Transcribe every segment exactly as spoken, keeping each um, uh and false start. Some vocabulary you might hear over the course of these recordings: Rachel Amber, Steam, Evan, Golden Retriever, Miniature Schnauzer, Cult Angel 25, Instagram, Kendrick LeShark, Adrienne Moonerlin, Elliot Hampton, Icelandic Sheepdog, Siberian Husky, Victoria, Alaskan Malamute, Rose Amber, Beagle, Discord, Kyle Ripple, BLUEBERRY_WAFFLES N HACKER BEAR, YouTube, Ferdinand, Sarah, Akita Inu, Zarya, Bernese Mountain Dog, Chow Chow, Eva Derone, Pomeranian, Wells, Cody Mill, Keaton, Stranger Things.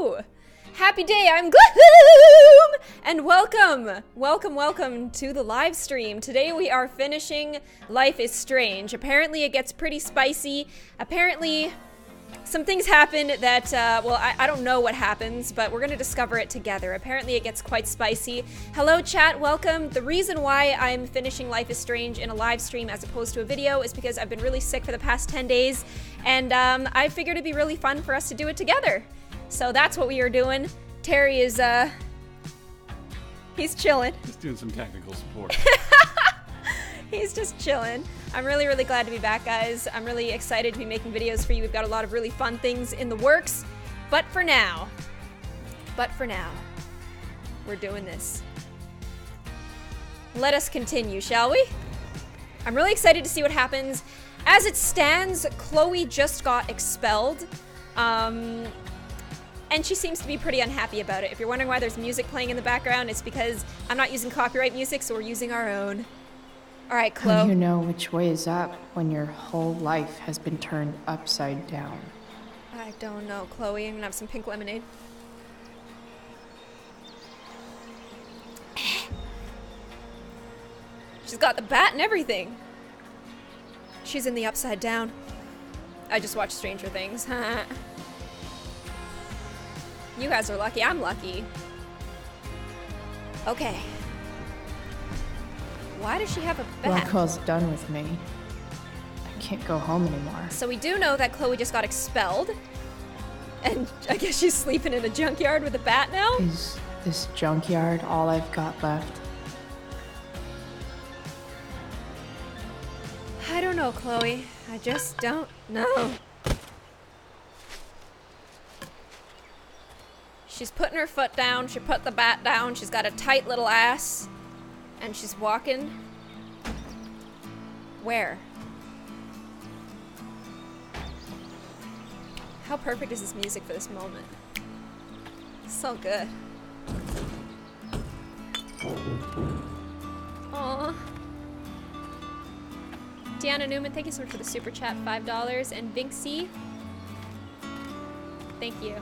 Hello! Happy day, I'm Gloom! And welcome, welcome, welcome to the live stream. Today we are finishing Life is Strange. Apparently it gets pretty spicy. Apparently some things happen that, uh, well, I, I don't know what happens, but we're gonna discover it together. Apparently it gets quite spicy. Hello chat, welcome. The reason why I'm finishing Life is Strange in a live stream as opposed to a video is because I've been really sick for the past ten days, and um, I figured it'd be really fun for us to do it together. So that's what we are doing. Terry is, uh, he's chilling. He's doing some technical support. He's just chilling. I'm really, really glad to be back, guys. I'm really excited to be making videos for you. We've got a lot of really fun things in the works. But for now, but for now, we're doing this. Let us continue, shall we? I'm really excited to see what happens. As it stands, Chloe just got expelled. Um... And she seems to be pretty unhappy about it. If you're wondering why there's music playing in the background, it's because I'm not using copyright music, so we're using our own. All right, Chloe. How do you know which way is up when your whole life has been turned upside down? I don't know, Chloe. I'm gonna have some pink lemonade. She's got the bat and everything. She's in the upside down. I just watched Stranger Things. You guys are lucky, I'm lucky. Okay. Why does she have a bat? Blackwell's done with me. I can't go home anymore. So we do know that Chloe just got expelled. And I guess she's sleeping in a junkyard with a bat now? Is this junkyard all I've got left? I don't know, Chloe. I just don't know. She's putting her foot down, she put the bat down, she's got a tight little ass, and she's walking. Where? How perfect is this music for this moment? So good. Aww. Deanna Newman, thank you so much for the super chat, five dollars, and Vinxy, thank you.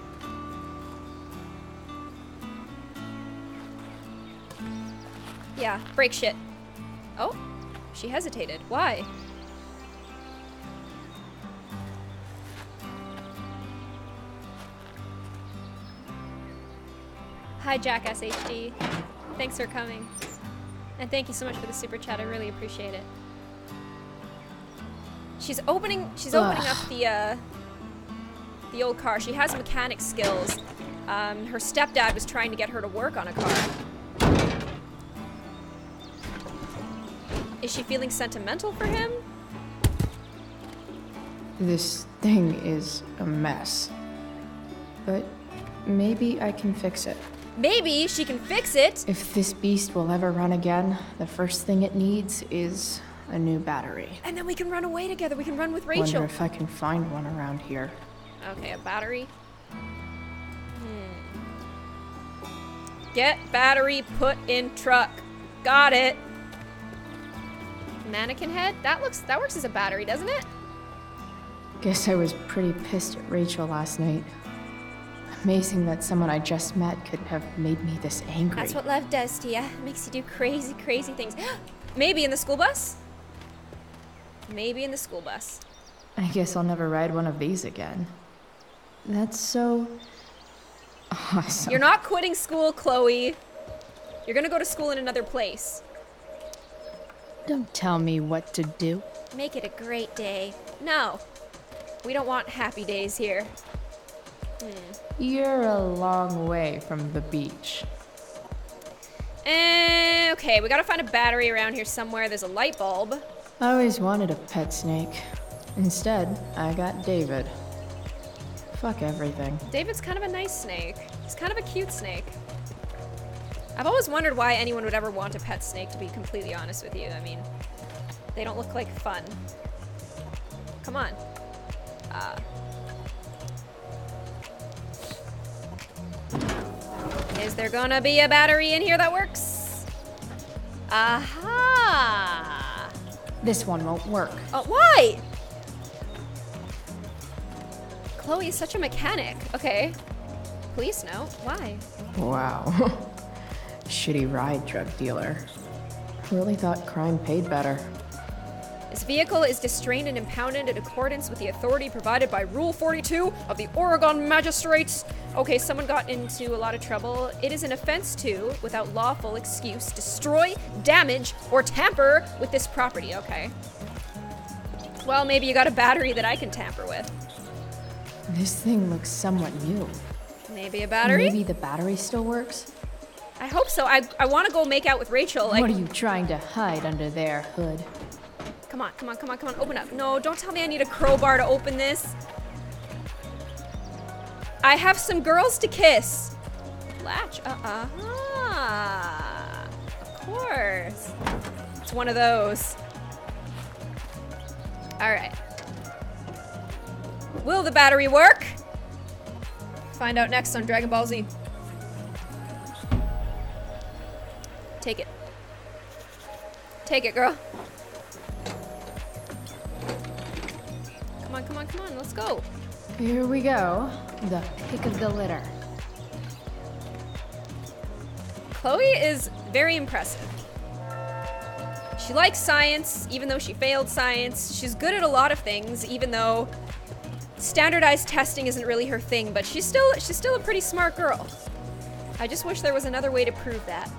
Yeah, break shit. Oh, she hesitated. Why? Hi, JackassHD. Thanks for coming. And thank you so much for the super chat. I really appreciate it. She's opening she's opening Ugh. up the uh the old car. She has mechanic skills. Um her stepdad was trying to get her to work on a car. Is she feeling sentimental for him? This thing is a mess. But maybe I can fix it. Maybe she can fix it! If this beast will ever run again, the first thing it needs is a new battery. And then we can run away together. We can run with Rachel. I wonder if I can find one around here. Okay, a battery. Hmm. Get battery put in truck. Got it. Mannequin head? That looks that works as a battery, doesn't it? Guess I was pretty pissed at Rachel last night. Amazing that someone I just met could have made me this angry. That's what love does to you. It makes you do crazy, crazy things. Maybe in the school bus? Maybe in the school bus. I guess I'll never ride one of these again. That's so awesome. You're not quitting school, Chloe. You're gonna go to school in another place. Don't tell me what to do. Make it a great day. No, we don't want happy days here. Mm. You're a long way from the beach. Eh, okay, we gotta find a battery around here somewhere. There's a light bulb. I always wanted a pet snake. Instead, I got David. Fuck everything. David's kind of a nice snake. He's kind of a cute snake. I've always wondered why anyone would ever want a pet snake, to be completely honest with you. I mean, they don't look like fun. Come on. Uh. Is there gonna be a battery in here that works? Aha! This one won't work. Oh, why? Chloe is such a mechanic. Okay. police note. Why? Wow. Shitty ride, drug dealer. Really thought crime paid better. This vehicle is distrained and impounded in accordance with the authority provided by Rule forty-two of the Oregon Magistrates. Okay, someone got into a lot of trouble. It is an offense to, without lawful excuse, destroy, damage, or tamper with this property. Okay. Well, maybe you got a battery that I can tamper with. This thing looks somewhat new. Maybe a battery? Maybe the battery still works? I hope so. I, I want to go make out with Rachel. Like, what are you trying to hide under their hood? Come on, come on, come on, come on, open up. No, don't tell me I need a crowbar to open this. I have some girls to kiss. Latch, uh-uh. Ah, of course. It's one of those. All right. Will the battery work? Find out next on Dragon Ball Z. Take it. Take it, girl. Come on, come on, come on, let's go. Here we go. The pick of the litter. Chloe is very impressive. She likes science, even though she failed science. She's good at a lot of things, even though standardized testing isn't really her thing, but she's still she's still a pretty smart girl. I just wish there was another way to prove that.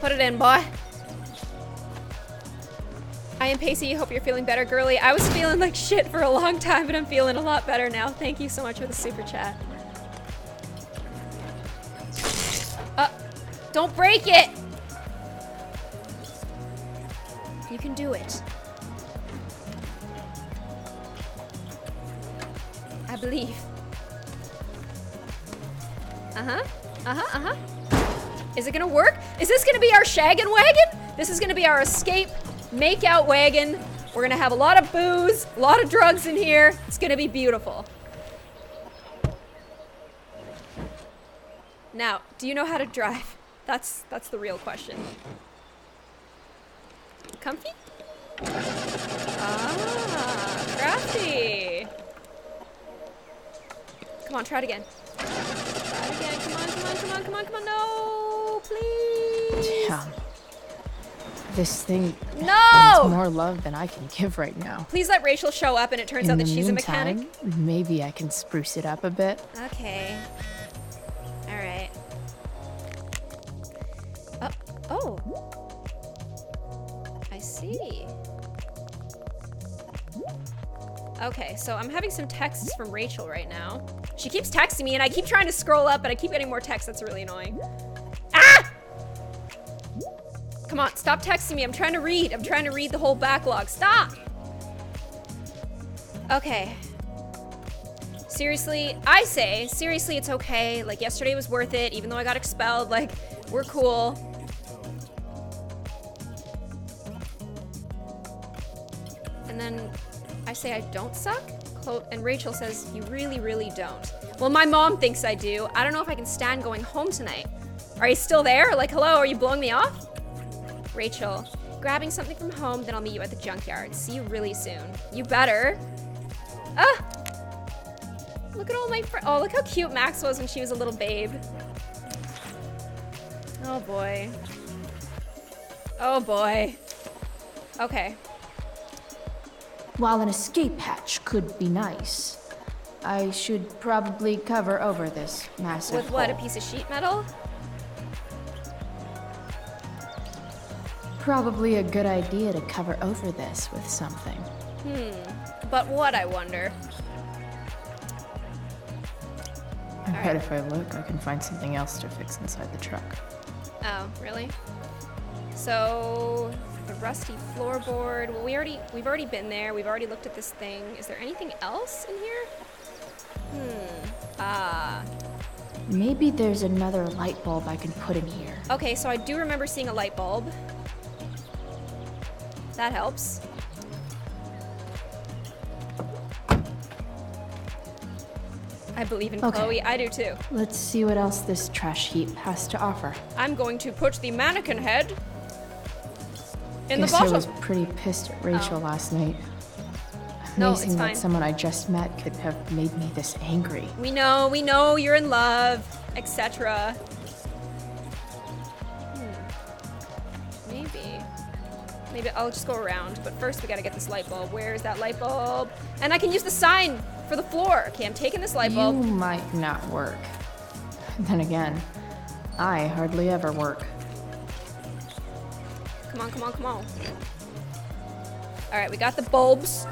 Put it in, boy. I am Pacey, hope you're feeling better, girly. I was feeling like shit for a long time, but I'm feeling a lot better now. Thank you so much for the super chat. Uh, don't break it! You can do it. I believe. Uh-huh, uh-huh, uh-huh. Is it gonna work? Is this gonna be our shaggin' wagon? This is gonna be our escape. Make out wagon. We're gonna have a lot of booze, a lot of drugs in here. It's gonna be beautiful. Now, do you know how to drive? That's that's the real question. Comfy? Ah, crafty. Come on, try it again. Try it again. Come on, come on, come on, come on, come on. No, please. Yeah. This thing no! Needs more love than I can give right now. Please let Rachel show up and it turns In out that she's meantime, a mechanic. Maybe I can spruce it up a bit. Okay. All right. Oh, oh. I see. Okay, so I'm having some texts from Rachel right now. She keeps texting me and I keep trying to scroll up, but I keep getting more texts. That's really annoying. Ah! Come on, stop texting me. I'm trying to read. I'm trying to read the whole backlog. Stop! Okay. Seriously, I say, seriously, it's okay. Like, yesterday was worth it, even though I got expelled. Like, we're cool. And then I say I don't suck. And Rachel says, you really, really don't. Well, my mom thinks I do. I don't know if I can stand going home tonight. Are you still there? Like, hello, are you blowing me off? Rachel, grabbing something from home, then I'll meet you at the junkyard. See you really soon. You better. Ah! Look at all my friends. Oh, look how cute Max was when she was a little babe. Oh boy. Oh boy. Okay. While an escape hatch could be nice, I should probably cover over this massive With what, hole. A piece of sheet metal? Probably a good idea to cover over this with something. Hmm, but what, I wonder? I bet if I look, I can find something else to fix inside the truck. Oh, really? So, the rusty floorboard. Well, we already, we've already been there. We've already looked at this thing. Is there anything else in here? Hmm, ah. Maybe there's another light bulb I can put in here. Okay, so I do remember seeing a light bulb. That helps. I believe in okay. Chloe. I do too. Let's see what else this trash heap has to offer. I'm going to put the mannequin head in Guess the bottom. I was pretty pissed at Rachel oh. last night. amazing no, that someone I just met could have made me this angry. We know, we know, you're in love, et cetera. Hmm. Maybe. Maybe I'll just go around, but first we gotta get this light bulb. Where is that light bulb? And I can use the sign for the floor. Okay, I'm taking this light bulb. You might not work. Then again, I hardly ever work. Come on, come on, come on. All right, we got the bulbs.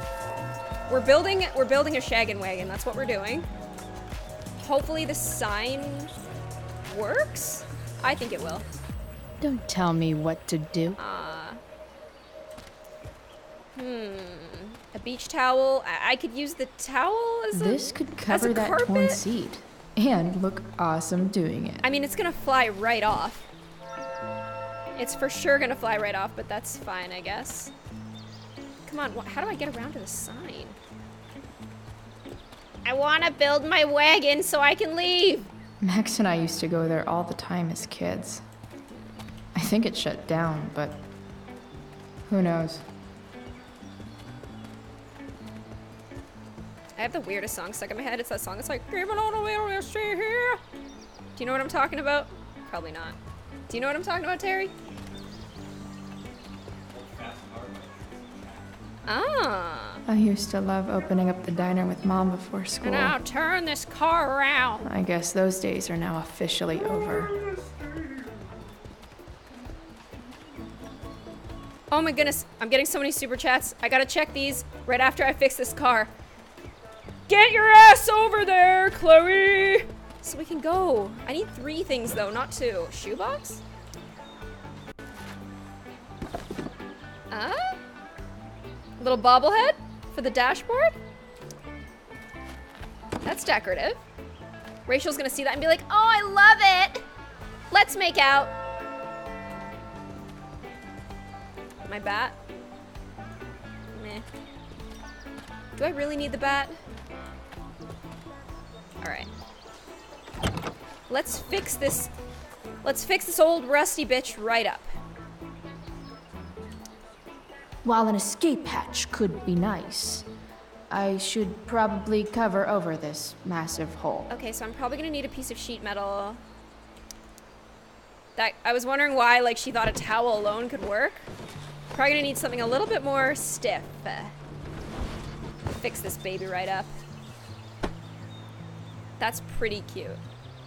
We're building, we're building a shaggin' wagon. That's what we're doing. Hopefully the sign works. I think it will. Don't tell me what to do. Uh, hmm. A beach towel. I, I could use the towel as a carpet. This could cover that torn seat and look awesome doing it. I mean, it's gonna fly right off. It's for sure gonna fly right off, but that's fine, I guess. Come on, how do I get around to the sign? I want to build my wagon so I can leave. Max and I used to go there all the time as kids. I think it shut down, but who knows? I have the weirdest song stuck in my head. It's that song that's like, even on the way we stay here. Do you know what I'm talking about? Probably not. Do you know what I'm talking about, Terry? Ah. I used to love opening up the diner with Mom before school. And I'll turn this car around. I guess those days are now officially over. Oh my goodness, I'm getting so many super chats. I gotta check these right after I fix this car. Get your ass over there, Chloe! So we can go. I need three things though, not two. Shoebox? Ah? Uh? Little bobblehead for the dashboard. That's decorative. Rachel's gonna see that and be like, oh, I love it. Let's make out. My bat. Meh. Do I really need the bat? All right. Let's fix this. Let's fix this old rusty bitch right up. While an escape hatch could be nice, I should probably cover over this massive hole. Okay, so I'm probably gonna need a piece of sheet metal. That I was wondering why, like, she thought a towel alone could work. Probably gonna need something a little bit more stiff. Uh, fix this baby right up. That's pretty cute.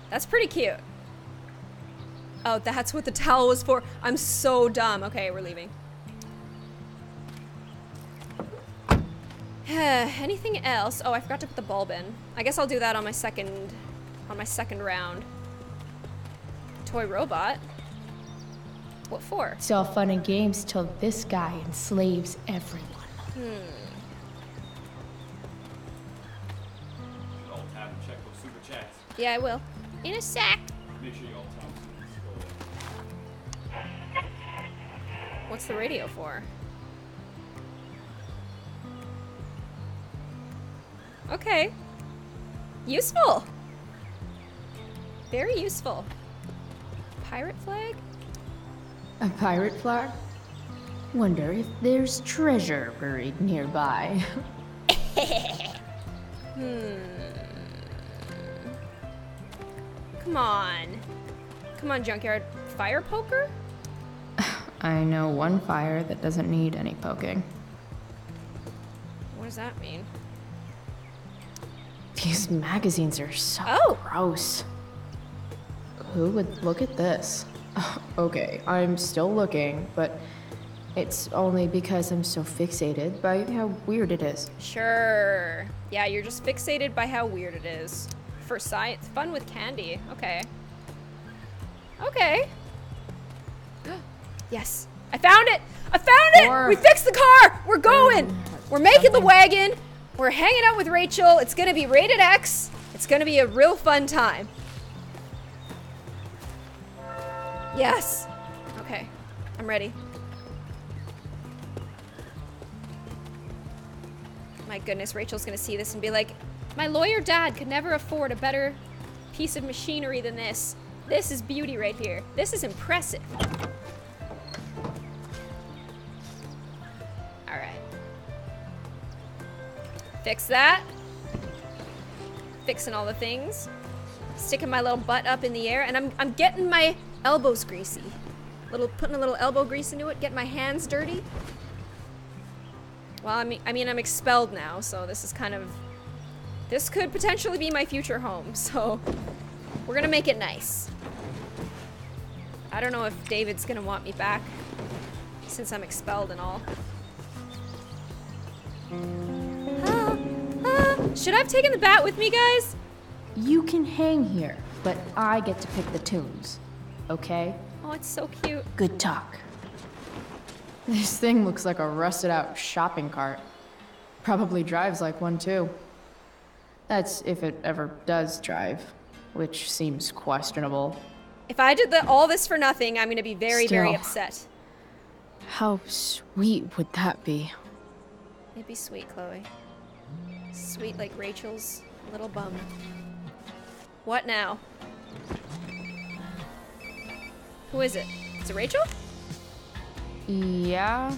That's pretty cute. Oh, that's what the towel was for. I'm so dumb. Okay, we're leaving. Anything else? Oh, I forgot to put the bulb in. I guess I'll do that on my second, on my second round. Toy robot? What for? It's all fun and games till this guy enslaves everyone. Hmm. All time check those super chats. Yeah, I will. In a sec. Make sure you all time. What's the radio for? Okay. Useful. Very useful. Pirate flag? A pirate flag? Wonder if there's treasure buried nearby. Hmm. Come on. Come on, junkyard. Fire poker? I know one fire that doesn't need any poking. What does that mean? These magazines are so oh. gross. Who would look at this? Okay, I'm still looking, but it's only because I'm so fixated by how weird it is. Sure. Yeah, you're just fixated by how weird it is. For science, fun with candy. Okay. Okay. Yes, I found it. I found it. Or we fixed the car. We're going. Um, We're making the wagon. We're hanging out with Rachel. It's gonna be rated X. It's gonna be a real fun time. Yes. Okay, I'm ready. My goodness, Rachel's gonna see this and be like, my lawyer dad could never afford a better piece of machinery than this. This is beauty right here. This is impressive. All right. Fix that. Fixing all the things. Sticking my little butt up in the air, and I'm, I'm getting my elbows greasy. Little, putting a little elbow grease into it, getting my hands dirty. Well, I mean, I mean, I'm expelled now, so this is kind of... This could potentially be my future home, so... We're gonna make it nice. I don't know if David's gonna want me back, since I'm expelled and all. Ah, ah. Should I have taken the bat with me, guys? You can hang here, but I get to pick the tunes, okay? Oh, it's so cute. Good talk. This thing looks like a rusted out shopping cart. Probably drives like one too. That's if it ever does drive, which seems questionable. If I did the, all this for nothing, I'm gonna be very, Still, very upset. How sweet would that be? It'd be sweet, Chloe. Sweet like Rachel's little bum. What now? Who is it? Is it Rachel? Yeah.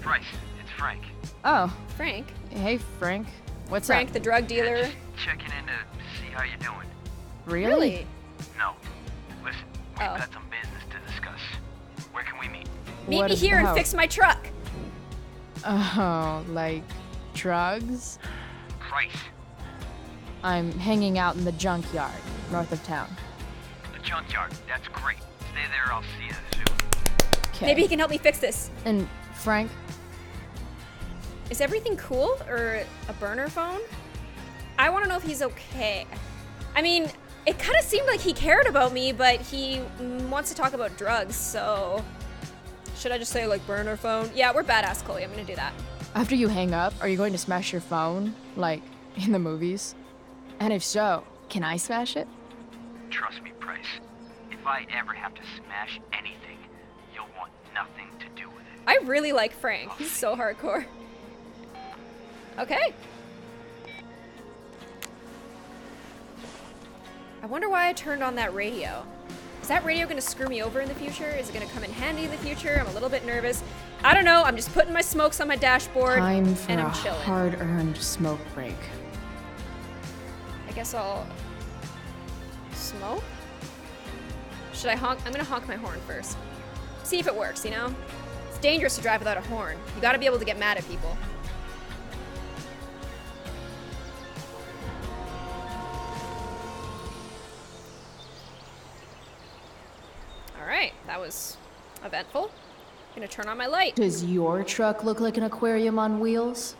Price, it's Frank. Oh. Frank? Hey, Frank. What's Frank, up? Frank, the drug dealer. Yeah, just checking in to see how you're doing. Really? really? No. Listen, we've oh. got some business to discuss. Where can we meet? Meet what me here about? and fix my truck. Oh, like drugs? Price. I'm hanging out in the junkyard, north of town. The junkyard, that's great. Stay there, I'll see you soon. Kay. Maybe he can help me fix this. And Frank? Is everything cool, or a burner phone? I wanna know if he's okay. I mean, it kinda seemed like he cared about me, but he wants to talk about drugs, so... Should I just say, like, burner phone? Yeah, we're badass, Chloe, I'm gonna do that. After you hang up, are you going to smash your phone? Like, in the movies? And if so, can I smash it? Trust me, Price. If I ever have to smash anything, you'll want nothing to do with it. I really like Frank. He's so hardcore. Okay. I wonder why I turned on that radio. Is that radio gonna screw me over in the future? Is it gonna come in handy in the future? I'm a little bit nervous. I don't know. I'm just putting my smokes on my dashboard, Time for and I'm chilling. A hard-earned smoke break. I guess I'll smoke? Should I honk? I'm gonna honk my horn first. See if it works, you know? It's dangerous to drive without a horn. You gotta be able to get mad at people. Alright, that was eventful. I'm gonna turn on my light. Does your truck look like an aquarium on wheels?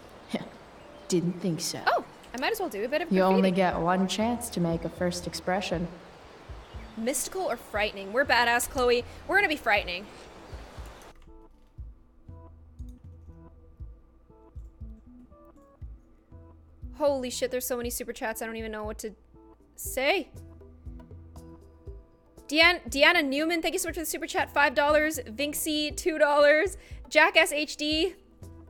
Didn't think so. Oh! I might as well do a bit of graffiti. You only get one chance to make a first expression. Mystical or frightening? We're badass, Chloe. We're gonna be frightening. Holy shit, there's so many super chats, I don't even know what to say. Deanna, Deanna Newman, thank you so much for the super chat. five dollars. Vinxy, two dollars. JackassHD,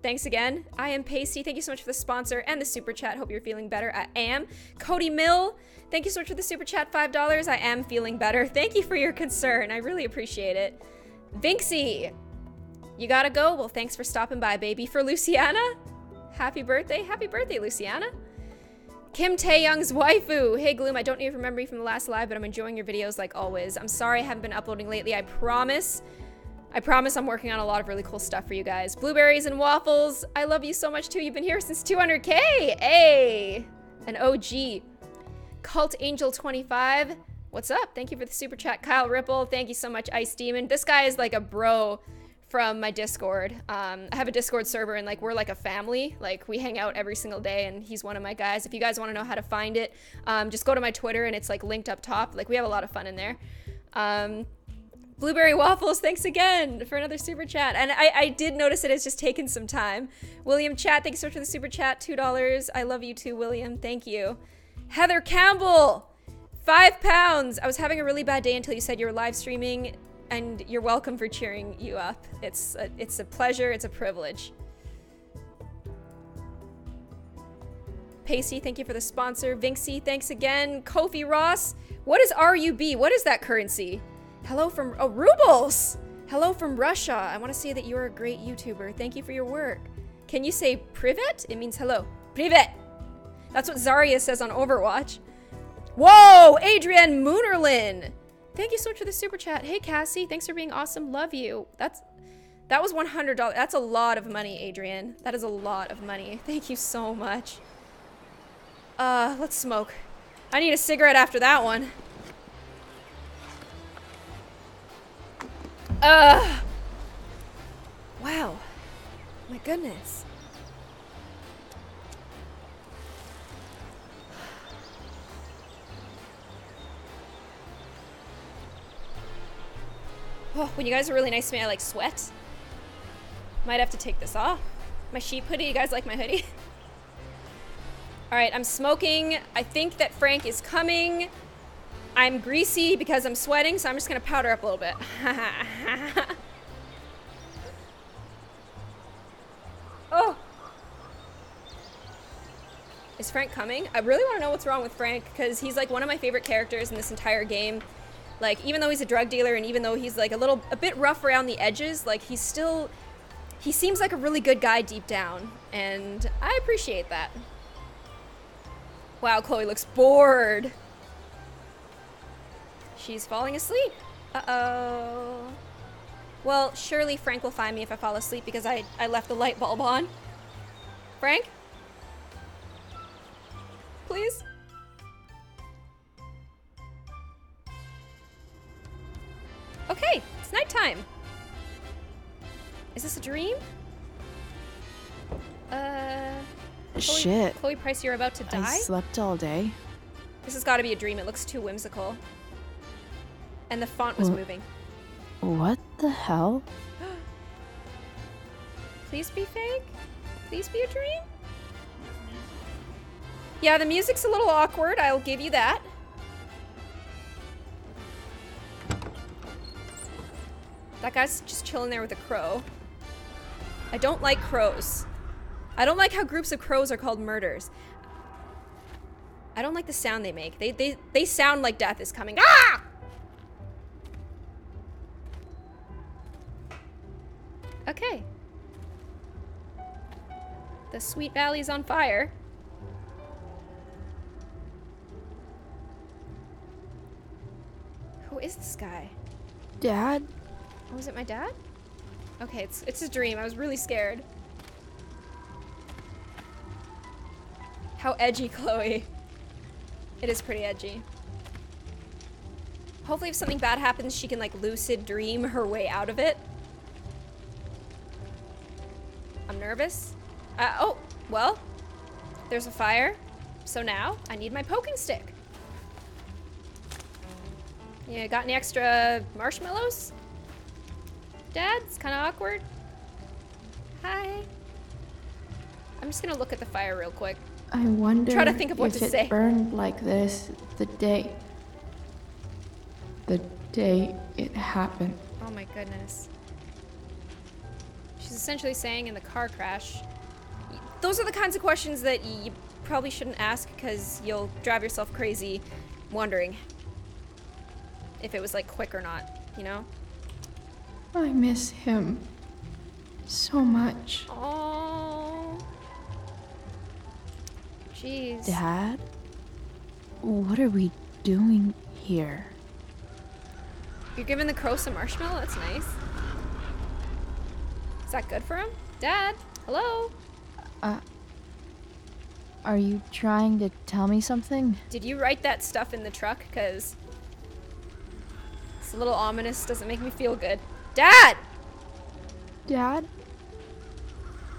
thanks again. I am Pasty. Thank you so much for the sponsor and the super chat. Hope you're feeling better. I am. Cody Mill, thank you so much for the super chat. five dollars. I am feeling better. Thank you for your concern. I really appreciate it. Vinxy, you gotta go? Well, thanks for stopping by, baby. For Luciana, happy birthday. Happy birthday, Luciana. Kim Tae-young's waifu. Hey, Gloom, I don't even remember you from the last live, but I'm enjoying your videos like always. I'm sorry I haven't been uploading lately. I promise. I promise I'm working on a lot of really cool stuff for you guys. Blueberries and waffles. I love you so much too. You've been here since two hundred K. Hey, an O G. Cult Angel twenty-five. What's up? Thank you for the super chat. Kyle Ripple. Thank you so much, Ice Demon. This guy is like a bro from my Discord. Um, I have a Discord server and like we're like a family. Like we hang out every single day and he's one of my guys. If you guys want to know how to find it, um, just go to my Twitter and it's like linked up top. Like we have a lot of fun in there. Um, Blueberry Waffles, thanks again for another super chat. And I, I did notice it has just taken some time. William Chat, thanks so much for the super chat, two dollars. I love you too, William, thank you. Heather Campbell, five pounds. I was having a really bad day until you said you were live streaming, and you're welcome for cheering you up. It's a, it's a pleasure, it's a privilege. Pacey, thank you for the sponsor. Vinxy, thanks again. Kofi Ross, what is R U B? What is that currency? Hello from, oh, rubles! Hello from Russia. I want to say that you are a great YouTuber. Thank you for your work. Can you say privet? It means hello. Privet! That's what Zarya says on Overwatch. Whoa, Adrienne Moonerlin. Thank you so much for the super chat. Hey, Cassie, thanks for being awesome. Love you. That's, that was one hundred dollars. That's a lot of money, Adrienne. That is a lot of money. Thank you so much. Uh, let's smoke. I need a cigarette after that one. Uh, wow. My goodness. Oh, when you guys are really nice to me, I like sweat. Might have to take this off. My sheep hoodie, you guys like my hoodie? All right, I'm smoking. I think that Frank is coming. I'm greasy because I'm sweating, so I'm just gonna powder up a little bit. Oh. Is Frank coming? I really wanna know what's wrong with Frank, because he's like one of my favorite characters in this entire game. Like, even though he's a drug dealer and even though he's like a little, a bit rough around the edges, like he's still, he seems like a really good guy deep down, and I appreciate that. Wow, Chloe looks bored. She's falling asleep. Uh-oh. Well, surely Frank will find me if I fall asleep because I, I left the light bulb on. Frank? Please? Okay, it's nighttime. Is this a dream? Uh... Chloe, Shit. Chloe Price, you're about to die? I slept all day. This has got to be a dream. It looks too whimsical. And the font was Wh moving. What the hell? Please be fake. Please be a dream. Yeah, the music's a little awkward. I'll give you that. That guy's just chilling there with a crow. I don't like crows. I don't like how groups of crows are called murders. I don't like the sound they make. They they they sound like death is coming. Ah! Okay. The Sweet Valley's on fire. Who is this guy? Dad? Oh, is it my dad? Okay, it's it's a dream. I was really scared. How edgy, Chloe. It is pretty edgy. Hopefully if something bad happens, she can like lucid dream her way out of it. I'm nervous. Uh, oh, well, there's a fire. So now I need my poking stick. Yeah, got any extra marshmallows? Dad, it's kind of awkward. Hi. I'm just gonna look at the fire real quick. I wonder Try to think of what if to it say. burned like this the day, the day it happened. Oh my goodness. She's essentially saying in the car crash. Those are the kinds of questions that you probably shouldn't ask because you'll drive yourself crazy wondering if it was like quick or not, you know? I miss him so much. Oh. Jeez. Dad, what are we doing here? You're giving the crow some marshmallow? That's nice. Is that good for him? Dad, hello? Uh, are you trying to tell me something? Did you write that stuff in the truck? Because it's a little ominous, doesn't make me feel good. Dad! Dad?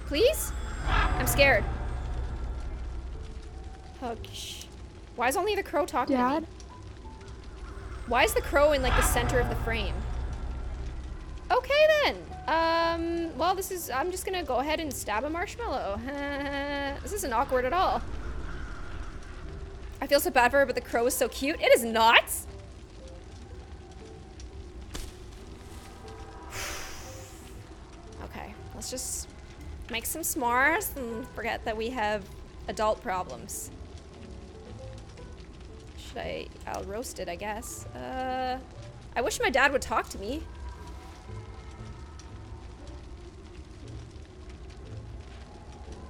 Please? I'm scared. Oh, why is only the crow talking Dad? to me? Why is the crow in like the center of the frame? Okay then. Um, well, this is, I'm just gonna go ahead and stab a marshmallow. This isn't awkward at all. I feel so bad for her, but the crow is so cute. It is not. Okay, let's just make some s'mores and forget that we have adult problems. Should I? I'll roast it, I guess. Uh, I wish my dad would talk to me.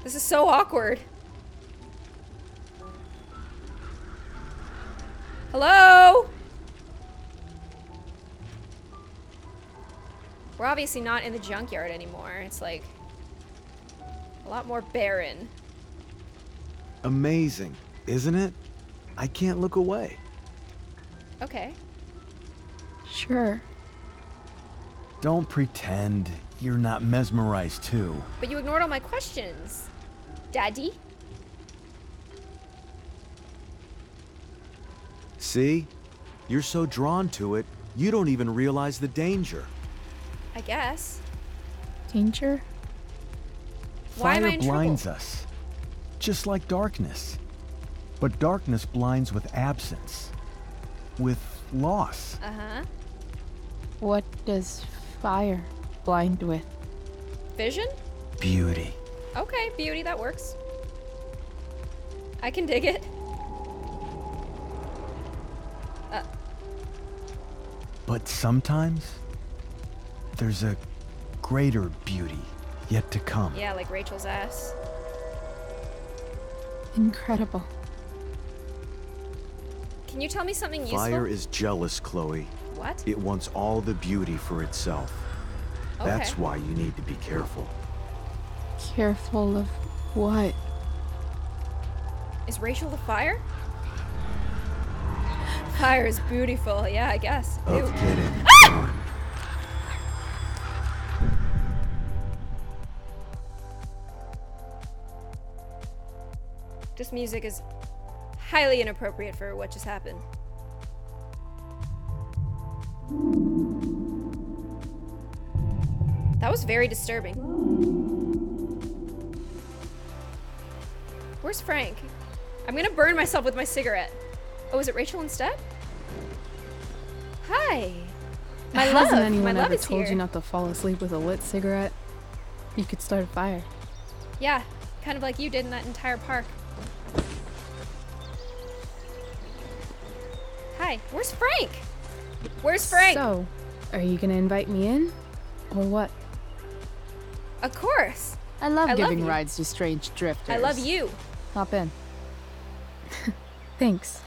This is so awkward. Hello? We're obviously not in the junkyard anymore. It's like a lot more barren. Amazing, isn't it? I can't look away. Okay. Sure. Don't pretend you're not mesmerized too. But you ignored all my questions, Daddy. See? You're so drawn to it, you don't even realize the danger. I guess. Danger? Why am I in trouble? Fire blinds us, just like darkness. But darkness blinds with absence, with loss. Uh-huh. What does fire blind with? Vision? Beauty. Okay, beauty, that works. I can dig it. Uh. But sometimes, there's a greater beauty yet to come. Yeah, like Rachel's ass. Incredible. Can you tell me something useful? Fire is jealous, Chloe. What? It wants all the beauty for itself. Okay. That's why you need to be careful. Careful of what? Is Rachel the fire? Fire is beautiful. Yeah, I guess. Oh, ew. Kidding. Ah! This music is highly inappropriate for what just happened. That was very disturbing. Where's Frank? I'm gonna burn myself with my cigarette. Oh, is it Rachel and Steph? Hi. My Hasn't love. anyone my ever love told here. you not to fall asleep with a lit cigarette? You could start a fire. Yeah, kind of like you did in that entire park. Hi. Where's Frank? Where's Frank? So, are you gonna invite me in, or what? Of course. I love I giving love rides to strange drifters. I love you. Hop in. Thanks.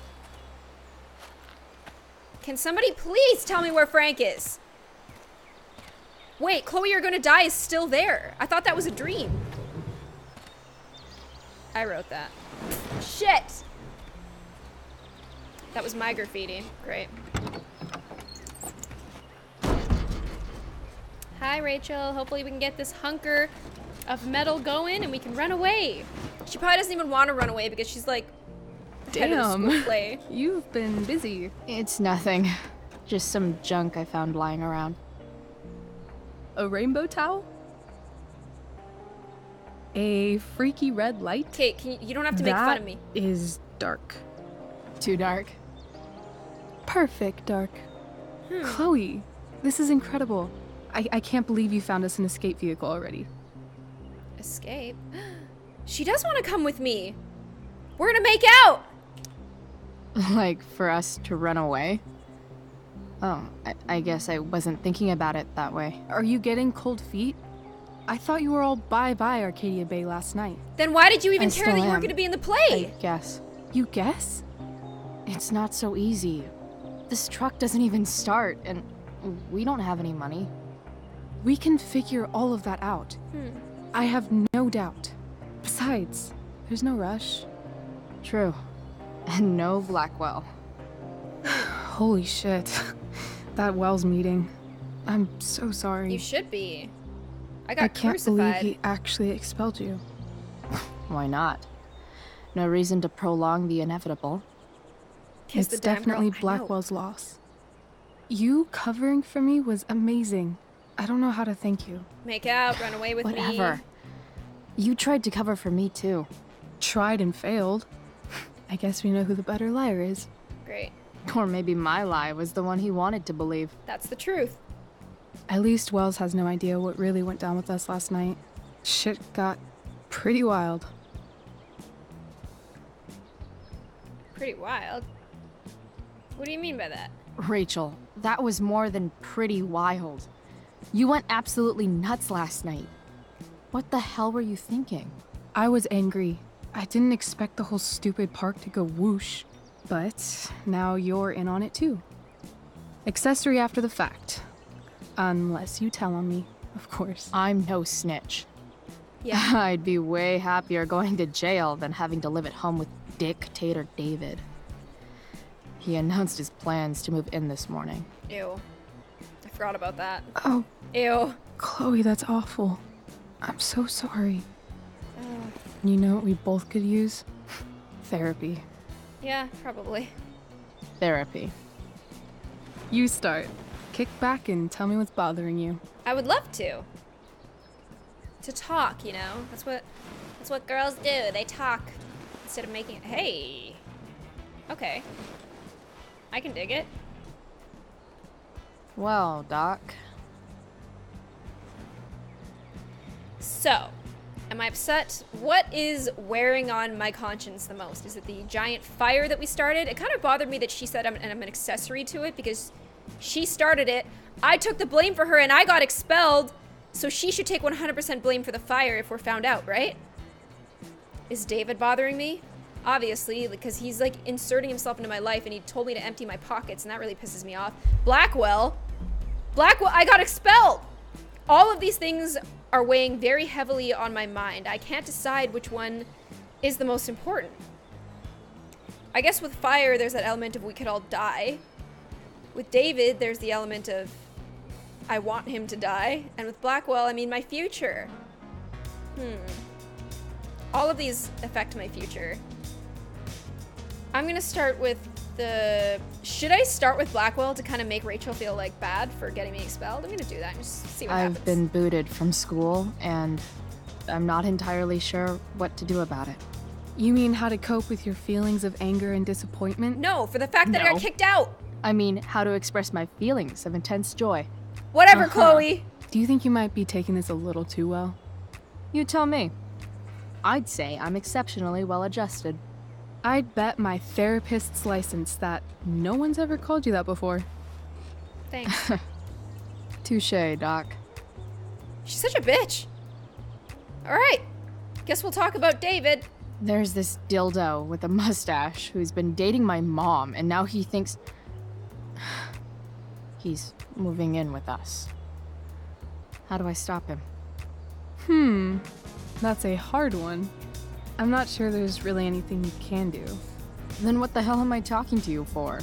Can somebody please tell me where Frank is? Wait, Chloe, You're Gonna Die is still there. I thought that was a dream. I wrote that. Shit. That was my graffiti. Great. Hi, Rachel. Hopefully we can get this hunker of metal going and we can run away. She probably doesn't even want to run away because she's like, damn, you've been busy. It's nothing. Just some junk I found lying around. A rainbow towel? A freaky red light? Kate, can you, you don't have to make that fun of me. That is dark. Too dark. Perfect dark. Hmm. Chloe, this is incredible. I, I can't believe you found us an escape vehicle already. Escape? She does want to come with me. We're gonna make out! Like, for us to run away? Oh, I, I guess I wasn't thinking about it that way. Are you getting cold feet? I thought you were all bye-bye Arcadia Bay last night. Then why did you even I care that you am. were gonna be in the play? I guess. You guess? It's not so easy. This truck doesn't even start, and we don't have any money. We can figure all of that out. Hmm. I have no doubt. Besides, there's no rush. True. And no Blackwell. Holy shit. That Wells meeting. I'm so sorry. You should be. I got I can't crucified. believe he actually expelled you. Why not? No reason to prolong the inevitable. It's definitely Blackwell's loss. You covering for me was amazing. I don't know how to thank you. Make out, run away with Whatever. me. Whatever. You tried to cover for me too. Tried and failed. I guess we know who the better liar is. Great. Or maybe my lie was the one he wanted to believe. That's the truth. At least Wells has no idea what really went down with us last night. Shit got pretty wild. Pretty wild? What do you mean by that? Rachel, that was more than pretty wild. You went absolutely nuts last night. What the hell were you thinking? I was angry. I didn't expect the whole stupid park to go whoosh. But now you're in on it too. Accessory after the fact. Unless you tell on me, of course. I'm no snitch. Yeah. I'd be way happier going to jail than having to live at home with Dictator David. He announced his plans to move in this morning. Ew. I forgot about that. Oh. Ew. Chloe, that's awful. I'm so sorry. Ugh. You know what we both could use? Therapy. Yeah, probably. Therapy. You start. Kick back and tell me what's bothering you. I would love to. To talk, you know? That's what that's what girls do. They talk instead of making it. Hey. Okay. I can dig it. Well, Doc. So, am I upset? What is wearing on my conscience the most? Is it the giant fire that we started? It kind of bothered me that she said I'm, I'm an accessory to it because she started it. I took the blame for her and I got expelled. So she should take one hundred percent blame for the fire if we're found out, right? Is David bothering me? Obviously, because he's like inserting himself into my life and he told me to empty my pockets and that really pisses me off. Blackwell, Blackwell, I got expelled. All of these things are weighing very heavily on my mind. I can't decide which one is the most important. I guess with fire, there's that element of we could all die. With David, there's the element of I want him to die. And with Blackwell, I mean my future. Hmm. All of these affect my future. I'm gonna start with the... Should I start with Blackwell to kind of make Rachel feel like bad for getting me expelled? I'm gonna do that and just see what happens. I've been booted from school and I'm not entirely sure what to do about it. You mean how to cope with your feelings of anger and disappointment? No, for the fact that no. I got kicked out. I mean how to express my feelings of intense joy. Whatever, uh-huh. Chloe. Do you think you might be taking this a little too well? You tell me. I'd say I'm exceptionally well adjusted. I'd bet my therapist's license that no one's ever called you that before. Thanks. Touché, Doc. She's such a bitch. All right. Guess we'll talk about David. There's this dildo with a mustache who's been dating my mom, and now he thinks he's moving in with us. How do I stop him? Hmm. That's a hard one. I'm not sure there's really anything you can do. Then what the hell am I talking to you for?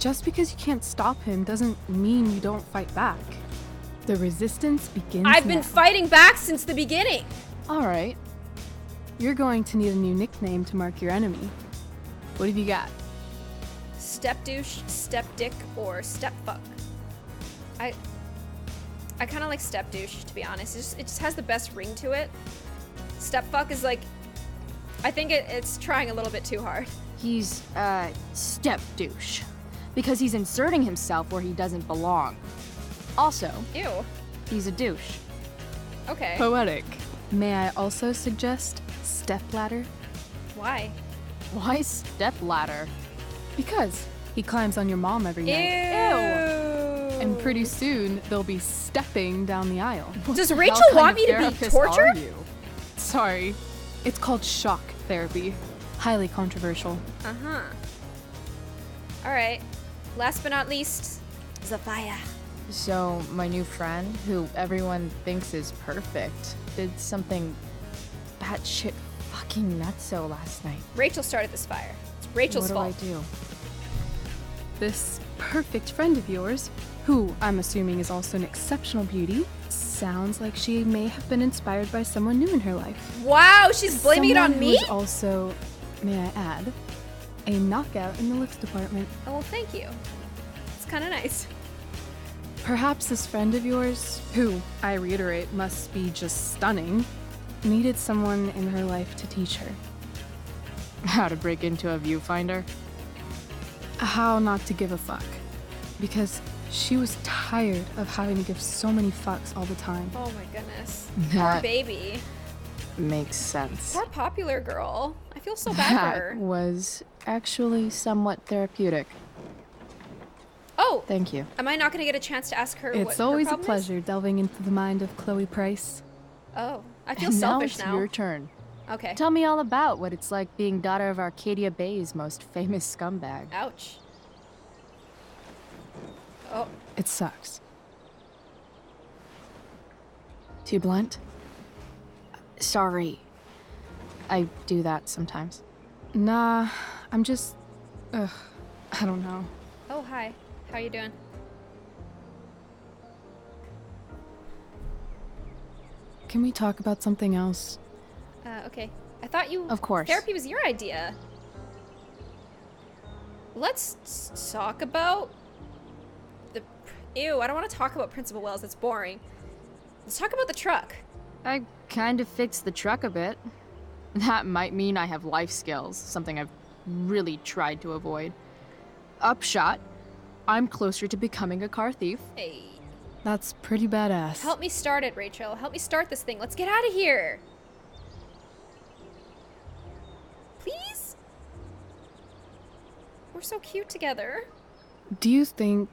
Just because you can't stop him doesn't mean you don't fight back. The resistance begins I've been now. Fighting back since the beginning. All right. You're going to need a new nickname to mark your enemy. What have you got? Step douche, step dick, or step fuck. I... I kind of like step douche, to be honest. It just, it just has the best ring to it. Step fuck is like, I think it, it's trying a little bit too hard. He's uh, step douche because he's inserting himself where he doesn't belong. Also, ew, he's a douche. Okay. Poetic. May I also suggest step ladder? Why? Why step ladder? Because he climbs on your mom every night. Ew. Ew. And pretty soon, they'll be stepping down the aisle. Does Rachel want me to be tortured? Sorry. It's called shock therapy. Highly controversial. Uh-huh. All right. Last but not least, Zafaya. So, my new friend, who everyone thinks is perfect, did something batshit fucking nutso last night. Rachel started this fire. It's Rachel's fault. What do I do? This perfect friend of yours, who I'm assuming is also an exceptional beauty, sounds like she may have been inspired by someone new in her life. Wow, she's blaming someone it on me? Who's also, may I add, a knockout in the looks department. Oh, well, thank you. It's kind of nice. Perhaps this friend of yours, who I reiterate must be just stunning, needed someone in her life to teach her. How to break into a viewfinder? How not to give a fuck. Because she was tired of having to give so many fucks all the time. Oh my goodness. Poor baby. Makes sense. Poor popular girl. I feel so bad that for her. That was actually somewhat therapeutic. Oh! Thank you. Am I not going to get a chance to ask her it's what her problem is? It's always a pleasure delving into the mind of Chloe Price. Oh, I feel and selfish now. Now it's your turn. Okay. Tell me all about what it's like being daughter of Arcadia Bay's most famous scumbag. Ouch. Oh. It sucks. Too blunt? Sorry. I do that sometimes. Nah, I'm just... Ugh, I don't know. Oh, hi. How you doing? Can we talk about something else? Uh, okay. I thought you... Of course. Therapy was your idea. Let's talk about... the... Ew, I don't want to talk about Principal Wells. That's boring. Let's talk about the truck. I kind of fixed the truck a bit. That might mean I have life skills, something I've really tried to avoid. Upshot, I'm closer to becoming a car thief. Hey. That's pretty badass. Help me start it, Rachel. Help me start this thing. Let's get out of here. Please? We're so cute together. Do you think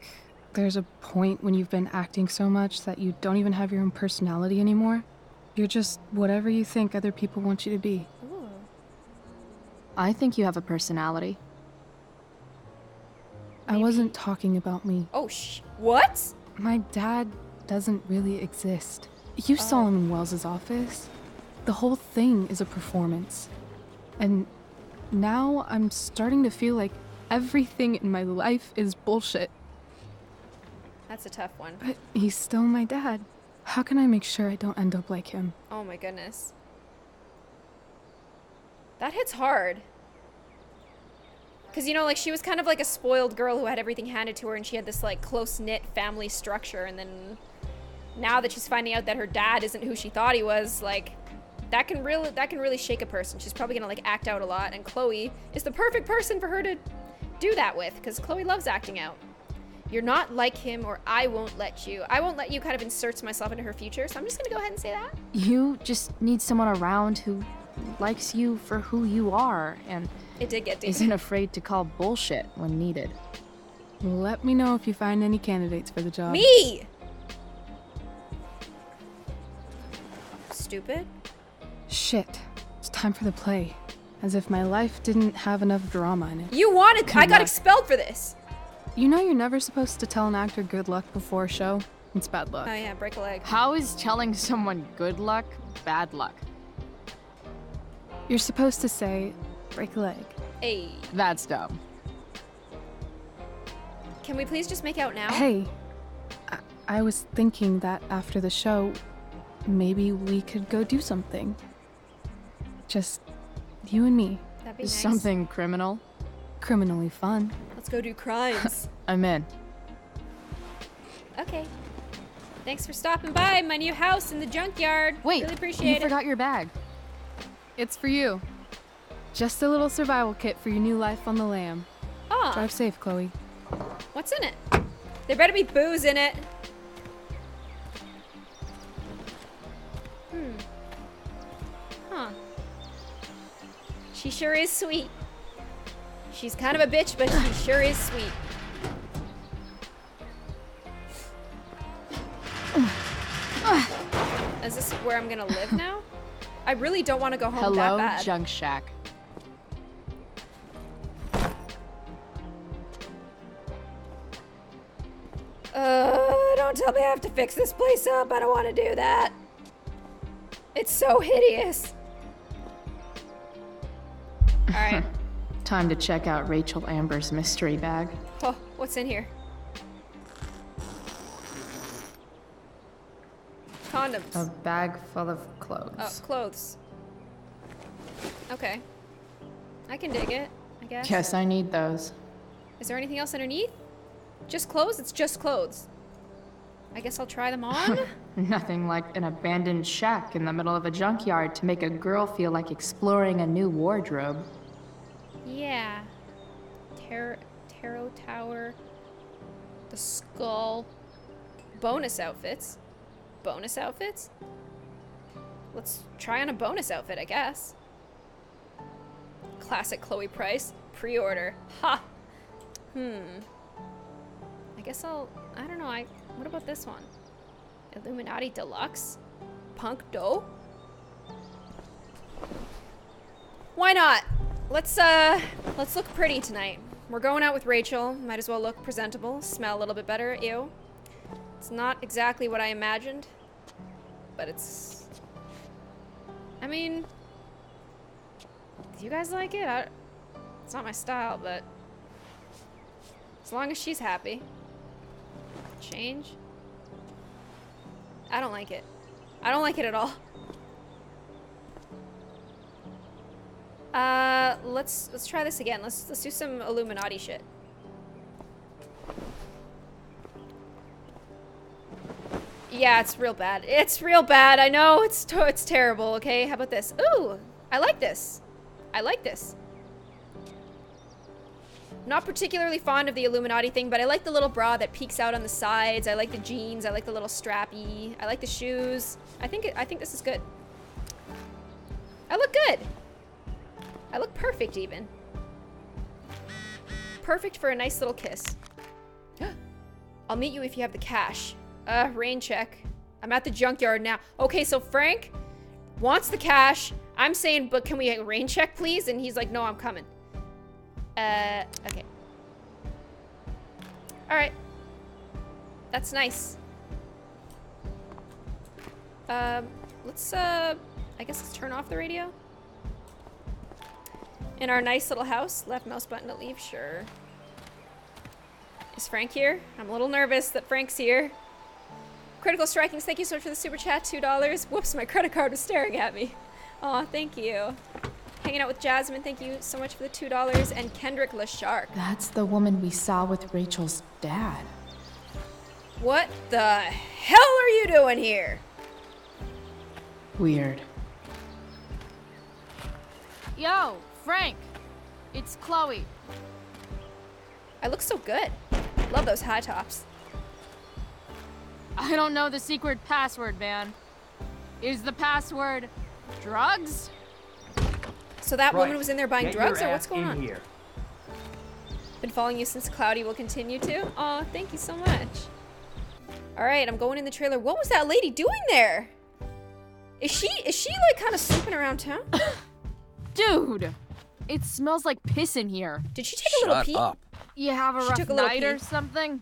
there's a point when you've been acting so much that you don't even have your own personality anymore? You're just whatever you think other people want you to be. Ooh. I think you have a personality. Maybe. I wasn't talking about me. Oh, sh- what? My dad doesn't really exist. You uh. saw him in Wells's office. The whole thing is a performance. And now I'm starting to feel like everything in my life is bullshit. That's a tough one. But he's still my dad. How can I make sure I don't end up like him? Oh my goodness. That hits hard. Because, you know, like, she was kind of like a spoiled girl who had everything handed to her, and she had this, like, close-knit family structure, and then now that she's finding out that her dad isn't who she thought he was, like, that can really, that can really shake a person. She's probably gonna, like, act out a lot, and Chloe is the perfect person for her to do that with, because Chloe loves acting out. You're not like him, or I won't let you. I won't let you kind of inserts myself into her future, so I'm just gonna go ahead and say that. You just need someone around who likes you for who you are, and it did get deep. Isn't afraid to call bullshit when needed. Let me know if you find any candidates for the job. Me! Stupid? Shit. It's time for the play. As if my life didn't have enough drama in it. You wanted- Come I got luck. expelled for this! You know you're never supposed to tell an actor good luck before a show? It's bad luck. Oh yeah, break a leg. How is telling someone good luck bad luck? You're supposed to say, break a leg. Hey. That's dumb. Can we please just make out now? Hey, I, I was thinking that after the show, maybe we could go do something. Just you and me. That'd be nice. Something criminal. Criminally fun. Let's go do crimes. I'm in. Okay. Thanks for stopping by my new house in the junkyard. Wait, really appreciate you it. forgot your bag. It's for you. Just a little survival kit for your new life on the lam. Ah. Drive safe, Chloe. What's in it? There better be booze in it. Hmm. Huh. She sure is sweet. She's kind of a bitch, but she sure is sweet. Is this where I'm gonna live now? I really don't want to go home Hello, that bad. Hello, Junk Shack. Uh, don't tell me I have to fix this place up. I don't want to do that. It's so hideous. All right. Time to check out Rachel Amber's mystery bag. Oh, what's in here? Condoms. A bag full of clothes. Oh, clothes. Okay. I can dig it, I guess. Yes, I need those. Is there anything else underneath? Just clothes? It's just clothes. I guess I'll try them on? Nothing like an abandoned shack in the middle of a junkyard to make a girl feel like exploring a new wardrobe. Yeah. Tar- Tarot Tower. The skull. Bonus outfits. Bonus outfits? Let's try on a bonus outfit, I guess. Classic Chloe Price. Pre-order. Ha! Hmm. I guess I'll... I don't know. I. What about this one? Illuminati Deluxe? Pompidou? Why not? Let's, uh, let's look pretty tonight. We're going out with Rachel. Might as well look presentable, smell a little bit better, ew. It's not exactly what I imagined, but it's... I mean... If you guys like it, I... it's not my style, but... as long as she's happy. Change? I don't like it. I don't like it at all. Uh, let's let's try this again. Let's let's do some Illuminati shit. Yeah, it's real bad. It's real bad. I know it's it's terrible. Okay, how about this? Ooh, I like this. I like this. Not particularly fond of the Illuminati thing, but I like the little bra that peeks out on the sides. I like the jeans. I like the little strappy. I like the shoes. I think it, I think this is good. I look good. I look perfect even. Perfect for a nice little kiss. I'll meet you if you have the cash. Uh, rain check. I'm at the junkyard now. Okay, so Frank wants the cash. I'm saying, but can we rain check, please? And he's like, no, I'm coming. Uh, okay. All right. That's nice. Um, let's, uh, I guess let's turn off the radio. In our nice little house, left mouse button to leave, sure. Is Frank here? I'm a little nervous that Frank's here. Critical Strikings, thank you so much for the super chat, two dollars. Whoops, my credit card was staring at me. Aw, thank you. Hanging out with Jasmine, thank you so much for the two dollars. And Kendrick LeShark. That's the woman we saw with Rachel's dad. What the hell are you doing here? Weird. Yo! Frank, it's Chloe. I look so good. Love those high tops. I don't know the secret password, man. Is the password drugs? So that right. woman was in there buying Get drugs, or what's going on? Here. Been following you since Cloudy will continue to. Aw, thank you so much. All right, I'm going in the trailer. What was that lady doing there? Is she is she like kind of sleeping around town? Dude. It smells like piss in here. Did she take Shut a little pee? Up. You have a she rough a night or something?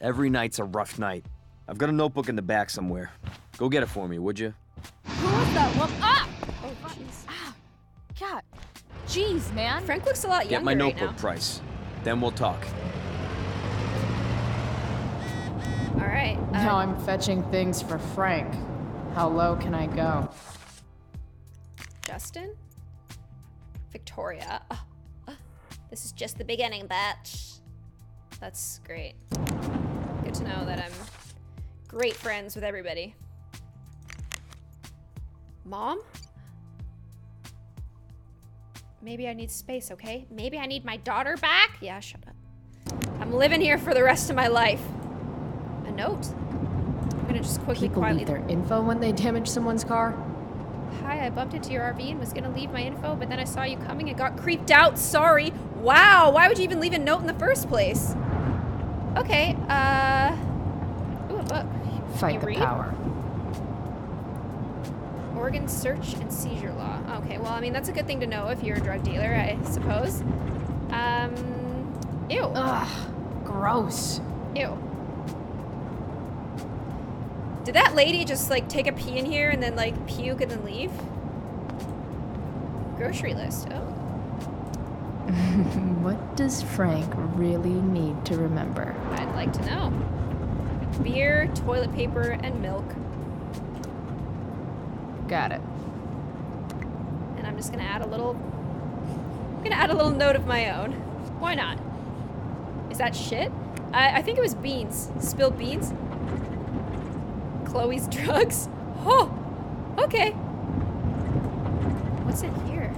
Every night's a rough night. I've got a notebook in the back somewhere. Go get it for me, would you? Who was that? Well, ah! Oh, jeez. Ah, God. Jeez, man. Frank looks a lot younger. Get my notebook, right now. Price. Then we'll talk. All right. Um... Now I'm fetching things for Frank. How low can I go? Justin? Victoria. Oh, oh, this is just the beginning, bitch. That's great. Good to know that I'm great friends with everybody. Mom? Maybe I need space, okay? Maybe I need my daughter back? Yeah, shut up. I'm living here for the rest of my life. A note? I'm gonna just quickly People quietly- People leave their info when they damage someone's car? Hi, I bumped into your R V and was gonna leave my info, but then I saw you coming and got creeped out. Sorry. Wow, why would you even leave a note in the first place? Okay, uh... Ooh, a book. Fight the power. Oregon search and seizure law. Okay, well, I mean, that's a good thing to know if you're a drug dealer, I suppose. Um... Ew. Ugh, gross. Ew. Did that lady just like take a pee in here and then like puke and then leave? Grocery list, oh. What does Frank really need to remember? I'd like to know. Beer, toilet paper, and milk. Got it. And I'm just gonna add a little, I'm gonna add a little note of my own. Why not? Is that shit? I, I think it was beans, spilled beans. Chloe's drugs? Oh, okay. What's in here?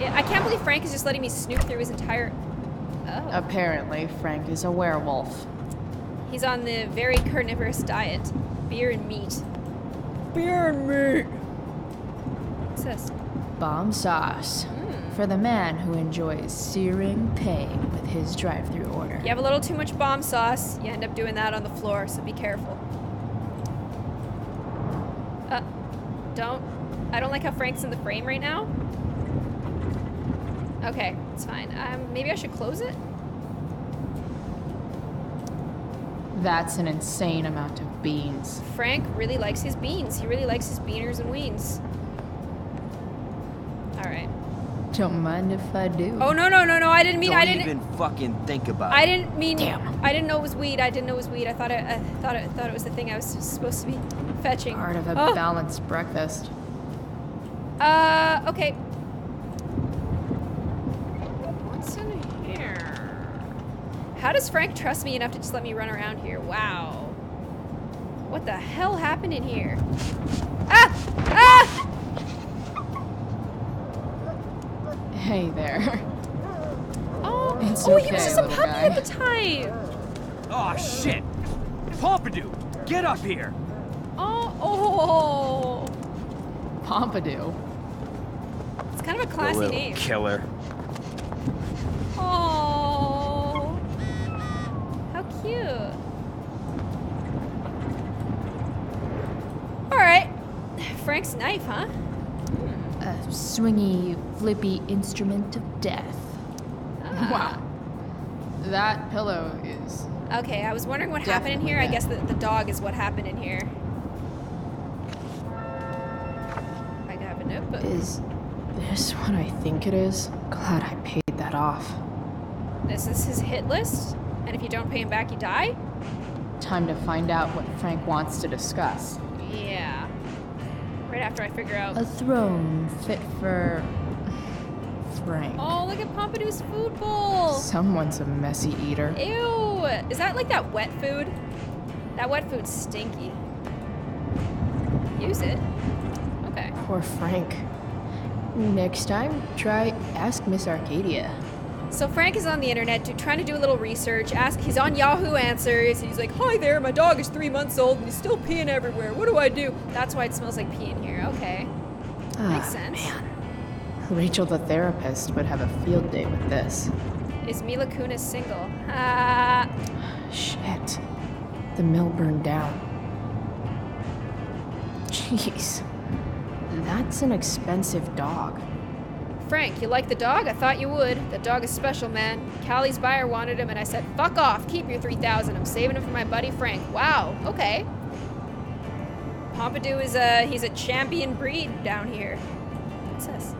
Yeah, I can't believe Frank is just letting me snoop through his entire... Oh. Apparently, Frank is a werewolf. He's on the very carnivorous diet. Beer and meat. Beer and meat! What's this? Bomb sauce. Mm. For the man who enjoys searing pain with his drive-through order. You have a little too much bomb sauce, you end up doing that on the floor, so be careful. Don't. I don't like how Frank's in the frame right now. Okay, it's fine. Um, maybe I should close it? That's an insane amount of beans. Frank really likes his beans. He really likes his beaners and weens. Alright. Don't mind if I do. Oh, no, no, no, no. I didn't mean Don't I didn't. Don't even fucking think about it. I didn't mean. Damn. I didn't know it was weed. I didn't know it was weed. I thought it, I thought it, thought it was the thing I was supposed to be fetching. Part of a oh. balanced breakfast. Uh, okay. What's in here? How does Frank trust me enough to just let me run around here? Wow. What the hell happened in here? Ah! Ah! Hey there. Oh, it's oh okay, he was just a puppy guy. At the time. Oh shit. Pompidou, get up here. Oh, oh. Pompidou. It's kind of a classy a name. Killer. Oh. How cute. All right. Frank's knife, huh? A swingy, flippy instrument of death. Ah. Wow. That pillow is... Okay, I was wondering what happened in here. Death. I guess the, the dog is what happened in here. I have a notebook. Is this what I think it is? Glad I paid that off. Is this his hit list? And if you don't pay him back, you die? Time to find out what Frank wants to discuss. Yeah. Right after I figure out... A throne fit for... Frank. Oh, look at Pompidou's food bowl! Someone's a messy eater. Ew! Is that like that wet food? That wet food's stinky. Use it. Okay. Poor Frank. Next time, try Ask Miss Arcadia. So Frank is on the internet trying to do a little research. Ask, he's on Yahoo Answers. He's like, hi there, my dog is three months old and he's still peeing everywhere. What do I do? That's why it smells like pee in here. Okay. Ah, makes sense. Man. Rachel the therapist would have a field day with this. Is Mila Kunis single? Ah. Shit. The mill burned down. Jeez. That's an expensive dog. Frank, you like the dog? I thought you would. The dog is special, man. Callie's buyer wanted him, and I said, fuck off. Keep your three thousand dollars. I'm saving him for my buddy Frank. Wow. Okay. Pompidou is a, he's a champion breed down here. What's this?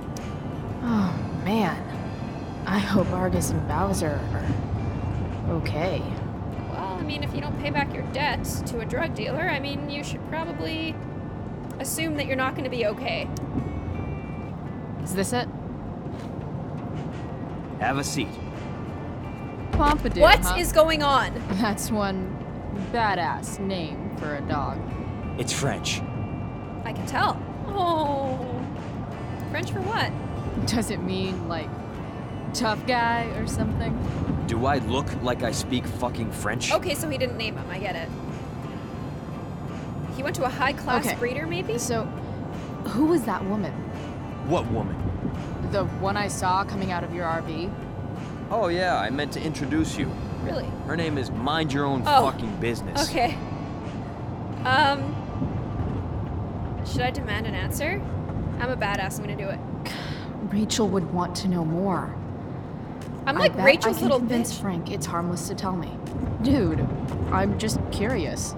Oh, man. I hope Argus and Bowser are okay. Well, I mean, if you don't pay back your debts to a drug dealer, I mean, you should probably assume that you're not going to be okay. Is this it? Have a seat. Pompidou, What huh? is going on? That's one badass name for a dog. It's French. I can tell. Oh. French for what? Does it mean, like, tough guy or something? Do I look like I speak fucking French? Okay, so he didn't name him. I get it. He went to a high-class okay. breeder, maybe? So, who was that woman? What woman? The one I saw coming out of your R V? Oh yeah, I meant to introduce you. Really? Her name is Mind Your Own oh. Fucking Business. Okay. Um... Should I demand an answer? I'm a badass, I'm gonna do it. Rachel would want to know more. I'm like I bet Rachel's I can little convince bitch. Frank it's harmless to tell me. Dude, I'm just curious.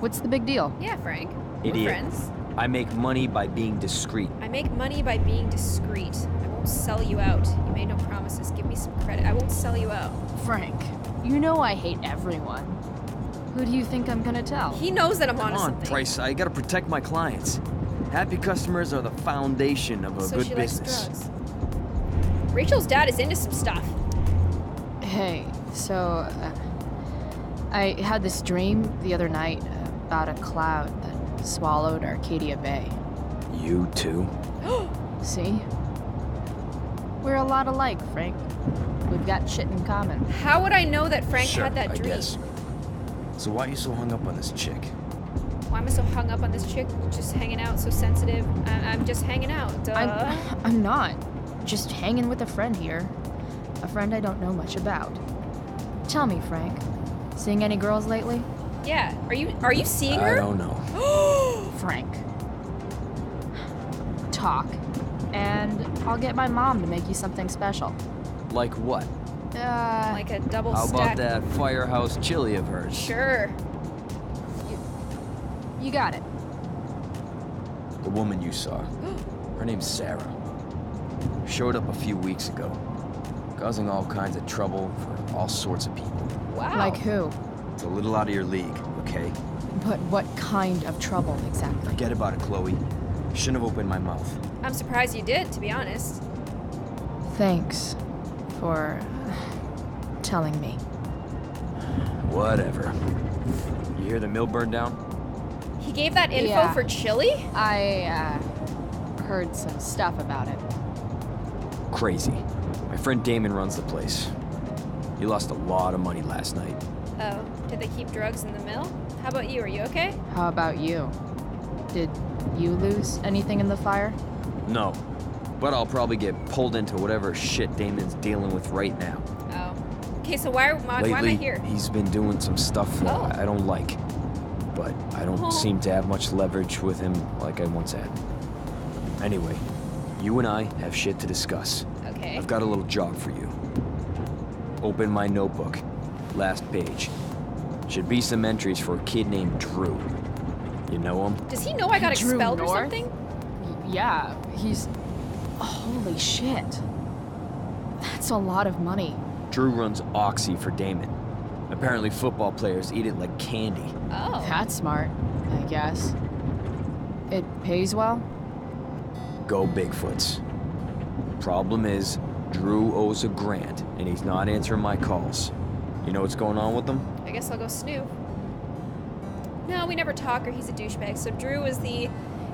What's the big deal? Yeah, Frank. Idiot. We're friends. I make money by being discreet. I make money by being discreet. I won't sell you out. You made no promises. Give me some credit. I won't sell you out. Frank, you know I hate everyone. Who do you think I'm gonna tell? He knows that I'm Come on something. Come on, Price. I gotta protect my clients. Happy customers are the foundation of a so good she business. Likes drugs. Rachel's dad is into some stuff. Hey, so uh, I had this dream the other night about a cloud that swallowed Arcadia Bay. You too? See? We're a lot alike, Frank. We've got shit in common. How would I know that Frank sure, had that dream? I guess. So why are you so hung up on this chick? Why am I so hung up on this chick? Just hanging out, so sensitive. I I'm just hanging out, duh. I'm, I'm not. Just hanging with a friend here. A friend I don't know much about. Tell me, Frank. Seeing any girls lately? Yeah. Are you are you seeing her? I don't know. Frank. Talk. and I'll get my mom to make you something special. Like what? Uh, like a double stack. How about that firehouse chili of hers? Sure. You, you got it. The woman you saw, her name's Sarah, showed up a few weeks ago, causing all kinds of trouble for all sorts of people. Wow. Like who? It's a little out of your league, okay? But what kind of trouble, exactly? Forget about it, Chloe. Shouldn't have opened my mouth. I'm surprised you did, to be honest. Thanks for telling me. Whatever. You hear the mill burned down? He gave that info yeah. for chili? I, uh, heard some stuff about it. Crazy. My friend Damon runs the place. He lost a lot of money last night. Oh, did they keep drugs in the mill? How about you? Are you okay? How about you? Did you lose anything in the fire? No, but I'll probably get pulled into whatever shit Damon's dealing with right now. Oh. Okay, so why, why, Lately, why am I here? He's been doing some stuff that oh. I don't like, but I don't oh. seem to have much leverage with him like I once had. Anyway, you and I have shit to discuss. Okay. I've got a little job for you. Open my notebook. Last page. Should be some entries for a kid named Drew. You know him? Does he know I got Drew expelled North? or something? Yeah, he's... Holy shit. That's a lot of money. Drew runs Oxy for Damon. Apparently football players eat it like candy. Oh. That's smart, I guess. It pays well? Go Bigfoots. Problem is, Drew owes a grand, and he's not answering my calls. You know what's going on with them? I guess I'll go snoop. No, we never talk, or he's a douchebag. So Drew was the,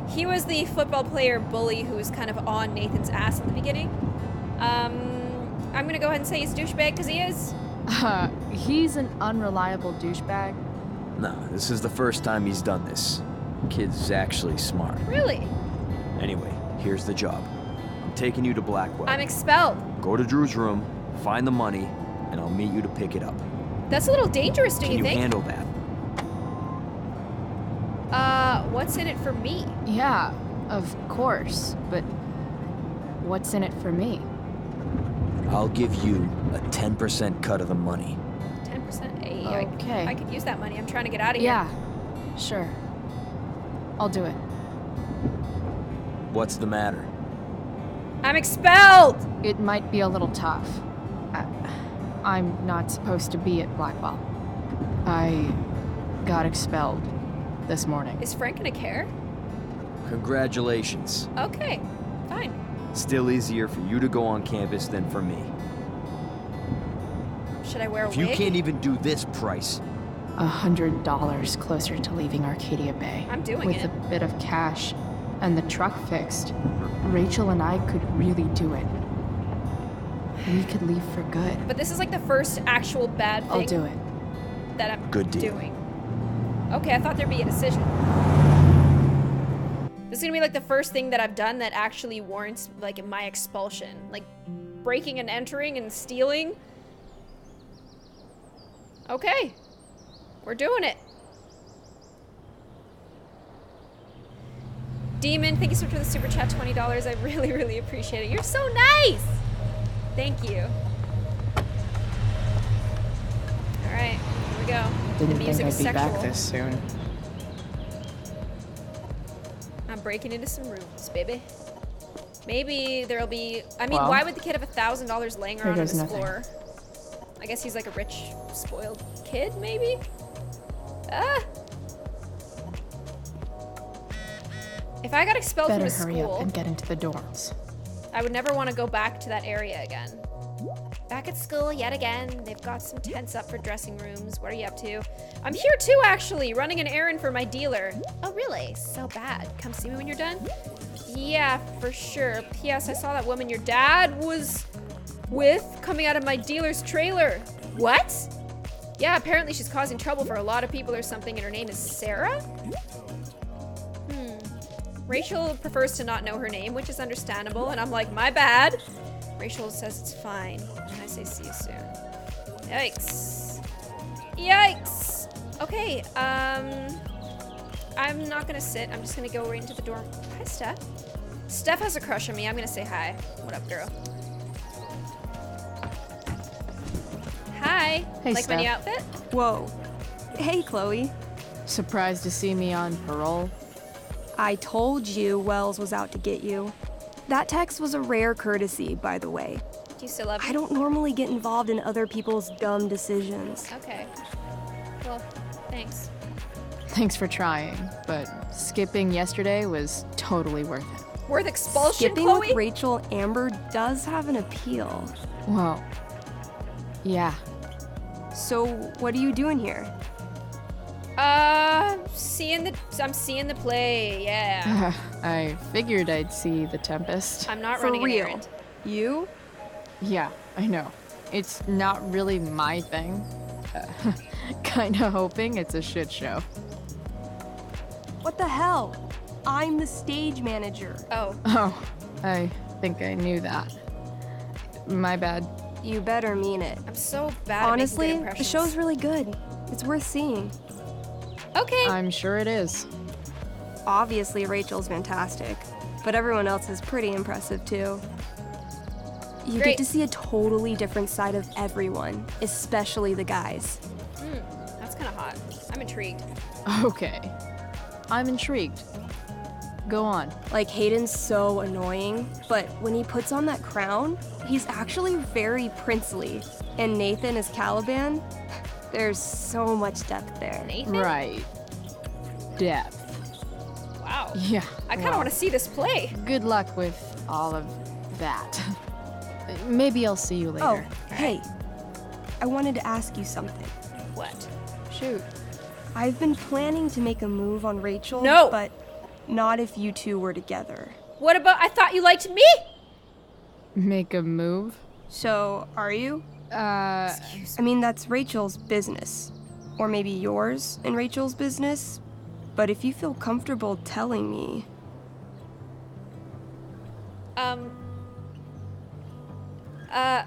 he was the football player bully who was kind of on Nathan's ass at the beginning. Um, I'm gonna go ahead and say he's a douchebag because he is. Uh, he's an unreliable douchebag. No, this is the first time he's done this. Kid's actually smart. Really? Anyway, here's the job. I'm taking you to Blackwell. I'm expelled. Go to Drew's room, find the money, and I'll meet you to pick it up. That's a little dangerous, do you think? Can you handle that? Uh, what's in it for me? Yeah, of course, but what's in it for me? I'll give you a ten percent cut of the money. ten percent? Hey, okay. I, I could use that money. I'm trying to get out of here. Yeah, sure. I'll do it. What's the matter? I'm expelled! It might be a little tough. I, I'm not supposed to be at Blackwell. I got expelled this morning. Is Frank gonna care? Congratulations. Okay, fine. Still easier for you to go on campus than for me. Should I wear a if wig? You can't even do this, Price. A hundred dollars closer to leaving Arcadia Bay. I'm doing with it. With a bit of cash and the truck fixed, Rachel and I could really do it. We could leave for good. But this is like the first actual bad thing. I'll do it. That I'm good deal. doing. Okay, I thought there'd be a decision. This is gonna be like the first thing that I've done that actually warrants like my expulsion. Like breaking and entering and stealing. Okay. We're doing it. Demon, thank you so much for the super chat, twenty dollars. I really, really appreciate it. You're so nice! Thank you. All right, here we go. Didn't the music think I'd is be sexual. Back this soon. I'm breaking into some rooms, baby. Maybe there'll be. I mean, well, why would the kid have a thousand dollars laying around on his nothing. floor? I guess he's like a rich, spoiled kid, maybe. Ah. If I got expelled Better from his hurry school up and get into the dorms. I would never want to go back to that area again. Back at school yet again. They've got some tents up for dressing rooms. What are you up to? I'm here too, actually, running an errand for my dealer. Oh, really? So bad. Come see me when you're done? Yeah, for sure. P S I saw that woman your dad was with coming out of my dealer's trailer. What? Yeah, apparently she's causing trouble for a lot of people or something, and her name is Sarah? Rachel prefers to not know her name, which is understandable, and I'm like, my bad. Rachel says it's fine, and I say see you soon. Yikes. Yikes! Okay, um... I'm not gonna sit, I'm just gonna go right into the dorm. Hi, Steph. Steph has a crush on me. I'm gonna say hi. What up, girl? Hi. Hey, like Steph. My new outfit? Whoa. Hey, Chloe. Surprised to see me on parole? I told you Wells was out to get you. That text was a rare courtesy, by the way. Do you still love me? I don't normally get involved in other people's dumb decisions. Okay. Well, thanks. Thanks for trying, but skipping yesterday was totally worth it. Worth expulsion, Skipping Chloe? With Rachel Amber does have an appeal. Well, yeah. So, what are you doing here? Uh, seeing the, I'm seeing the play, yeah. I figured I'd see The Tempest. I'm not For running real. An errand. You? Yeah, I know. It's not really my thing. Uh, kinda hoping it's a shit show. What the hell? I'm the stage manager. Oh. Oh, I think I knew that. My bad. You better mean it. I'm so bad Honestly, at making good impressions. The show's really good. It's worth seeing. Okay. I'm sure it is. Obviously, Rachel's fantastic, but everyone else is pretty impressive too. You Great. Get to see a totally different side of everyone, especially the guys. Mm, that's kind of hot. I'm intrigued. Okay. I'm intrigued. Go on. Like, Hayden's so annoying, but when he puts on that crown, he's actually very princely. And Nathan is Caliban. There's so much depth there. Nathan? Right. Depth. Wow. Yeah. I kind of wow. want to see this play. Good luck with all of that. Maybe I'll see you later. Oh, all hey. Right. I wanted to ask you something. What? Shoot. I've been planning to make a move on Rachel, no. but not if you two were together. What about, I thought you liked me? Make a move? So, are you? Uh, Excuse me. I mean, that's Rachel's business. Or maybe yours and Rachel's business. But if you feel comfortable telling me... Um... Uh...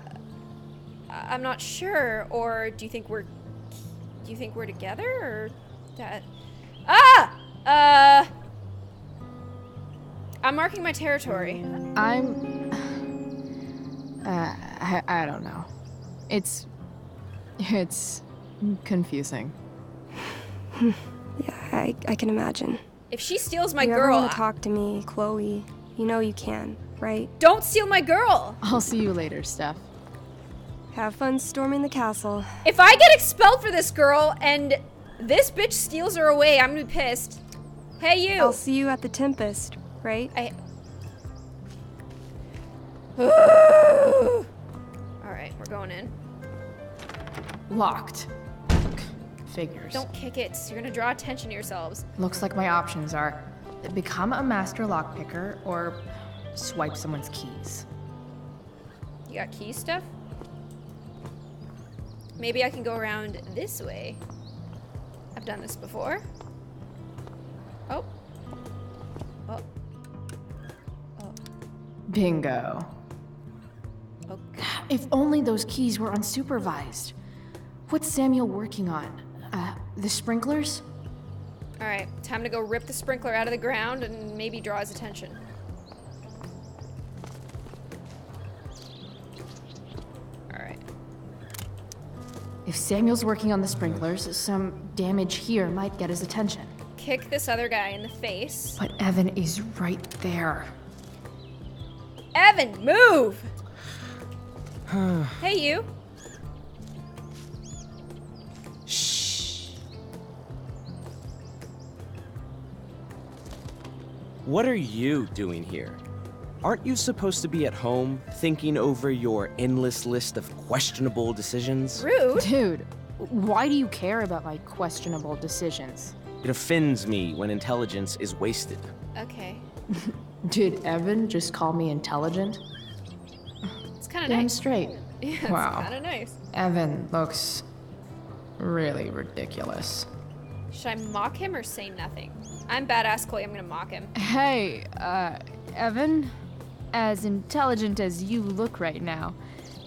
I'm not sure, or do you think we're... Do you think we're together, or... that? Ah! Uh... I'm marking my territory. I'm... Uh, I, I don't know. It's, it's confusing. yeah, I, I can imagine. If she steals my you girl- You ever want to talk to me, Chloe, you know you can, right? Don't steal my girl! I'll see you later, Steph. Have fun storming the castle. If I get expelled for this girl and this bitch steals her away, I'm gonna be pissed. Hey, you! I'll see you at the Tempest, right? I- Ooh. All right, we're going in. Locked. Figures. Don't kick it. You're gonna draw attention to yourselves. Looks like my options are become a master lockpicker or swipe someone's keys. You got key stuff? Maybe I can go around this way. I've done this before. Oh. Oh. Oh. Bingo. Okay. If only those keys were unsupervised. What's Samuel working on? Uh, the sprinklers? All right, time to go rip the sprinkler out of the ground and maybe draw his attention. All right. If Samuel's working on the sprinklers, some damage here might get his attention. Kick this other guy in the face. But Evan is right there. Evan, move! Hey, you. Shh. What are you doing here? Aren't you supposed to be at home, thinking over your endless list of questionable decisions? Rude. Dude, why do you care about my questionable decisions? It offends me when intelligence is wasted. Okay. Did Evan just call me intelligent? Kind of nice. Straight. Yeah, it's wow. Kind of nice. Evan looks really ridiculous. Should I mock him or say nothing? I'm badass Chloe, I'm gonna mock him. Hey, uh, Evan, as intelligent as you look right now,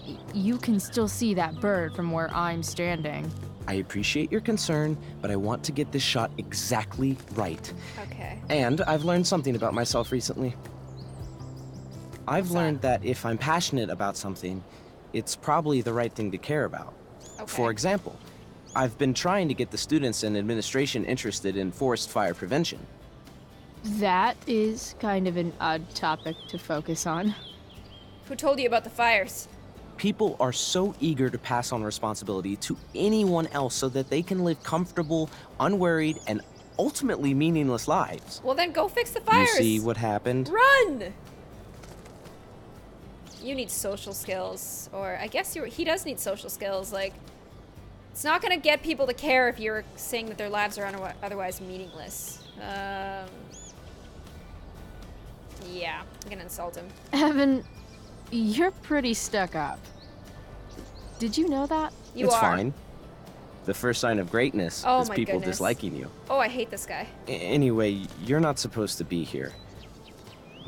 y you can still see that bird from where I'm standing. I appreciate your concern, but I want to get this shot exactly right. Okay. And I've learned something about myself recently. I've learned that if I'm passionate about something, it's probably the right thing to care about. Okay. For example, I've been trying to get the students and administration interested in forest fire prevention. That is kind of an odd topic to focus on. Who told you about the fires? People are so eager to pass on responsibility to anyone else so that they can live comfortable, unworried, and ultimately meaningless lives. Well, then go fix the fires. You see what happened? Run! You need social skills, or I guess you he does need social skills. Like, it's not gonna get people to care if you're saying that their lives are otherwise meaningless. Um, yeah, I'm gonna insult him. Evan, you're pretty stuck up. Did you know that? You it's are. Fine. The first sign of greatness oh is people goodness. disliking you. Oh, I hate this guy. A anyway, you're not supposed to be here.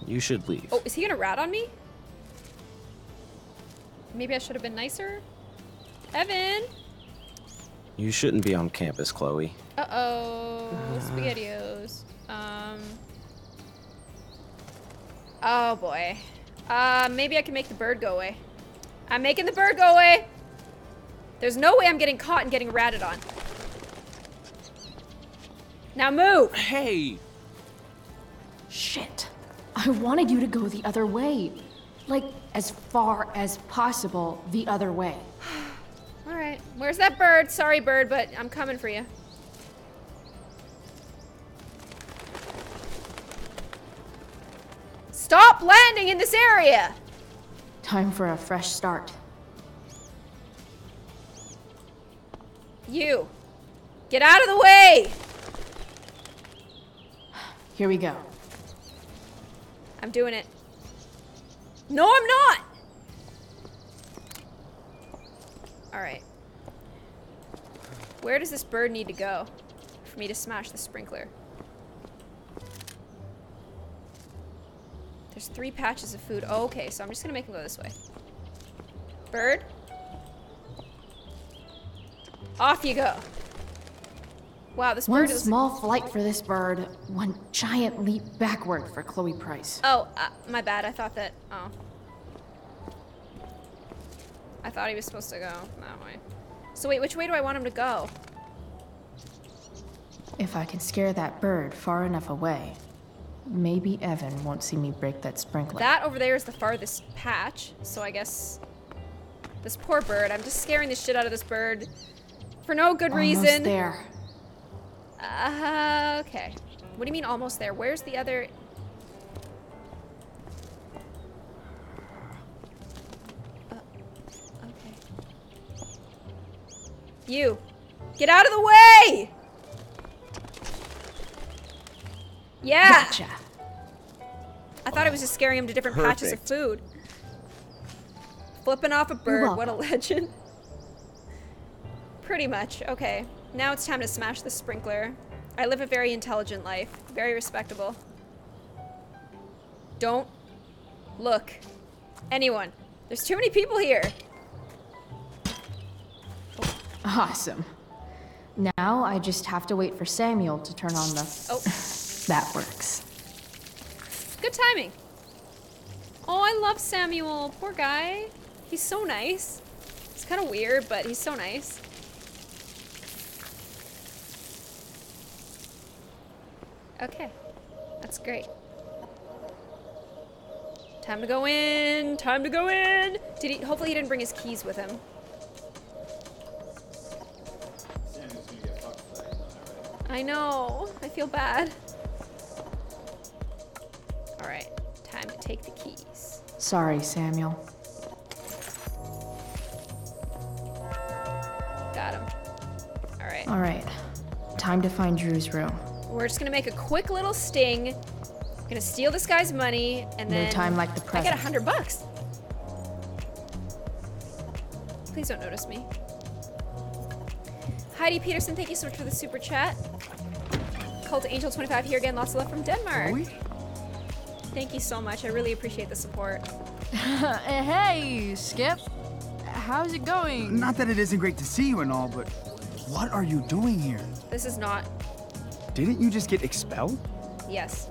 You should leave. Oh, is he gonna rat on me? Maybe I should have been nicer? Evan! You shouldn't be on campus, Chloe. Uh-oh, uh. SpaghettiOs. Um. Oh boy. Uh, maybe I can make the bird go away. I'm making the bird go away! There's no way I'm getting caught and getting ratted on. Now move! Hey! Shit. I wanted you to go the other way. Like, as far as possible the other way. Alright. Where's that bird? Sorry, bird, but I'm coming for you. Stop landing in this area! Time for a fresh start. You, get out of the way! Here we go. I'm doing it. No, I'm not! Alright. Where does this bird need to go for me to smash the sprinkler? There's three patches of food. Oh, okay, so I'm just gonna make him go this way. Bird? Off you go. Wow, this bird is- One small flight for this bird, one giant leap backward for Chloe Price. Oh, uh, my bad. I thought that- oh. I thought he was supposed to go that way. So wait, which way do I want him to go? If I can scare that bird far enough away, maybe Evan won't see me break that sprinkler. That over there is the farthest patch, so I guess this poor bird- I'm just scaring the shit out of this bird. For no good reason. Almost there. Uh, okay. What do you mean almost there? Where's the other? Uh, okay. You, get out of the way! Yeah. Gotcha. I thought it was just scaring him to different Perfect. patches of food. Flipping off a bird. What a legend. Pretty much. Okay. Now it's time to smash the sprinkler. I live a very intelligent life. Very respectable. Don't look. Anyone. There's too many people here. Oh. Awesome. Now I just have to wait for Samuel to turn on the... Oh. That works. Good timing. Oh, I love Samuel. Poor guy. He's so nice. It's kind of weird, but he's so nice. Okay, that's great. Time to go in, time to go in. Did he, hopefully he didn't bring his keys with him. I know, I feel bad. All right, time to take the keys. Sorry, Samuel. Got him, all right. All right, time to find Drew's room. We're just gonna make a quick little sting. I'm gonna steal this guy's money, and then no time like the present. I get a hundred bucks. Please don't notice me. Heidi Peterson, thank you so much for the super chat. Cult Angel twenty-five here again. Lots of love from Denmark. Boy. Thank you so much. I really appreciate the support. Hey, Skip. How's it going? Not that it isn't great to see you and all, but what are you doing here? This is not. Didn't you just get expelled? Yes.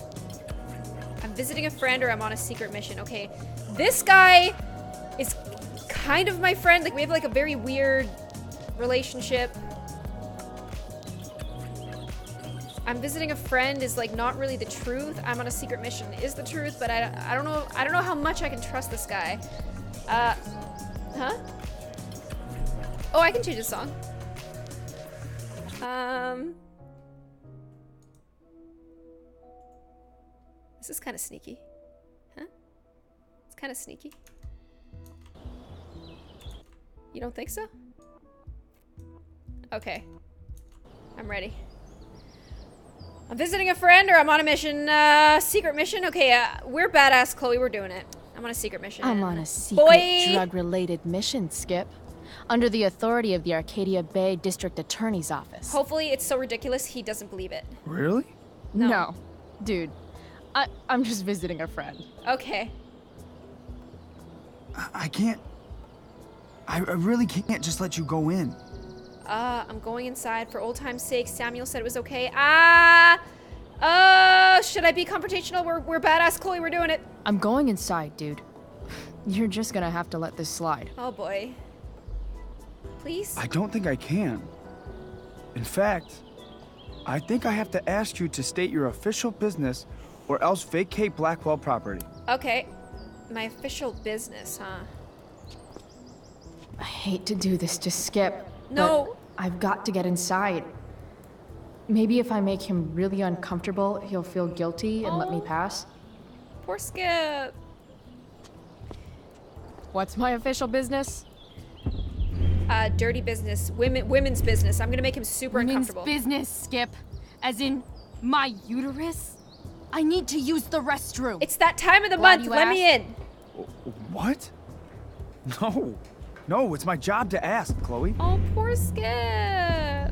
I'm visiting a friend or I'm on a secret mission. Okay, This guy is kind of my friend. Like, we have like a very weird relationship. I'm visiting a friend is like not really the truth. I'm on a secret mission is the truth, but I, I don't know. I don't know how much I can trust this guy. Uh, huh? Oh, I can change the song. Um, this is kind of sneaky, huh? It's kind of sneaky. You don't think so? Okay, I'm ready. I'm visiting a friend, or I'm on a mission, uh, secret mission? Okay, uh, we're badass, Chloe, we're doing it. I'm on a secret mission. I'm on a secret drug-related mission, Skip. Under the authority of the Arcadia Bay District Attorney's Office. Hopefully it's so ridiculous he doesn't believe it. Really? No. No. Dude, I, I'm just visiting a friend. Okay. I, I can't... I, I really can't just let you go in. Uh, I'm going inside for old time's sake. Samuel said it was okay. Ah! Uh, should I be confrontational? We're, we're badass, Chloe. We're doing it. I'm going inside, dude. You're just gonna have to let this slide. Oh, boy. Please? I don't think I can. In fact, I think I have to ask you to state your official business or else vacate Blackwell property. Okay. My official business, huh? I hate to do this to Skip. No. But I've got to get inside. Maybe if I make him really uncomfortable, he'll feel guilty and oh. let me pass. Poor Skip. What's my official business? Uh, dirty business. Women, women's business. I'm gonna make him super women's uncomfortable. Women's business, Skip. As in, my uterus? I need to use the restroom. It's that time of the Glad month. Let asked. me in. What? No. No, it's my job to ask, Chloe. Oh, poor Skip.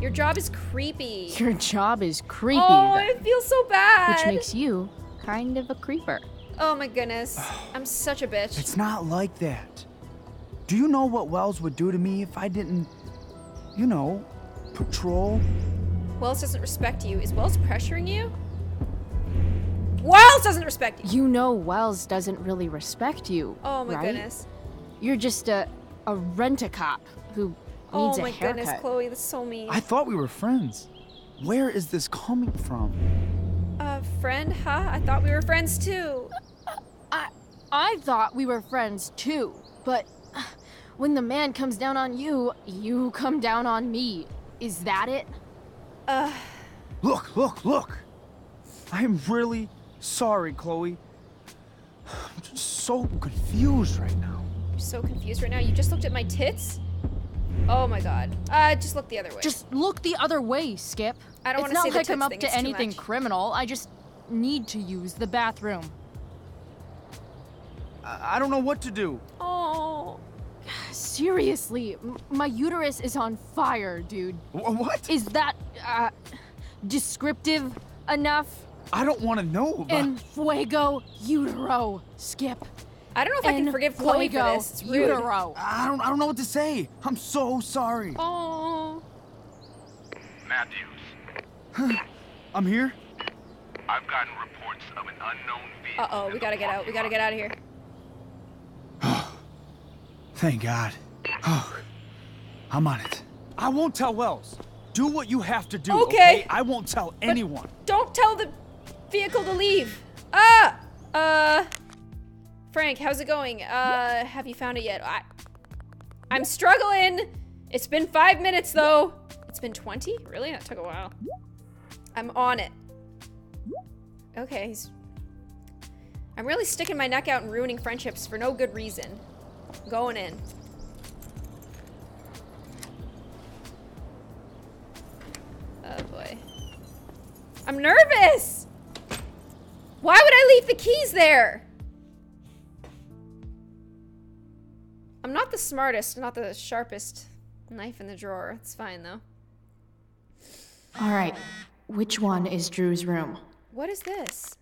Your job is creepy. Your job is creepy. Oh, it feels so bad. Which makes you kind of a creeper. Oh my goodness. I'm such a bitch. It's not like that. Do you know what Wells would do to me if I didn't, you know, patrol? Wells doesn't respect you. Is Wells pressuring you? Wells doesn't respect you. You know Wells doesn't really respect you, Oh my right? goodness. You're just a, a rent-a-cop who needs a haircut. Oh my goodness, Chloe, that's so mean. I thought we were friends. Where is this coming from? A friend, huh? I thought we were friends too. I, I thought we were friends too, but when the man comes down on you, you come down on me. Is that it? Uh. Look, look, look. I'm really sorry, Chloe. I'm just so confused right now. I'm so confused right now. You just looked at my tits? Oh my god. Uh, just look the other way. Just look the other way, Skip. I don't want to say the tits thing. It's not like I'm up to anything criminal. I just need to use the bathroom. I, I don't know what to do. Oh. Seriously, my uterus is on fire, dude. What? Is that uh, descriptive enough? I don't want to know. En fuego utero, Skip. I don't know if and I can forgive Chloe for this. It's rude. Utero. I don't. I don't know what to say. I'm so sorry. Oh. Matthews. I'm here. I've gotten reports of an unknown vehicle. Uh oh. We gotta get out. We gotta get out of here. Thank God. Oh, I'm on it. I won't tell Wells. Do what you have to do. Okay. okay? I won't tell but anyone. Don't tell the vehicle to leave. Ah. Uh. Frank, how's it going? Uh, have you found it yet? I, I'm struggling. It's been five minutes though. It's been twenty? Really? That took a while. I'm on it. Okay. He's, I'm really sticking my neck out and ruining friendships for no good reason. I'm going in. Oh boy. I'm nervous. Why would I leave the keys there? I'm not the smartest, not the sharpest knife in the drawer. It's fine, though. All right. Which one is Drew's room? What is this?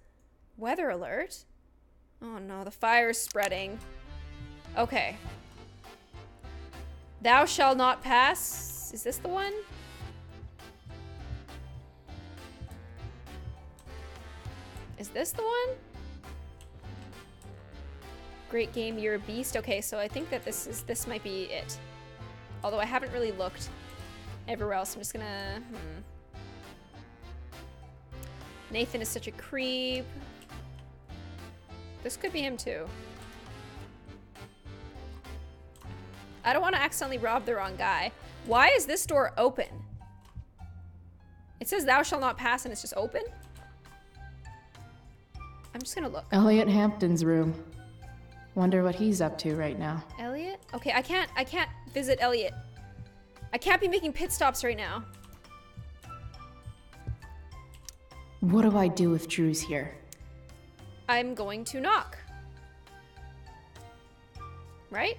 Weather alert? Oh, no. The fire's spreading. Okay. Thou shall not pass. Is this the one? Is this the one? Great game, you're a beast. Okay, so I think that this is this might be it. Although I haven't really looked everywhere else. I'm just gonna, hmm. Nathan is such a creep. This could be him too. I don't want to accidentally rob the wrong guy. Why is this door open? It says thou shall not pass and it's just open? I'm just gonna look. Elliot Hampton's room. Wonder what he's up to right now. Elliot? Okay, I can't, I can't visit Elliot. I can't be making pit stops right now. What do I do if Drew's here? I'm going to knock. Right?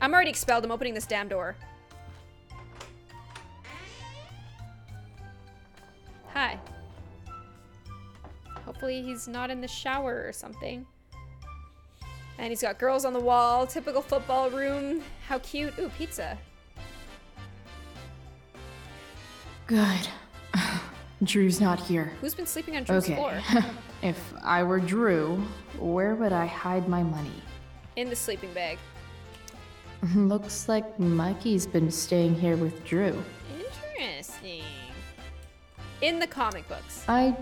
I'm already expelled. I'm opening this damn door. Hi. Hopefully he's not in the shower or something. And he's got girls on the wall. Typical football room. How cute. Ooh, pizza. Good. Drew's not here. Who's been sleeping on Drew's okay. floor? If I were Drew, where would I hide my money? In the sleeping bag. Looks like Mikey's been staying here with Drew. Interesting. In the comic books. I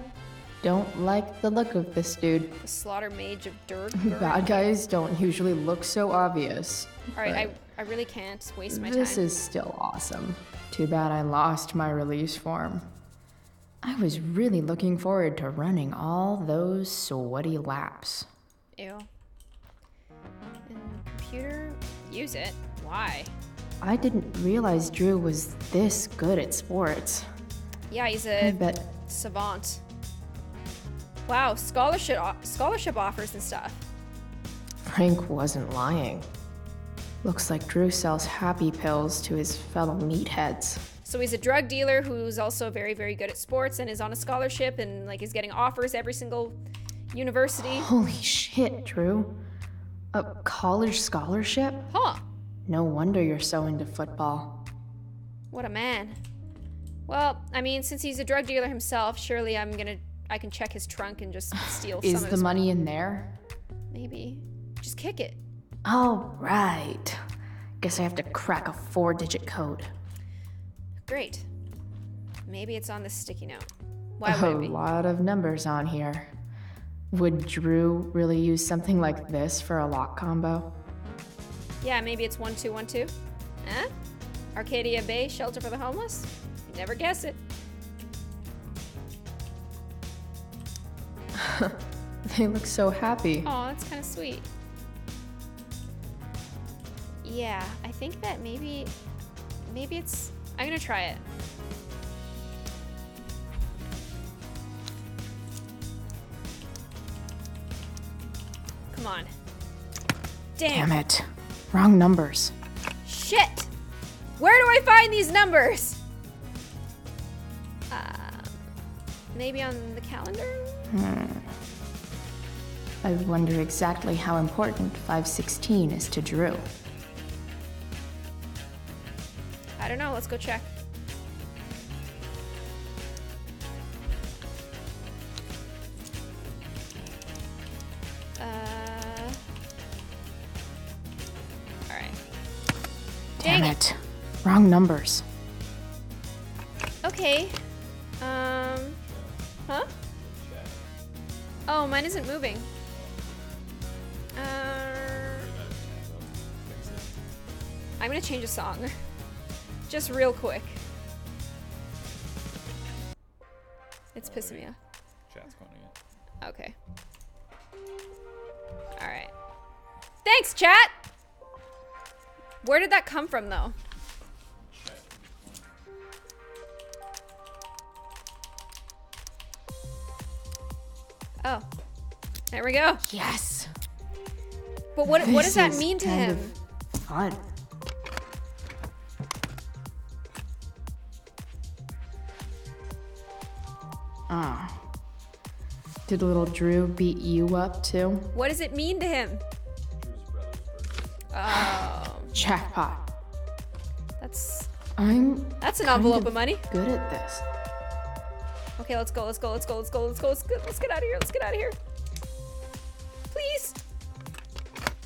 don't like the look of this dude. The slaughter mage of dirt. Bad guys don't usually look so obvious. Alright, I, I really can't waste my this time. This is still awesome. Too bad I lost my release form. I was really looking forward to running all those sweaty laps. Ew. And computer? Use it? Why? I didn't realize Drew was this good at sports. Yeah, he's a bet. savant. Wow, scholarship scholarship offers and stuff. Frank wasn't lying. Looks like Drew sells happy pills to his fellow meatheads. So he's a drug dealer who's also very, very good at sports and is on a scholarship and like is getting offers every single university. Holy shit, Drew. A college scholarship? Huh. No wonder you're so into football. What a man. Well, I mean, since he's a drug dealer himself, surely I'm gonna, I can check his trunk and just steal some of his money. Is the money in there? Maybe. Just kick it. All right. Guess I have to crack a four-digit code. Great. Maybe it's on this sticky note. Why would it be? A lot of numbers on here. Would Drew really use something like this for a lock combo? Yeah, maybe it's one two one two. Huh? Arcadia Bay, shelter for the homeless? You never guess it. They look so happy. Oh, that's kind of sweet. Yeah, I think that maybe, maybe it's. I'm gonna try it. Come on. Damn. Damn it. Wrong numbers. Shit! Where do I find these numbers? Uh, maybe on the calendar? Hmm. I wonder exactly how important five sixteen is to Drew. I don't know. Let's go check. Wrong numbers. Okay. Um. Huh? Oh, mine isn't moving. Uh, I'm gonna change a song. Just real quick. It's pissing me off. Chat's going again. Okay. Alright. Thanks, chat! Where did that come from, though? Oh, there we go. Yes. But what what does that mean to him? Fun. Ah. Did little Drew beat you up too? What does it mean to him? Oh. Jackpot. That's. I'm. That's an envelope of money. Good at this. Okay, let's go, let's go, let's go, let's go, let's go, let's go, let's get out of here, let's get out of here. Please.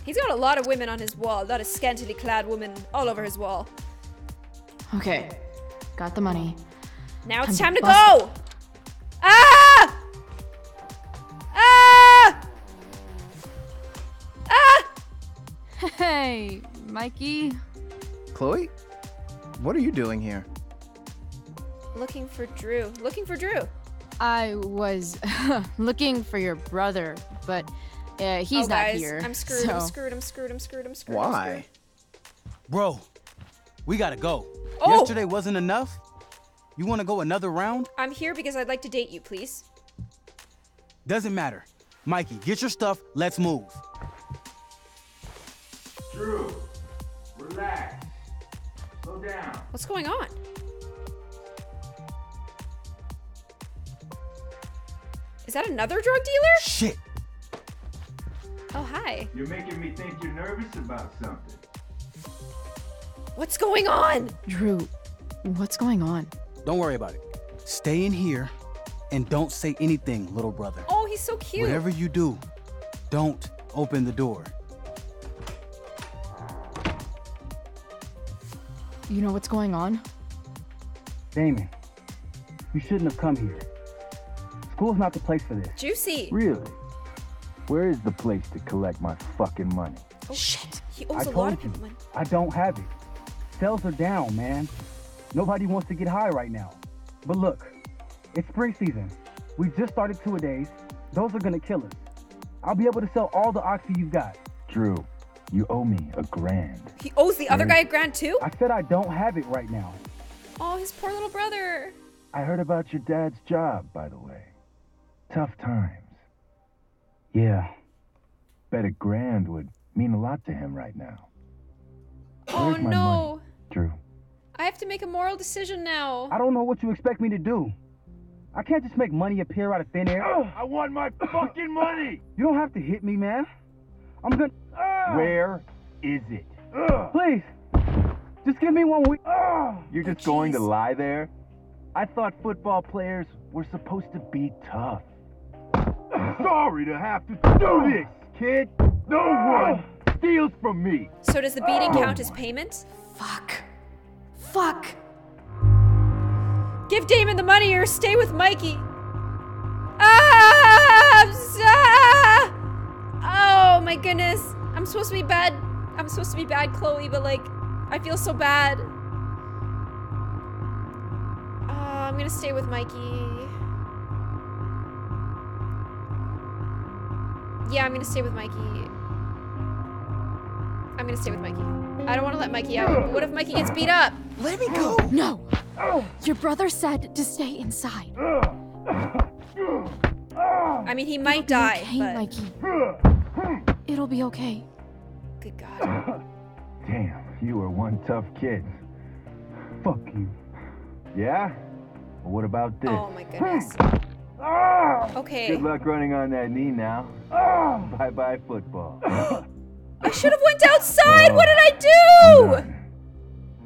He's got a lot of women on his wall, a lot of scantily clad women all over his wall. Okay, got the money. Now it's time, time to go! Ah! Ah! Ah! Hey, Mikey. Chloe, what are you doing here? Looking for Drew. Looking for Drew. I was looking for your brother, but uh, he's oh, not guys, here. I'm screwed, so. I'm screwed, I'm screwed, I'm screwed, I'm screwed. Why? I'm screwed. Bro, we gotta go. Oh. Yesterday wasn't enough? You wanna go another round? I'm here because I'd like to date you, please. Doesn't matter. Mikey, get your stuff, let's move. Drew, relax. Slow down. What's going on? Is that another drug dealer? Shit. Oh, hi. You're making me think you're nervous about something. What's going on? Drew, what's going on? Don't worry about it. Stay in here and don't say anything, little brother. Oh, he's so cute. Whatever you do, don't open the door. You know what's going on? Damon, you shouldn't have come here. School's not the place for this. Juicy. Really? Where is the place to collect my fucking money? Oh, shit. He owes I a lot of people money. I don't have it. Sales are down, man. Nobody wants to get high right now. But look, it's spring season. We just started two-a-days. Those are gonna kill us. I'll be able to sell all the oxy you've got. Drew, you owe me a grand. He owes the other guy a grand too? I said I don't have it right now. Oh, his poor little brother. I heard about your dad's job, by the way. Tough times. Yeah. Bet a grand would mean a lot to him right now. Oh no. Money, Drew. I have to make a moral decision now. I don't know what you expect me to do. I can't just make money appear out of thin air. Oh, I want my fucking money. You don't have to hit me, man. I'm gonna. Oh. Where is it? Oh. Please. Just give me one week. Oh. You're just oh, going to lie there? I thought football players were supposed to be tough. Sorry to have to do this, kid. No one steals from me. So does the beating oh. count as payment? Fuck. Fuck. Give Damon the money or stay with Mikey. Ah! ah! Oh my goodness. I'm supposed to be bad. I'm supposed to be bad, Chloe, but like, I feel so bad. Oh, I'm gonna stay with Mikey. Yeah, I'm gonna stay with Mikey. I'm gonna stay with Mikey. I don't want to let Mikey out. What if Mikey gets beat up? Let me go! No! Your brother said to stay inside. I mean, he might It'll die, okay, but... Mikey. It'll be okay. Good God. Damn, you are one tough kid. Fuck you. Yeah? Well, what about this? Oh my goodness. Okay. Good luck running on that knee now. Bye bye football. I should have went outside. Oh, what did I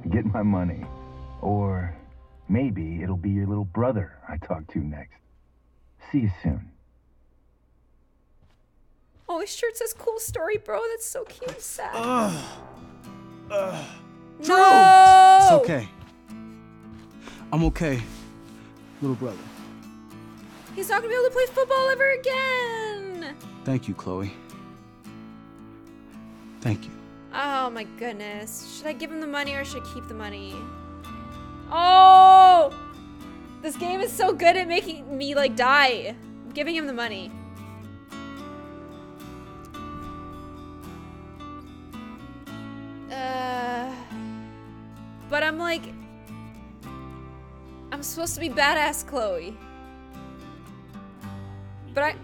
do? Get my money, or maybe it'll be your little brother I talk to next. See you soon. Oh, his shirt says "Cool Story, Bro." That's so cute and sad. Uh, uh, no. It's okay. I'm okay, little brother. He's not gonna be able to play football ever again. Thank you, Chloe. Thank you. Oh my goodness. Should I give him the money or should I keep the money? Oh! This game is so good at making me like die. I'm giving him the money. Uh, but I'm like, I'm supposed to be badass, Chloe. But I,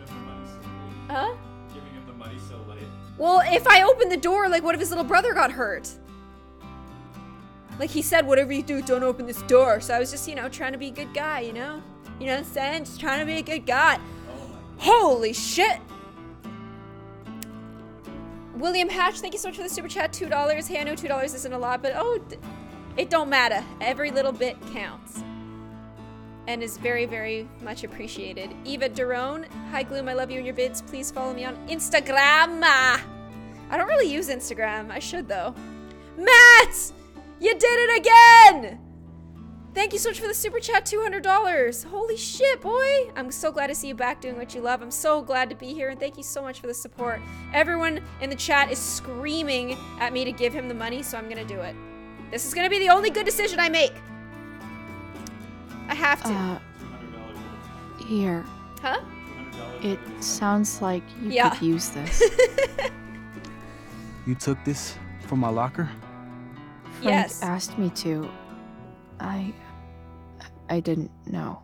huh? Giving him the money so late. Well, if I open the door, like, what if his little brother got hurt? Like he said, whatever you do, don't open this door. So I was just, you know, trying to be a good guy, you know? You know what I'm saying? Just trying to be a good guy. Oh, holy shit! William Hatch, thank you so much for the super chat. two dollars. Hey, I know two dollars isn't a lot, but oh, it don't matter. Every little bit counts. And is very, very much appreciated. Eva Derone, hi Gloom, I love you and your vids. Please follow me on Instagram. I don't really use Instagram. I should, though. Matt! You did it again! Thank you so much for the super chat, two hundred dollars. Holy shit, boy. I'm so glad to see you back doing what you love. I'm so glad to be here, and thank you so much for the support. Everyone in the chat is screaming at me to give him the money, so I'm gonna do it. This is gonna be the only good decision I make. I have to. Uh, here. Huh? It sounds like you yeah. could use this. You took this from my locker? Frank yes. asked me to. I... I didn't know.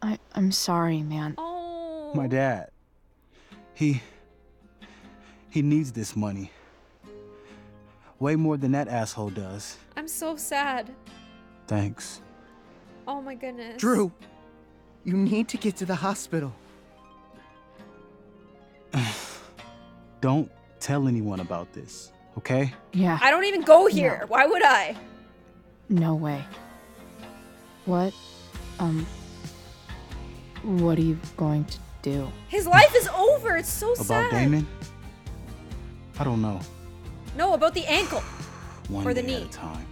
I... I'm sorry, man. Oh. My dad. He... He needs this money. Way more than that asshole does. I'm so sad. Thanks. Oh my goodness. Drew! You need to get to the hospital. Don't tell anyone about this, okay? Yeah. I don't even go here. No. Why would I? No way. What? Um, what are you going to do? His life is over. It's so about sad. About Damon? I don't know. No, about the ankle. One or the day knee. At a time.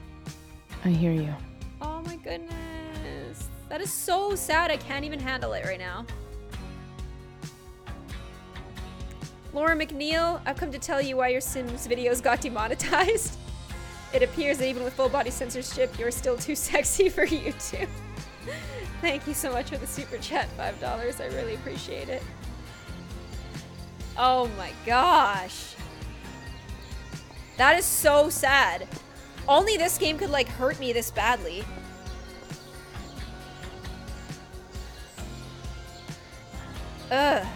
I hear you. Oh my goodness. That is so sad. I can't even handle it right now. Laura McNeil, I've come to tell you why your Sims videos got demonetized. It appears that even with full body censorship, you're still too sexy for YouTube. Thank you so much for the super chat, five dollars. I really appreciate it. Oh my gosh. That is so sad. Only this game could like hurt me this badly. Ugh.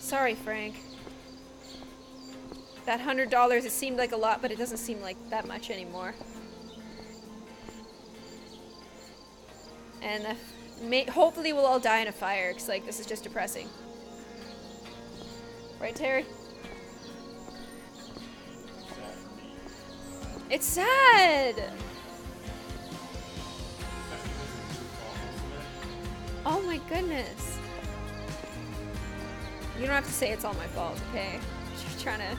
Sorry, Frank. That one hundred dollars, it seemed like a lot, but it doesn't seem like that much anymore. And uh, may hopefully we'll all die in a fire, because like, this is just depressing. Right, Terry? It's sad! Oh my goodness. You don't have to say it's all my fault, okay? I'm trying to...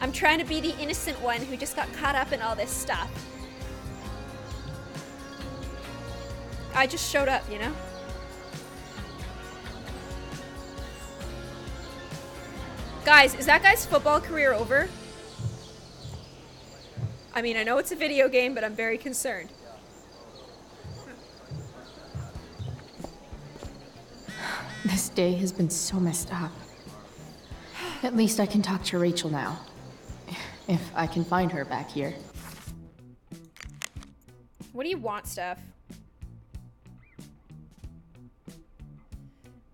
I'm trying to be the innocent one who just got caught up in all this stuff. I just showed up, you know? Guys, is that guy's football career over? I mean, I know it's a video game, but I'm very concerned. This day has been so messed up. At least I can talk to Rachel now. If I can find her back here. What do you want, Steph?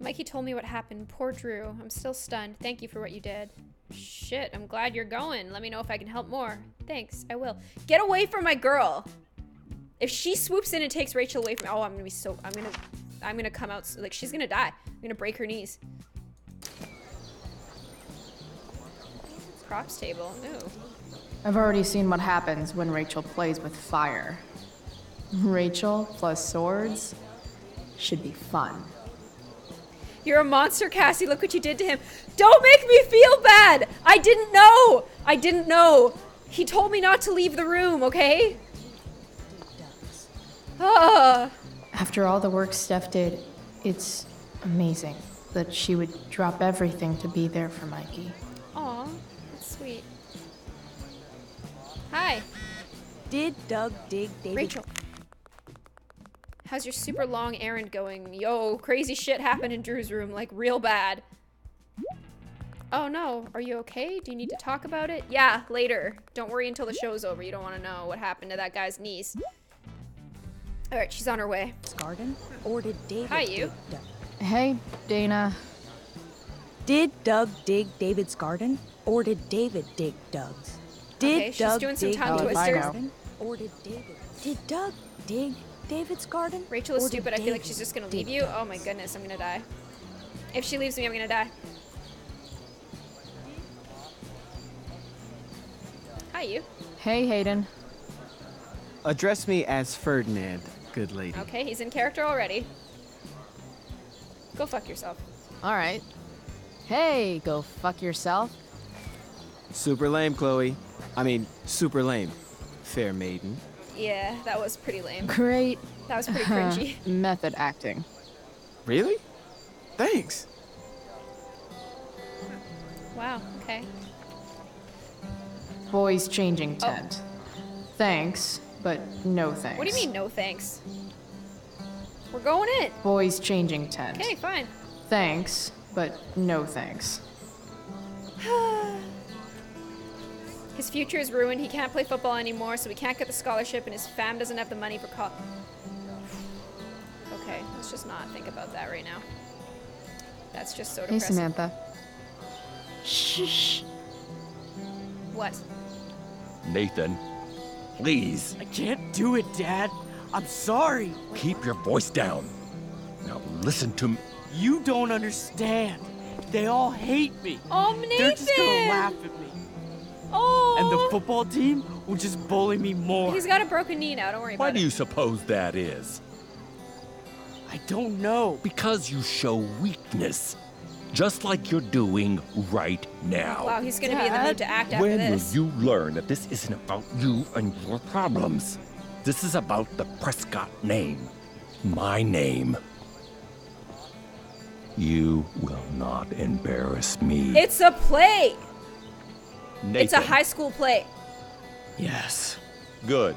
Mikey told me what happened. Poor Drew. I'm still stunned. Thank you for what you did. Shit, I'm glad you're going. Let me know if I can help more. Thanks, I will. Get away from my girl! If she swoops in and takes Rachel away from me, oh, I'm gonna be so, I'm gonna... I'm gonna come out, like, she's gonna die. I'm gonna break her knees. Props table, ooh. I've already seen what happens when Rachel plays with fire. Rachel plus swords should be fun. You're a monster, Cassie, look what you did to him. Don't make me feel bad! I didn't know! I didn't know! He told me not to leave the room, okay? Ugh. After all the work Steph did, it's amazing that she would drop everything to be there for Mikey. Aw, that's sweet. Hi. Did Doug dig David? Rachel. How's your super long errand going? Yo, crazy shit happened in Drew's room, like real bad. Oh no, are you okay? Do you need to talk about it? Yeah, later. Don't worry until the show's over. You don't want to know what happened to that guy's niece. All right, she's on her way. Garden, or did David Hi, you. Dig hey, Dana. Did Doug dig David's garden, or did David dig Doug's? Did okay, she's Doug doing some tongue twisters. Or did David? Did Doug dig David's garden? Rachel is stupid. I feel like she's just gonna leave you. Doug's. Oh my goodness, I'm gonna die. If she leaves me, I'm gonna die. Hi, you. Hey, Hayden. Address me as Ferdinand. Good lady. Okay, he's in character already. Go fuck yourself. All right. Hey, go fuck yourself. Super lame, Chloe. I mean, super lame. Fair maiden. Yeah, that was pretty lame. Great. That was pretty cringy. Uh, method acting. Really? Thanks. Wow, okay. Boys changing tent. Oh. Thanks, but no thanks. What do you mean, no thanks? We're going in. Boys changing tent. Okay, fine. Thanks, but no thanks. His future is ruined, he can't play football anymore, so he can't get the scholarship, and his fam doesn't have the money for college. Okay, let's just not think about that right now. That's just so depressing. Hey, Samantha. Shh. What? Nathan, please. I can't do it, Dad. I'm sorry. Keep your voice down. Now listen to me. You don't understand. They all hate me. Oh, Nathan! They're just gonna laugh at me. Oh. And the football team will just bully me more. He's got a broken knee now, don't worry about it. Why do you suppose that is? I don't know. Because you show weakness. Just like you're doing right now. Wow, he's gonna Dad, be in the mood to act after this. When will you learn that this isn't about you and your problems? This is about the Prescott name. My name. You will not embarrass me. It's a play! Nathan. It's a high school play. Yes. Good.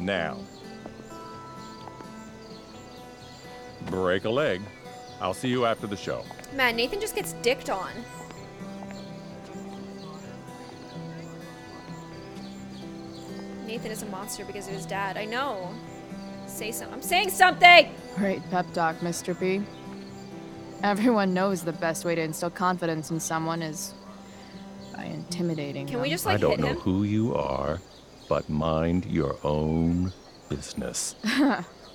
Now. Break a leg. I'll see you after the show. Man, Nathan just gets dicked on. Nathan is a monster because of his dad. I know. Say something. I'm saying something! Great pep talk, Mister P. Everyone knows the best way to instill confidence in someone is... by intimidating Can them. We just, like, I don't hit know him? Who you are, but mind your own business.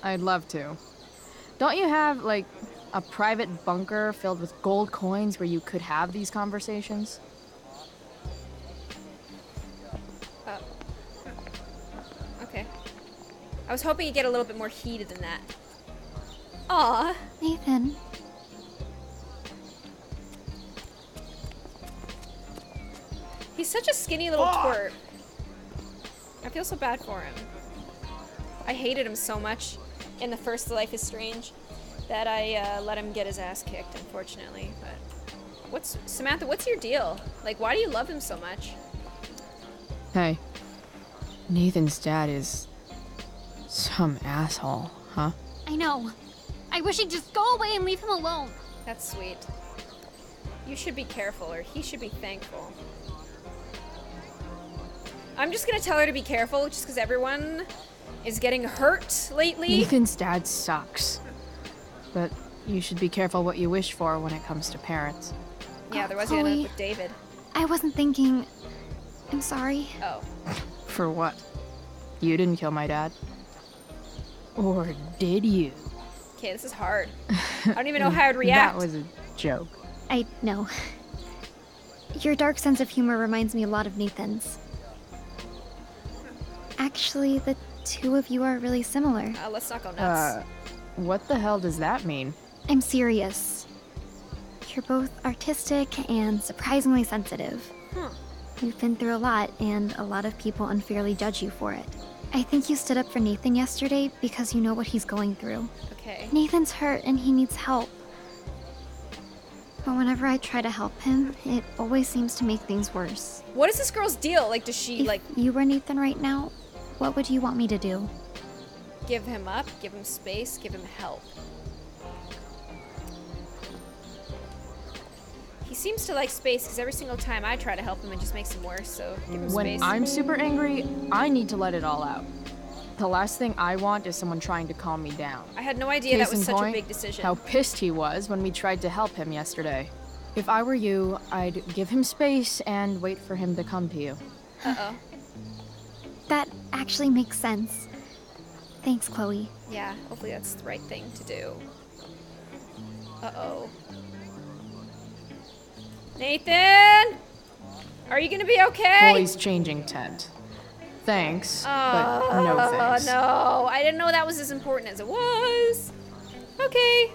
I'd love to. Don't you have, like, a private bunker filled with gold coins where you could have these conversations? Uh, okay. I was hoping you'd get a little bit more heated than that. Aw. Nathan. He's such a skinny little oh. twerp. I feel so bad for him. I hated him so much in the first Life is Strange that I uh, let him get his ass kicked, unfortunately. But what's Samantha, what's your deal? Like, why do you love him so much? Hey, Nathan's dad is some asshole, huh? I know. I wish he'd just go away and leave him alone. That's sweet. You should be careful, or he should be thankful. I'm just gonna tell her to be careful just because everyone is getting hurt lately. Nathan's dad sucks. But you should be careful what you wish for when it comes to parents. Yeah, there was you ended up with David. I wasn't thinking. I'm sorry. Oh. For what? You didn't kill my dad. Or did you? Okay, this is hard. I don't even know how I'd react. That was a joke. I know. Your dark sense of humor reminds me a lot of Nathan's. Actually, the two of you are really similar. Uh, let's not go nuts. Uh, what the hell does that mean? I'm serious. You're both artistic and surprisingly sensitive. Huh. You've been through a lot, and a lot of people unfairly judge you for it. I think you stood up for Nathan yesterday because you know what he's going through. Okay. Nathan's hurt and he needs help. But whenever I try to help him, it always seems to make things worse. What is this girl's deal? Like, does she, if like... If you were Nathan right now, what would you want me to do? Give him up, give him space, give him help. He seems to like space because every single time I try to help him, it just makes him worse, so give him when space. When I'm super angry, I need to let it all out. The last thing I want is someone trying to calm me down. I had no idea that was such a big decision. How pissed he was when we tried to help him yesterday. If I were you, I'd give him space and wait for him to come to you. Uh-oh. That actually makes sense. Thanks, Chloe. Yeah, hopefully that's the right thing to do. Uh-oh. Nathan! Are you gonna be okay? Boys changing tent. Thanks, uh, but no thanks. Oh, no. I didn't know that was as important as it was. Okay.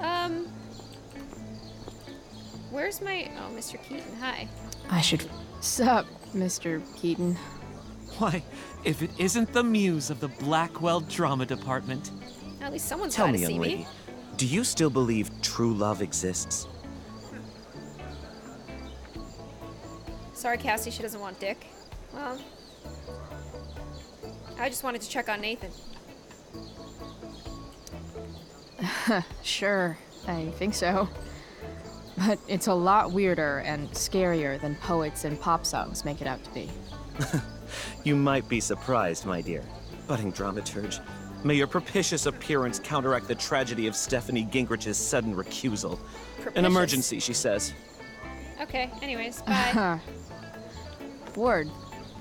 Um, where's my... Oh, Mister Keaton, hi. I should... Sup, Mister Keaton. Why, if it isn't the muse of the Blackwell Drama Department. At least someone's got to see me. Tell me, young lady, do you still believe true love exists? Sorry, Cassie, she doesn't want dick. Well, I just wanted to check on Nathan. Sure, I think so. But it's a lot weirder and scarier than poets and pop songs make it out to be. You might be surprised, my dear. Budding dramaturge, may your propitious appearance counteract the tragedy of Stephanie Gingrich's sudden recusal. Propitious. An emergency, she says. Okay, anyways, bye. Bored.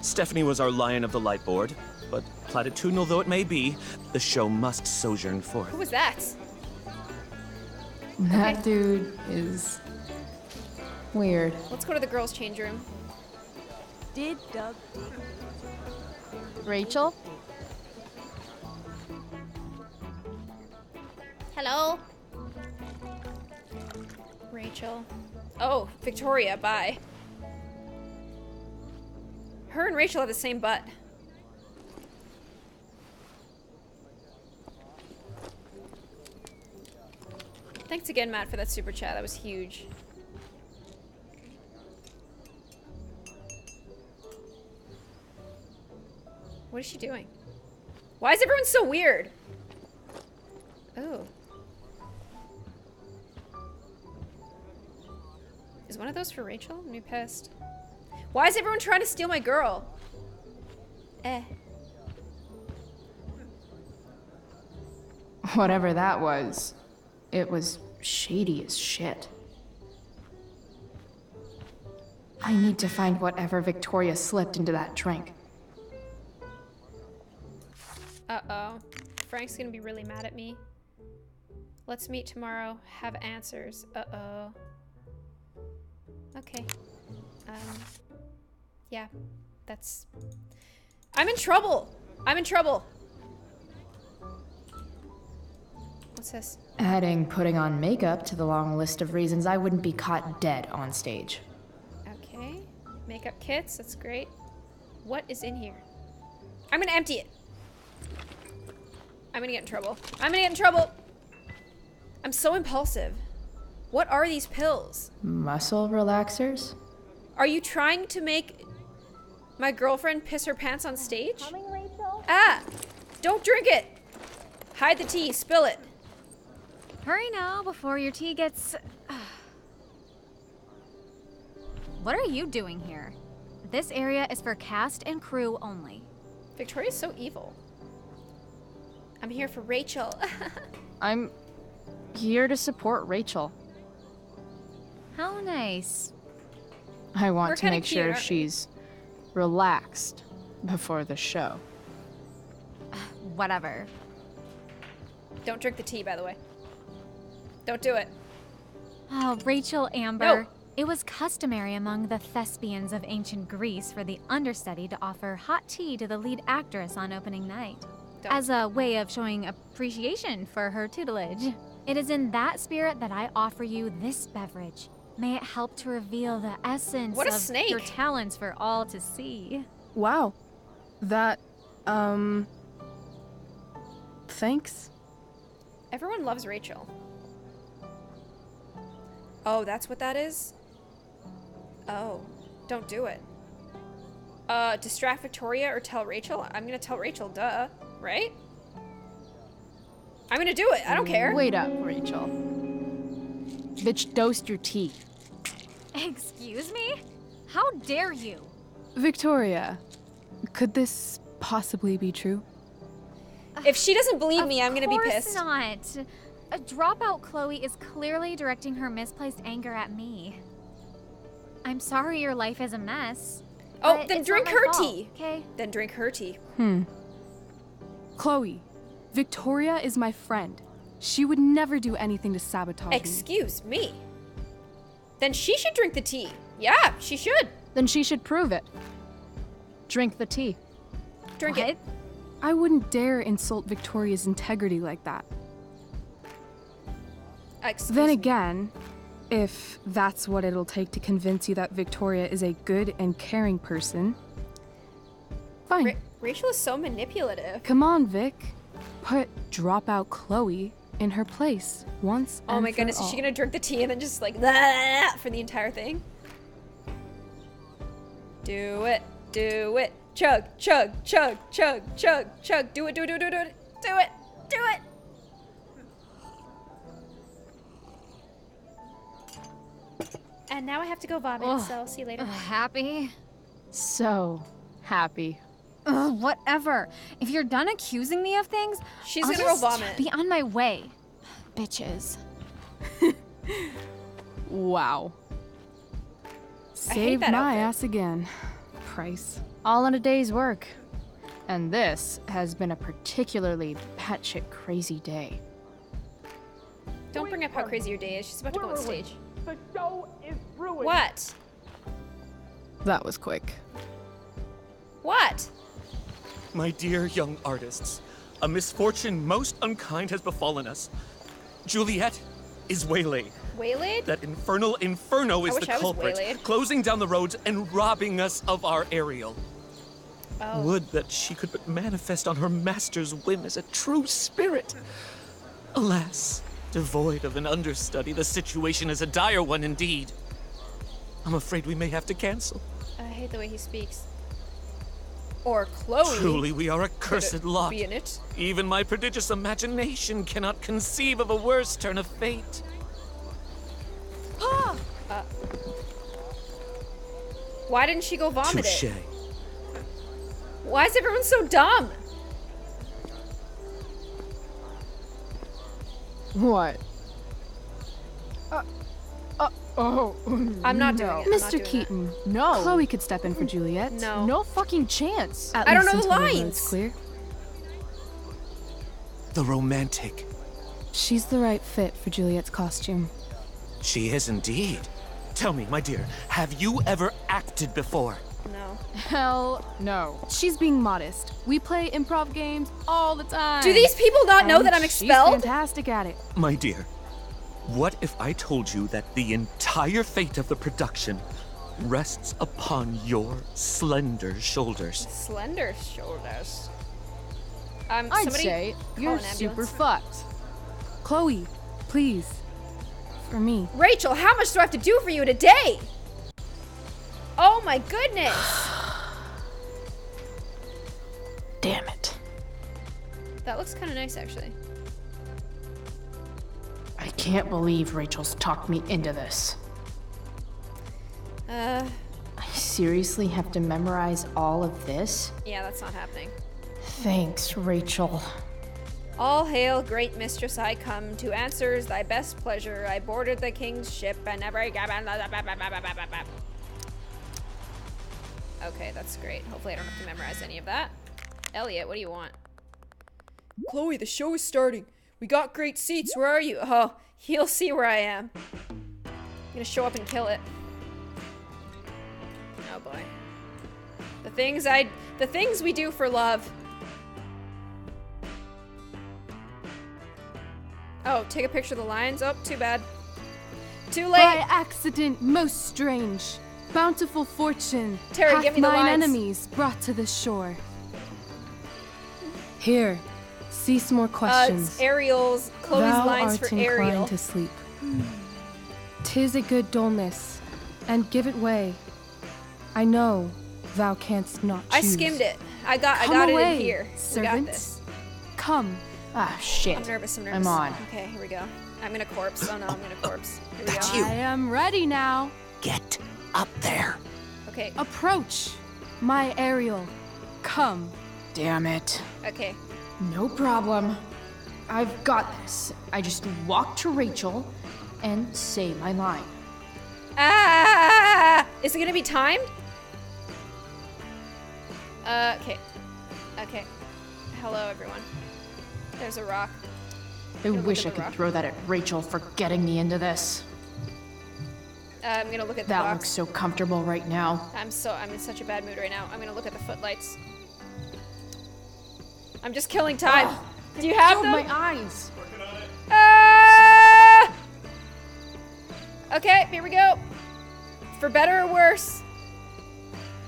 Stephanie was our lion of the light board, but platitudinal though it may be, the show must sojourn forth. Who was that? That okay. Dude is weird. Let's go to the girls' change room. Did Doug... Rachel? Hello? Rachel. Oh, Victoria, bye. Her and Rachel have the same butt. Thanks again, Matt, for that super chat. That was huge. What is she doing? Why is everyone so weird? Oh. Is one of those for Rachel? I'm gonna be pissed. Why is everyone trying to steal my girl? Eh. Whatever that was, it was shady as shit. I need to find whatever Victoria slipped into that drink. Uh-oh. Frank's gonna be really mad at me. Let's meet tomorrow. Have answers. Uh-oh. Okay. Um... Yeah, that's... I'm in trouble! I'm in trouble! What's this? Adding putting on makeup to the long list of reasons I wouldn't be caught dead on stage. Okay. Makeup kits, that's great. What is in here? I'm gonna empty it! I'm gonna get in trouble. I'm gonna get in trouble! I'm so impulsive. What are these pills? Muscle relaxers? Are you trying to make... my girlfriend piss her pants on stage? Coming, Rachel? Ah! Don't drink it! Hide the tea, spill it. Hurry now before your tea gets... What are you doing here? This area is for cast and crew only. Victoria's so evil. I'm here for Rachel. I'm here to support Rachel. How nice. I want We're to make cute, sure she's... relaxed before the show. Whatever. Don't drink the tea, by the way. Don't do it. Oh, Rachel Amber. No. It was customary among the thespians of ancient Greece for the understudy to offer hot tea to the lead actress on opening night. Don't. As a way of showing appreciation for her tutelage. It is in that spirit that I offer you this beverage. May it help to reveal the essence what a of snake. Your talents for all to see. Wow. That, um... thanks. Everyone loves Rachel. Oh, that's what that is? Oh. Don't do it. Uh, distract Victoria or tell Rachel? I'm gonna tell Rachel, duh. Right? I'm gonna do it. I don't care. Wait up, Rachel. Bitch, dosed your tea. Excuse me? How dare you? Victoria, could this possibly be true? Uh, if she doesn't believe me, I'm gonna be pissed. Of course not. A dropout Chloe is clearly directing her misplaced anger at me. I'm sorry your life is a mess. Oh, then drink her tea. Okay. Then drink her tea. Hmm. Chloe, Victoria is my friend. She would never do anything to sabotage me. Excuse me. Then she should drink the tea. Yeah, she should. Then she should prove it. Drink the tea. Drink it. I wouldn't dare insult Victoria's integrity like that. Excuse then again, if that's what it'll take to convince you that Victoria is a good and caring person, fine. Ra- Rachel is so manipulative. Come on, Vic. Put dropout Chloe in her place once and for all. Oh my goodness, is she gonna drink the tea and then just like that for the entire thing? Do it, do it. Chug, chug, chug, chug, chug, chug. Do it, do it, do it, do it, do it, do it. And now I have to go vomit, ugh. So I'll see you later. Ugh, happy? So happy. Ugh, whatever. If you're done accusing me of things, she's I'll gonna just roll vomit. Be on my way, bitches. Wow. Saved my outfit. Ass again, Price. All in a day's work. And this has been a particularly batshit crazy day. Don't bring up how crazy your day is. She's about to go on stage. The show is brewing. What? That was quick. What? My dear young artists, a misfortune most unkind has befallen us. Juliet is waylaid. Waylaid? That infernal inferno is the culprit, closing down the roads and robbing us of our Ariel. Oh. Would that she could but manifest on her master's whim as a true spirit. Alas, devoid of an understudy, the situation is a dire one indeed. I'm afraid we may have to cancel. I hate the way he speaks. Or Chloe. Truly, we are a cursed lot. Be in it? Even my prodigious imagination cannot conceive of a worse turn of fate. Ah! Uh, why didn't she go vomit Touché. It? Why is everyone so dumb? What? Uh, uh, oh. I'm not doing it. Mister Keaton, no. Chloe could step in for Juliet. No. No fucking chance. At I don't know the lines. Clear. The romantic. She's the right fit for Juliet's costume. She is indeed. Tell me, my dear, have you ever acted before? No. Hell no. She's being modest. We play improv games all the time. Do these people not know and that I'm expelled? She's fantastic at it. My dear, what if I told you that the entire fate of the production rests upon your slender shoulders? Slender shoulders? Um, I'd somebody say you're super fucked. Chloe, please. For me. Rachel, how much do I have to do for you in a day? Oh my goodness! Damn it. That looks kind of nice, actually. I can't believe Rachel's talked me into this. Uh. I seriously have to memorize all of this? Yeah, that's not happening. Thanks, Rachel. All hail, great mistress, I come to answers thy best pleasure. I boarded the king's ship and never. Okay, that's great. Hopefully I don't have to memorize any of that. Elliot, what do you want? Chloe, the show is starting. We got great seats. Where are you? Oh, you'll see where I am. I'm gonna show up and kill it. Oh boy. The things I, the things we do for love. Oh, take a picture of the lines. Oh, too bad. Too late. By accident, most strange. Bountiful fortune. Terry, half give me the mine lines. Enemies brought to the shore. Here, cease more questions. Uh, it's Ariel's, Chloe's thou lines art for Ariel. To sleep. Hmm. Tis a good dullness, and give it way. I know thou canst not choose. I skimmed it. I got. Come I got away, it in here. Servants, we got this. Come. Ah, shit. I'm nervous, I'm nervous. I'm on. Okay, here we go. I'm gonna corpse. Oh no, I'm gonna corpse. Here we That's go. You. I am ready now. Get up there. Okay. Approach, my Ariel. Come. Damn it. Okay. No problem. I've got this. I just walk to Rachel and say my line. Ah! Is it gonna be timed? Uh, okay. Okay. Hello, everyone. There's a rock. I wish I could rock. Throw that at Rachel for getting me into this. Uh, I'm gonna look at the That box. Looks so comfortable right now. I'm so I'm in such a bad mood right now. I'm gonna look at the footlights. I'm just killing time. Oh, Do you have them? My eyes. Uh, Okay, here we go. For better or worse.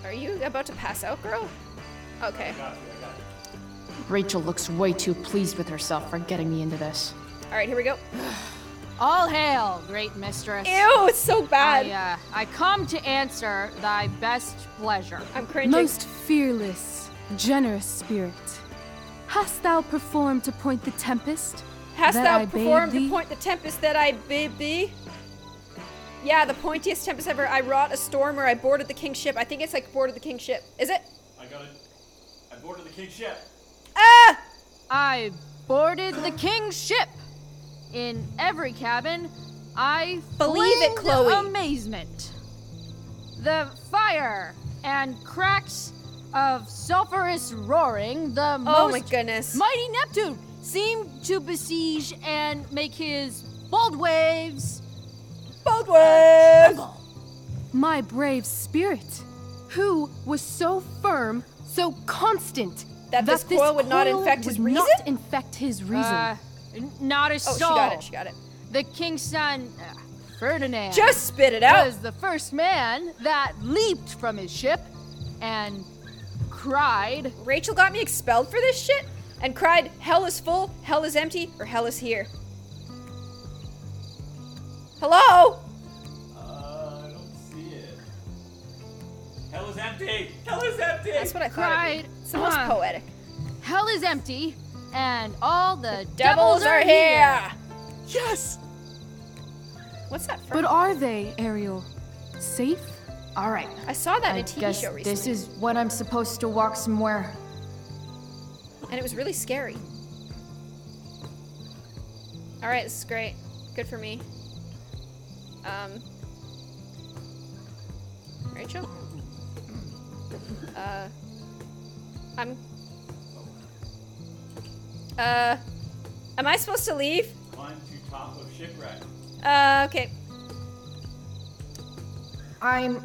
Are you about to pass out, girl? Okay. Rachel looks way too pleased with herself for getting me into this. All right, here we go. All hail, great mistress. Ew, it's so bad. I, uh, I come to answer thy best pleasure. I'm cringing. Most fearless, generous spirit, hast thou performed to point the tempest? Hast that thou I performed to point the tempest that I bade thee? Yeah, the pointiest tempest ever. I wrought a storm where I boarded the king's ship. I think it's like boarded the king's ship. Is it? I got it. I boarded the king's ship. Ah! I boarded the king's ship. In every cabin, I believe it, Chloe. Amazement. The fire and cracks of sulphurous roaring, the oh most my goodness. Mighty Neptune seemed to besiege and make his bold waves. Bold waves. Uh, my brave spirit, who was so firm, so constant, that, that this, this coil would coil not infect his reason. Not infect his reason. Uh, Not a soul. Oh, she got it, she got it. The king's son, uh, Ferdinand. Just spit it out. Was the first man that leaped from his ship and cried. Rachel got me expelled for this shit? And cried, hell is full, hell is empty, or hell is here. Hello? Uh, I don't see it. Hell is empty. Hell is empty. That's what I cried. It's the most uh, poetic. Hell is empty. And all the, the devils, devils are, are here. here! Yes! What's that for? But are they, Ariel? Safe? Alright. I saw that I in a T V guess show recently. This is when I'm supposed to walk somewhere. And it was really scary. Alright, this is great. Good for me. Um. Rachel? Uh. I'm. Uh, am I supposed to leave? Climb to top of shipwreck. Uh, okay. I'm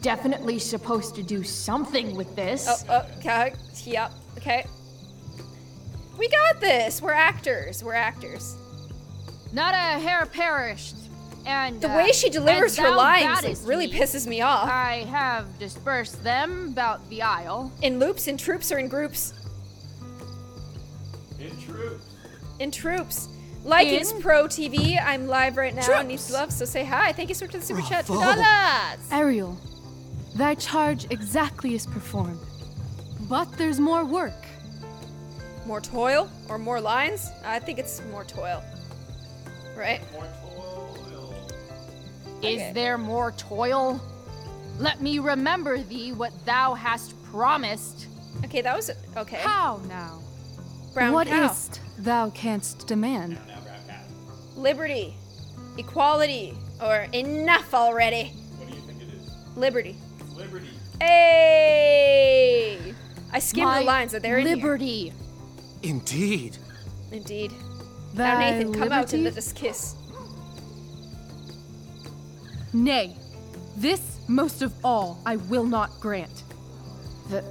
definitely supposed to do something with this. Oh, oh, okay. Yep. Okay. We got this. We're actors. We're actors. Not a hair perished. And the uh, way she delivers her lines like, really me. pisses me off. I have dispersed them about the isle. In loops, in troops, or in groups. In troops. In troops. Like in it's Pro T V. I'm live right now. Troops. Needs love, so say hi. Thank you so much for the super Ruffle. chat. Dollars. Ariel, thy charge exactly is performed, but there's more work. More toil or more lines? I think it's more toil. Right? More toil. Okay. Is there more toil? Let me remember thee what thou hast promised. Okay, that was okay. How now? Brown what cow. Is't thou canst demand? No, no, brown cow. Liberty, equality, or enough already. What do you think it is? Liberty. It's liberty. Hey! I skimmed My the lines. Are there in liberty? Here. Indeed. Indeed. Thy now Nathan, come liberty? out and let us kiss. Nay, this most of all I will not grant. Th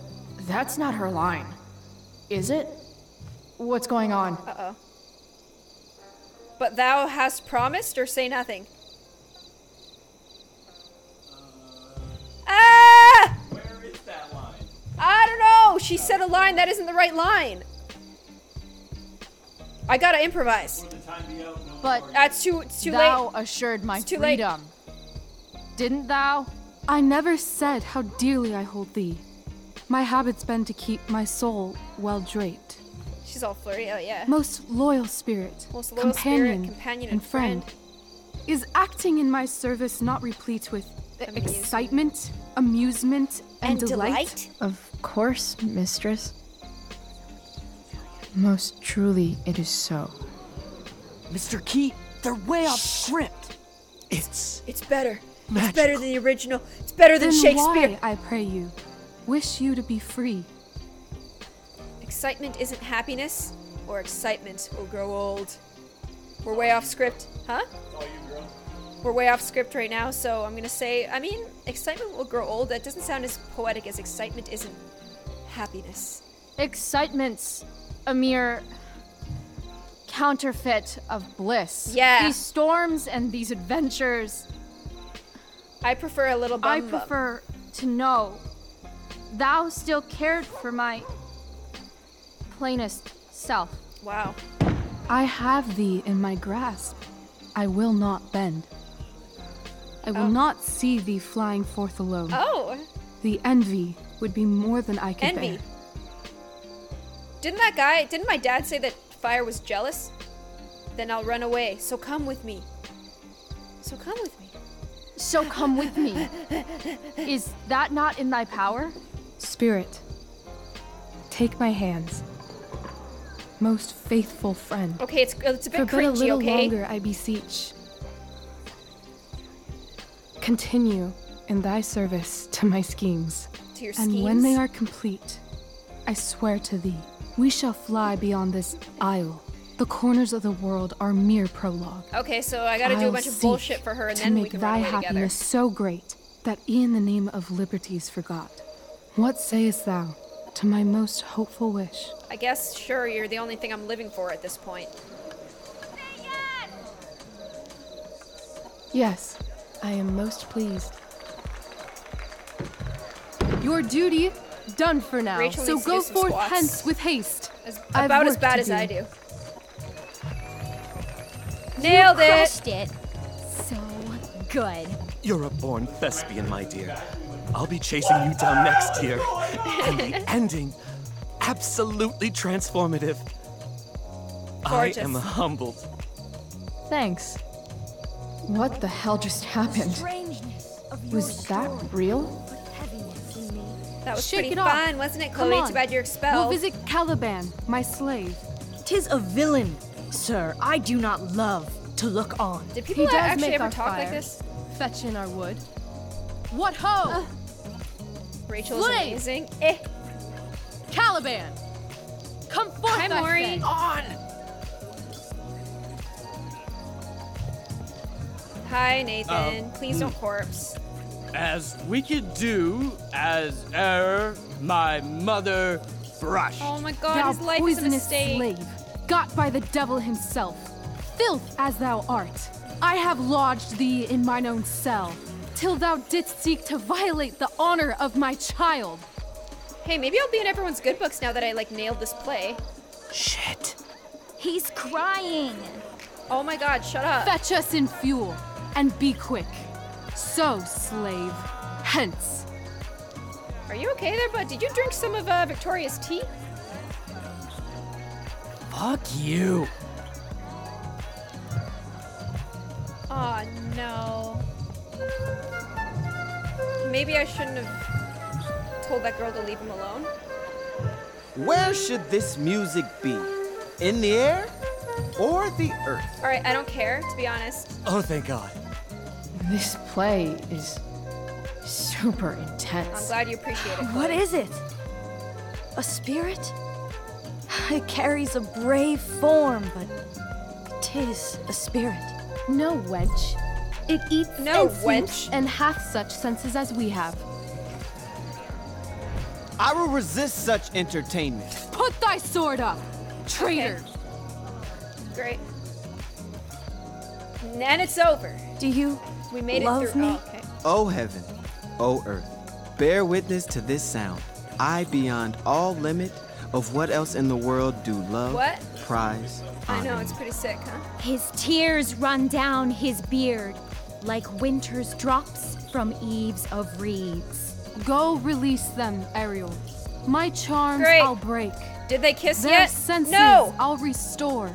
that's not her line, is it? What's going on? Uh-oh. But thou hast promised or say nothing? Uh, ah! Where is that line? I don't know! She oh. said a line that isn't the right line. I gotta improvise. But that's too, it's too late. Thou assured my freedom. Didn't thou? I never said how dearly I hold thee. My habit's been to keep my soul well draped. She's all flirty, oh yeah. Most loyal spirit, Most loyal companion, spirit, companion and, and friend, friend, is acting in my service not replete with amusement. excitement, amusement, and, and delight? delight? Of course, mistress. Most truly it is so. Mister Key, they're way off script. It's... It's better. Magical. It's better than the original. It's better than then Shakespeare. Why, I pray you, wish you to be free. Excitement isn't happiness, or excitement will grow old. We're way off script, huh? Oh, you girl. We're way off script right now, so I'm gonna say, I mean, excitement will grow old. That doesn't sound as poetic as excitement isn't happiness. Excitement's a mere counterfeit of bliss. Yeah. These storms and these adventures. I prefer a little bum. I prefer bum. to know thou still cared for my plainest self. Wow. I have thee in my grasp. I will not bend. I will oh. not see thee flying forth alone. Oh. The envy would be more than I could envy. bear. Envy. Didn't that guy, didn't my dad say that fire was jealous? Then I'll run away. So come with me. So come with me. So come with me. Is that not in thy power? Spirit, take my hands. Most faithful friend. Okay, it's, it's a bit creepy, okay? For but a little okay? longer, I beseech. Continue in thy service to my schemes. To your schemes? And when they are complete, I swear to thee, we shall fly beyond this isle. The corners of the world are mere prologue. Okay, so I gotta I'll do a bunch of bullshit for her, and then we can run away together. To make thy happiness so great that e'en the name of liberty is forgot. What sayest thou to my most hopeful wish? I guess, sure, you're the only thing I'm living for at this point. Say yes! Yes, I am most pleased. Your duty done for now, Rachel so go forth squats. hence with haste. As, about as bad as do. I do. Nailed you it! Crushed it. So good. You're a born thespian, my dear. I'll be chasing you down next year. And the ending, absolutely transformative. Gorgeous. I am humbled. Thanks. What the hell just happened? Was that real? That was Shake pretty fun, wasn't it, Chloe? Too bad you're expelled. We'll visit Caliban, my slave. Tis a villain, sir. I do not love to look on. Did people he actually make ever talk fire, like this? Fetch in our wood. What ho! Uh, Rachel's Slay. amazing. Eh. Caliban, come forth, Hi, Maury. On. Hi, Nathan. Uh, Please don't corpse. As wicked do as e'er my mother brushed. Oh my God, thou his life is a mistake. Slave, got by the devil himself, filth as thou art. I have lodged thee in mine own cell, till thou didst seek to violate the honor of my child. Hey, maybe I'll be in everyone's good books now that I, like, nailed this play. Shit. He's crying. Oh my God, shut up. Fetch us in fuel, and be quick. So, slave, hence. Are you okay there, bud? Did you drink some of uh, Victoria's tea? Fuck you. Aw, oh, no. Maybe I shouldn't have told that girl to leave him alone. Where should this music be? In the air or the earth? All right, I don't care, to be honest. Oh, thank God. This play is super intense. I'm glad you appreciate it, Chloe. What is it? A spirit? It carries a brave form, but it is a spirit. No wench. It eats no wench and hath such senses as we have. I will resist such entertainment. Put thy sword up, traitor. Okay. Great. And it's over. Do you we made love it through. Me? Oh, okay. O heaven, O earth, bear witness to this sound. I beyond all limit of what else in the world do love, what? prize, I know, it's pretty sick, huh? His tears run down his beard like winter's drops from eaves of reeds. Go release them, Ariel. My charms Great. I'll break. Did they kiss Their yet? Senses no! I'll restore,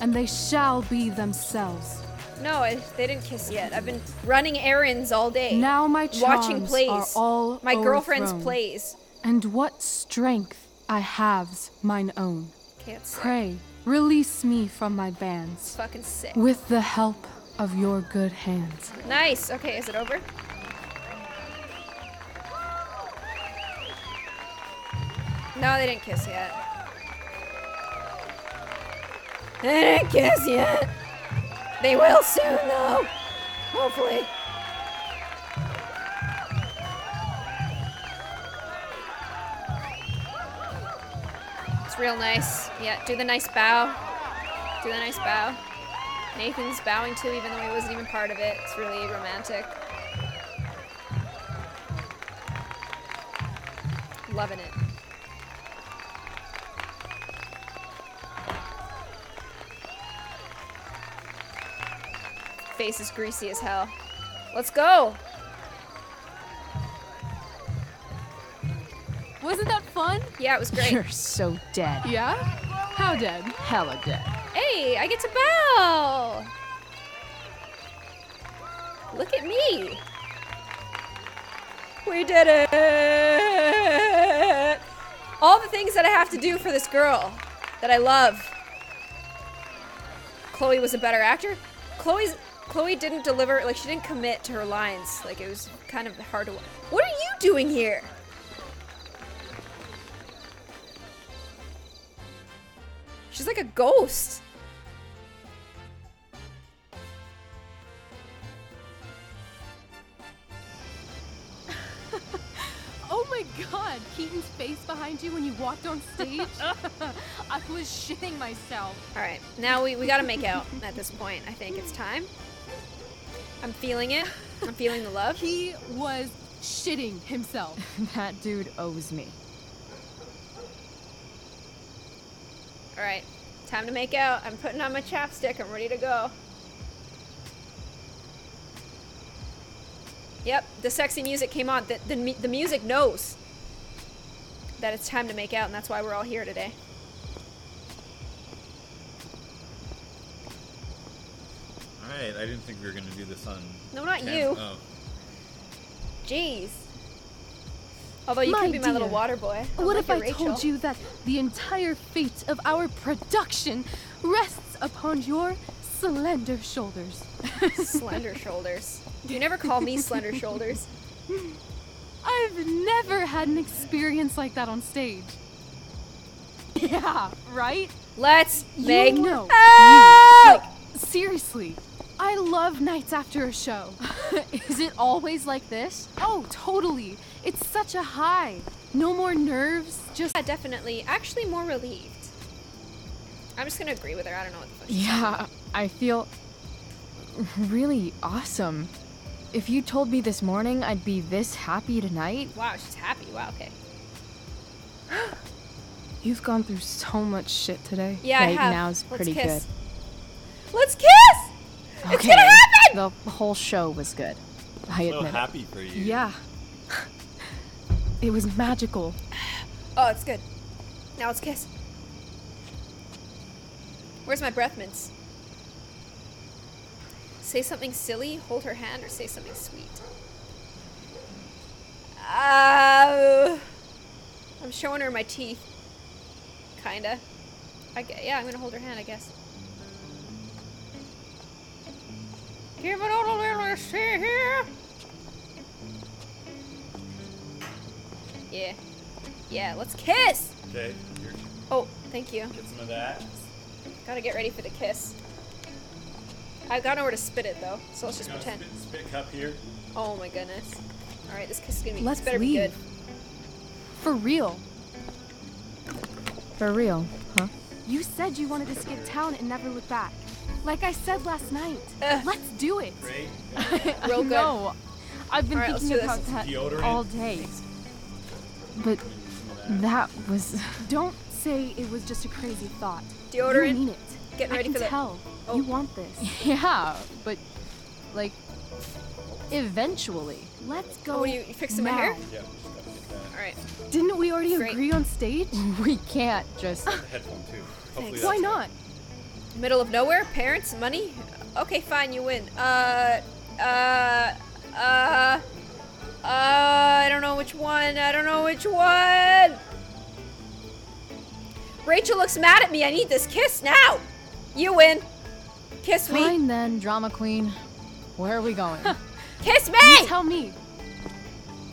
and they shall be themselves. No, I, they didn't kiss yet. I've been running errands all day. Now my charms watching plays. Are all my overthrown. Girlfriend's plays. And what strength I have's mine own. Can't say. Pray, release me from my bands. It's fucking sick. With the help of your good hands. Nice. Okay, is it over? No, they didn't kiss yet. They didn't kiss yet. They will soon, though. Hopefully. It's real nice. Yeah, do the nice bow. Do a nice bow. Nathan's bowing too, even though he wasn't even part of it. It's really romantic. Loving it. Face is greasy as hell. Let's go! Wasn't that fun? Yeah, it was great. You're so dead. Yeah? How dead? Hella dead. Hey, I get to bow! Look at me! We did it! All the things that I have to do for this girl that I love. Chloe was a better actor. Chloe's Chloe didn't deliver, like she didn't commit to her lines. Like it was kind of hard to watch. What are you doing here? She's like a ghost. Oh my God, Keaton's face behind you when you walked on stage. I was shitting myself. All right, now we, we gotta make out at this point. I think it's time. I'm feeling it. I'm feeling the love. He was shitting himself. That dude owes me. All right, time to make out. I'm putting on my chapstick. I'm ready to go. Yep, the sexy music came on. The, the, the music knows that it's time to make out, and that's why we're all here today. All right, I didn't think we were going to do this on... No, not camp. You. Oh. Jeez. Although you could be my little water boy. What if I told you that the entire fate of our production rests upon your slender shoulders? Slender shoulders. You never call me slender shoulders. I've never had an experience like that on stage. Yeah, right? Let's make out! Like, seriously. I love nights after a show. Is it always like this? Oh, totally. It's such a high. No more nerves, just... Yeah, definitely. Actually more relieved. I'm just gonna agree with her. I don't know what the fuck she's Yeah, talking. I feel really awesome. If you told me this morning, I'd be this happy tonight. Wow, she's happy. Wow, okay. You've gone through so much shit today. Yeah, right, I have. Now's pretty good. Let's kiss! Okay. It's gonna happen! The whole show was good. I admit it. I'm so happy for you. Yeah. It was magical. Oh, it's good. Now let's kiss. Where's my breath mints? Say something silly, hold her hand, or say something sweet. Uh, I'm showing her my teeth. Kinda. I, yeah, I'm gonna hold her hand, I guess. Give it all a little see here. Yeah. Yeah, let's kiss! Okay. Here. Oh, thank you. Get some of that. Gotta get ready for the kiss. I've got nowhere to spit it, though, so let's just pretend. Spit, spit cup here. Oh my goodness. Alright, this kiss is gonna be, let's better leave. Be good. For real. For real, huh? You said you wanted to skip town and never look back. Like I said last night, Ugh. let's do it. Great. Real good. No, I've been right, thinking about that deodorant. all day. But that was... Don't say it was just a crazy thought. Deodorant. You mean it. Getting ready I can for the... tell. Oh. You want this. Yeah, but like, eventually. Let's go. Oh, you, you fixing my hair? Yeah, all right. Didn't we already Great. agree on stage? We can't just... The headphone too. Why not? Middle of nowhere, parents, money. Okay, fine, you win. Uh, uh, uh, uh, I don't know which one. I don't know which one. Rachel looks mad at me. I need this kiss now. You win. Kiss me. Fine then, drama queen. Where are we going? Kiss me! You tell me.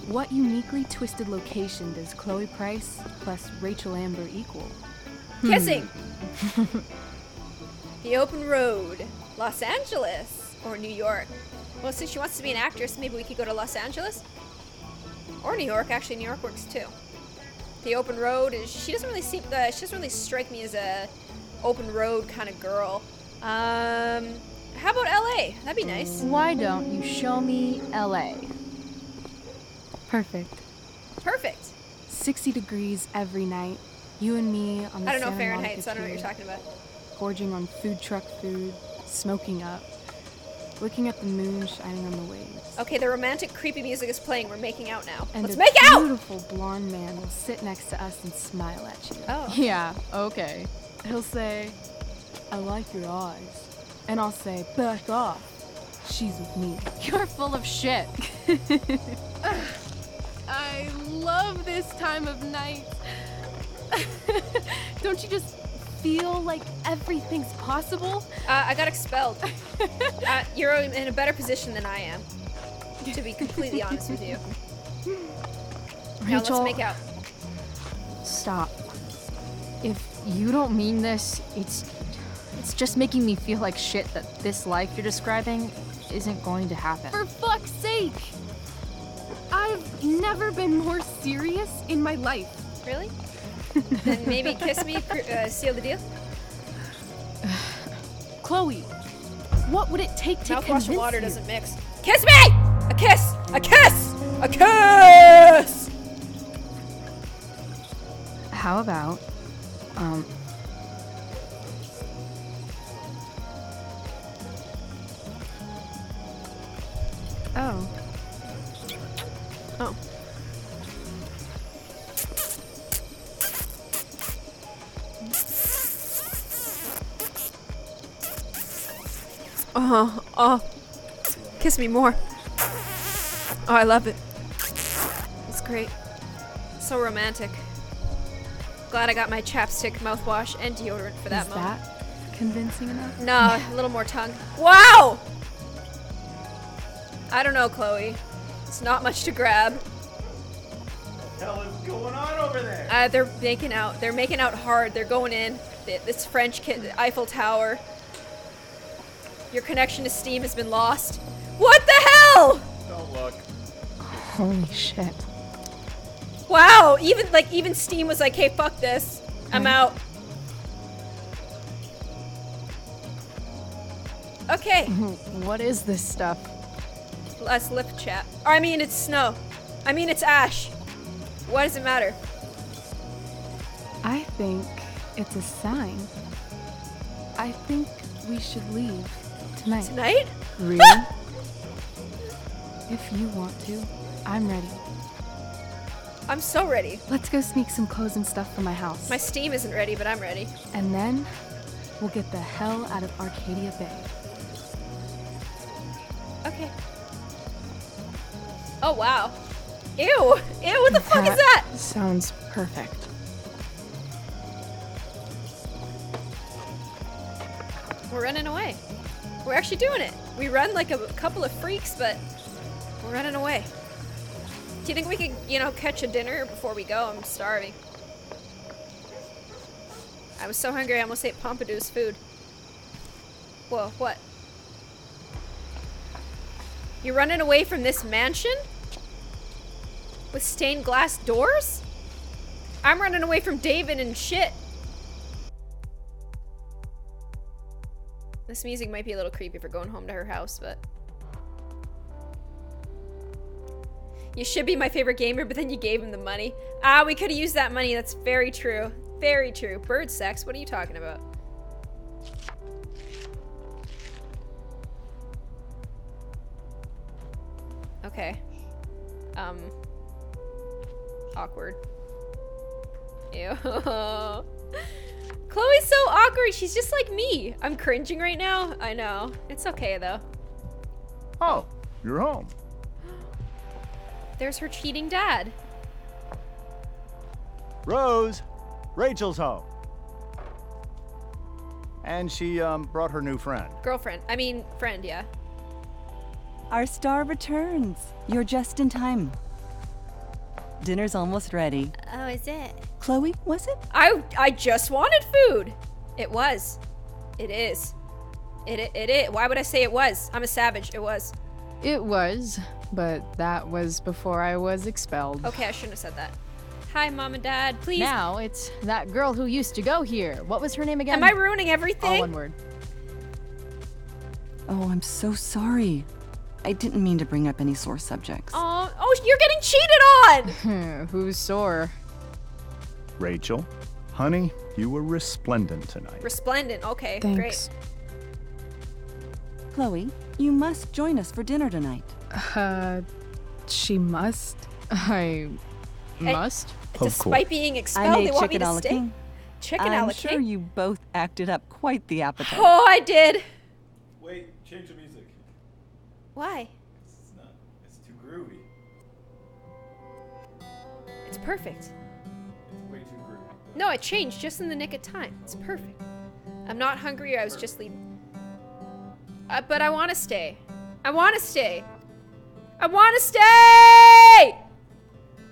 What uniquely twisted location does Chloe Price plus Rachel Amber equal? Kissing. Hmm. The open road, Los Angeles, or New York. Well, since she wants to be an actress, maybe we could go to Los Angeles. Or New York, actually, New York works too. The open road is, she doesn't really see, uh, she doesn't really strike me as a open road kind of girl. Um, how about L A? That'd be nice. Why don't you show me L A? Perfect. Perfect. sixty degrees every night. You and me on the I don't know Fahrenheit, so I don't know what you're talking about. Gorging on food truck food, smoking up, looking at the moon shining on the waves. Okay, the romantic, creepy music is playing. We're making out now. And Let's make out! And a beautiful blonde man will sit next to us and smile at you. Oh. Yeah, okay. He'll say, I like your eyes. And I'll say, back off. She's with me. You're full of shit. I love this time of night. Don't you just feel like everything's possible? Uh, I got expelled. uh, you're in a better position than I am, to be completely honest with you. Rachel, now let's make out. Stop. If you don't mean this, it's it's just making me feel like shit that this life you're describing isn't going to happen. For fuck's sake! I've never been more serious in my life. Really? Then maybe kiss me, uh, seal the deal? Chloe, what would it take to convince you? Mouthwash water doesn't mix. Kiss me! A kiss! A kiss! A kiss! How about, um... Oh. Oh. Oh, oh, kiss me more. Oh, I love it. It's great. It's so romantic. Glad I got my chapstick, mouthwash, and deodorant for that Is moment. Is that convincing enough? No, yeah. A little more tongue. Wow! I don't know, Chloe. It's not much to grab. What the hell is going on over there? Uh, they're making out. They're making out hard. They're going in. This French kid, the Eiffel Tower. Your connection to Steam has been lost. What the hell? Don't look. Holy shit. Wow, even like even Steam was like, hey, fuck this. Okay. I'm out. Okay. What is this stuff? Let's lip chat. I mean, it's snow. I mean, it's ash. Why does it matter? I think it's a sign. I think we should leave. Tonight. Tonight? Really? If you want to, I'm ready. I'm so ready. Let's go sneak some clothes and stuff from my house. My Steam isn't ready, but I'm ready. And then we'll get the hell out of Arcadia Bay. Okay. Oh, wow. Ew. Ew, what the that fuck is that? Sounds perfect. We're running away. We're actually doing it. We run like a couple of freaks, but we're running away. Do you think we could, you know, catch a dinner before we go? I'm starving. I was so hungry I almost ate Pompidou's food. Whoa, what? You're running away from this mansion? With stained glass doors? I'm running away from David and shit. This music might be a little creepy for going home to her house, but... You should be my favorite gamer, but then you gave him the money. Ah, we could've used that money. That's very true. Very true. Bird sex? What are you talking about? Okay. Um. Awkward. Ew. Chloe's so awkward, she's just like me. I'm cringing right now, I know. It's okay though. Oh, you're home. There's her cheating dad. Rose, Rachel's home. And she um, brought her new friend. Girlfriend, I mean friend, yeah. Our star returns. You're just in time. Dinner's almost ready. Oh, is it? Chloe, was it? I I just wanted food. It was. It is. It it it. it. Why would I say it was? I'm a savage. It was. It was, but that was before I was expelled. Okay, I shouldn't have said that. Hi, Mom and Dad. Please. Now it's that girl who used to go here. What was her name again? Am I ruining everything? All one word. Oh, I'm so sorry. I didn't mean to bring up any sore subjects. Oh, oh, you're getting cheated on! Who's sore? Rachel, honey, you were resplendent tonight. Resplendent, okay, thanks. Great. Chloe, you must join us for dinner tonight. Uh, she must? I must? I, despite being expelled, they want me to stay. Chicken a la king. I'm sure you both acted up quite the appetite. Oh, I did. Wait, change the music. Why? It's not. It's too groovy. It's perfect. It's way too groovy. No, it changed just in the nick of time. It's perfect. I'm not hungry. I was perfect. Just leaving. Uh, but I want to stay. I want to stay. I want to stay.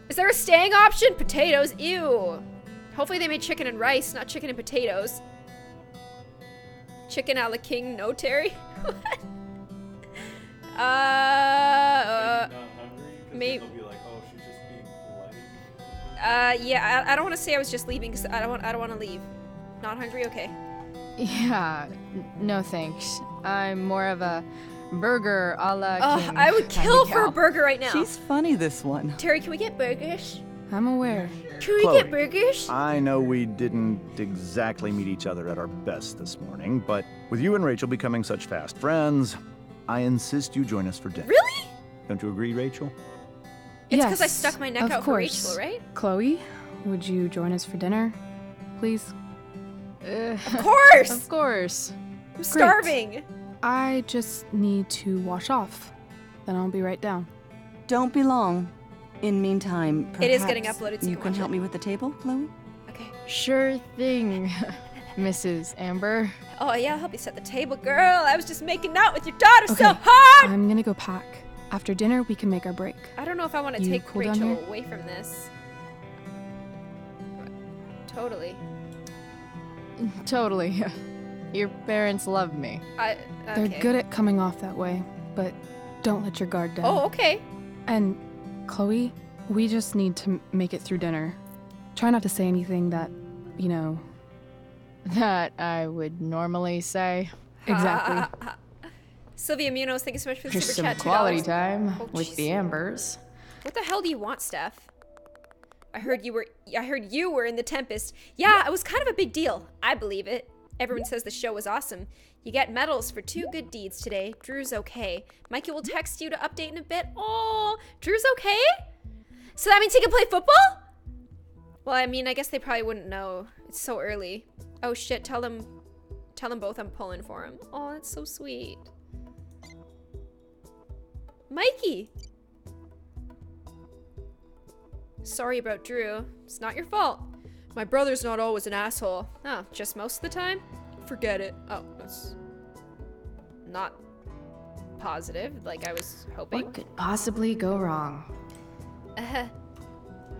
Is there a staying option? Potatoes. Ew. Hopefully they made chicken and rice, not chicken and potatoes. Chicken a la king, no Terry. What? Uh, uh maybe. Like, oh, she's just being uh, yeah. I, I don't want to say I was just leaving because I don't want. I don't want to leave. Not hungry. Okay. Yeah. No thanks. I'm more of a burger a la uh, king. I would kill for a burger right now. She's funny, this one. Terry, can we get burgers? I'm aware. Can we Chloe, get burgers? I know we didn't exactly meet each other at our best this morning, but with you and Rachel becoming such fast friends, I insist you join us for dinner. Really? Don't you agree, Rachel? It's because yes, I stuck my neck of out course. For Rachel, right? Chloe, would you join us for dinner, please? Uh, of course! Of course. I'm Great. Starving. I just need to wash off. Then I'll be right down. Don't be long. In meantime, perhaps it is getting uploaded, so you can help it. Me with the table, Chloe? Okay. Sure thing. Missus Amber. Oh, yeah, I'll help you set the table, girl. I was just making out with your daughter okay. so hard! I'm gonna go pack. After dinner, we can make our break. I don't know if I want to you take Rachel away from this. Totally. Totally. Your parents love me. I, okay. They're good at coming off that way, but don't let your guard down. Oh, okay. And Chloe, we just need to make it through dinner. Try not to say anything that, you know... that I would normally say. Exactly. Sylvia Munoz, thank you so much for the Here's super chat. Some quality time oh, with geez. The Ambers. What the hell do you want, Steph? I heard you were. I heard you were in The Tempest. Yeah, it was kind of a big deal. I believe it. Everyone says the show was awesome. You get medals for two good deeds today. Drew's okay. Mikey will text you to update in a bit. Oh, Drew's okay? So that means he can play football? Well, I mean, I guess they probably wouldn't know. It's so early. Oh shit, tell them, tell them both I'm pulling for him. Oh, that's so sweet. Mikey! Sorry about Drew. It's not your fault. My brother's not always an asshole. Oh, just most of the time? Forget it. Oh, that's not positive, like I was hoping. What could possibly go wrong? Uh-huh.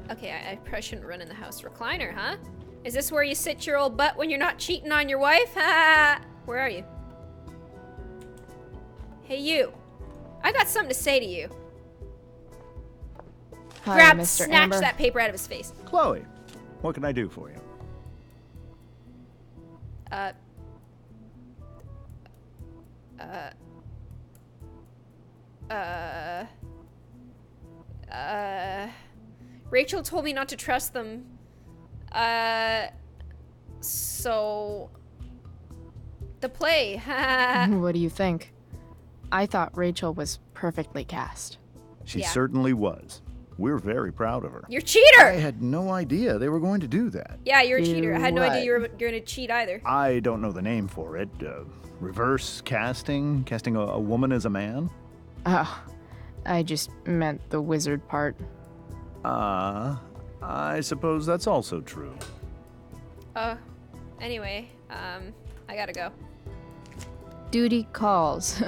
Okay, I, I probably shouldn't run in the house. Recliner, huh? Is this where you sit your old butt when you're not cheating on your wife? Ha! Where are you? Hey, you. I got something to say to you. Hi, Grab, Mister snatch Amber. That paper out of his face. Chloe, what can I do for you? Uh. Uh. Uh. Uh. Rachel told me not to trust them. Uh, so the play. What do you think? I thought Rachel was perfectly cast. She yeah. certainly was. We're very proud of her. You're a cheater! I had no idea they were going to do that. Yeah, you're a you cheater. I had no right. idea you were going to cheat either. I don't know the name for it. Uh, reverse casting? Casting a, a woman as a man? Oh, I just meant the wizard part. Uh... I suppose that's also true. Uh, anyway, um, I gotta go. Duty calls.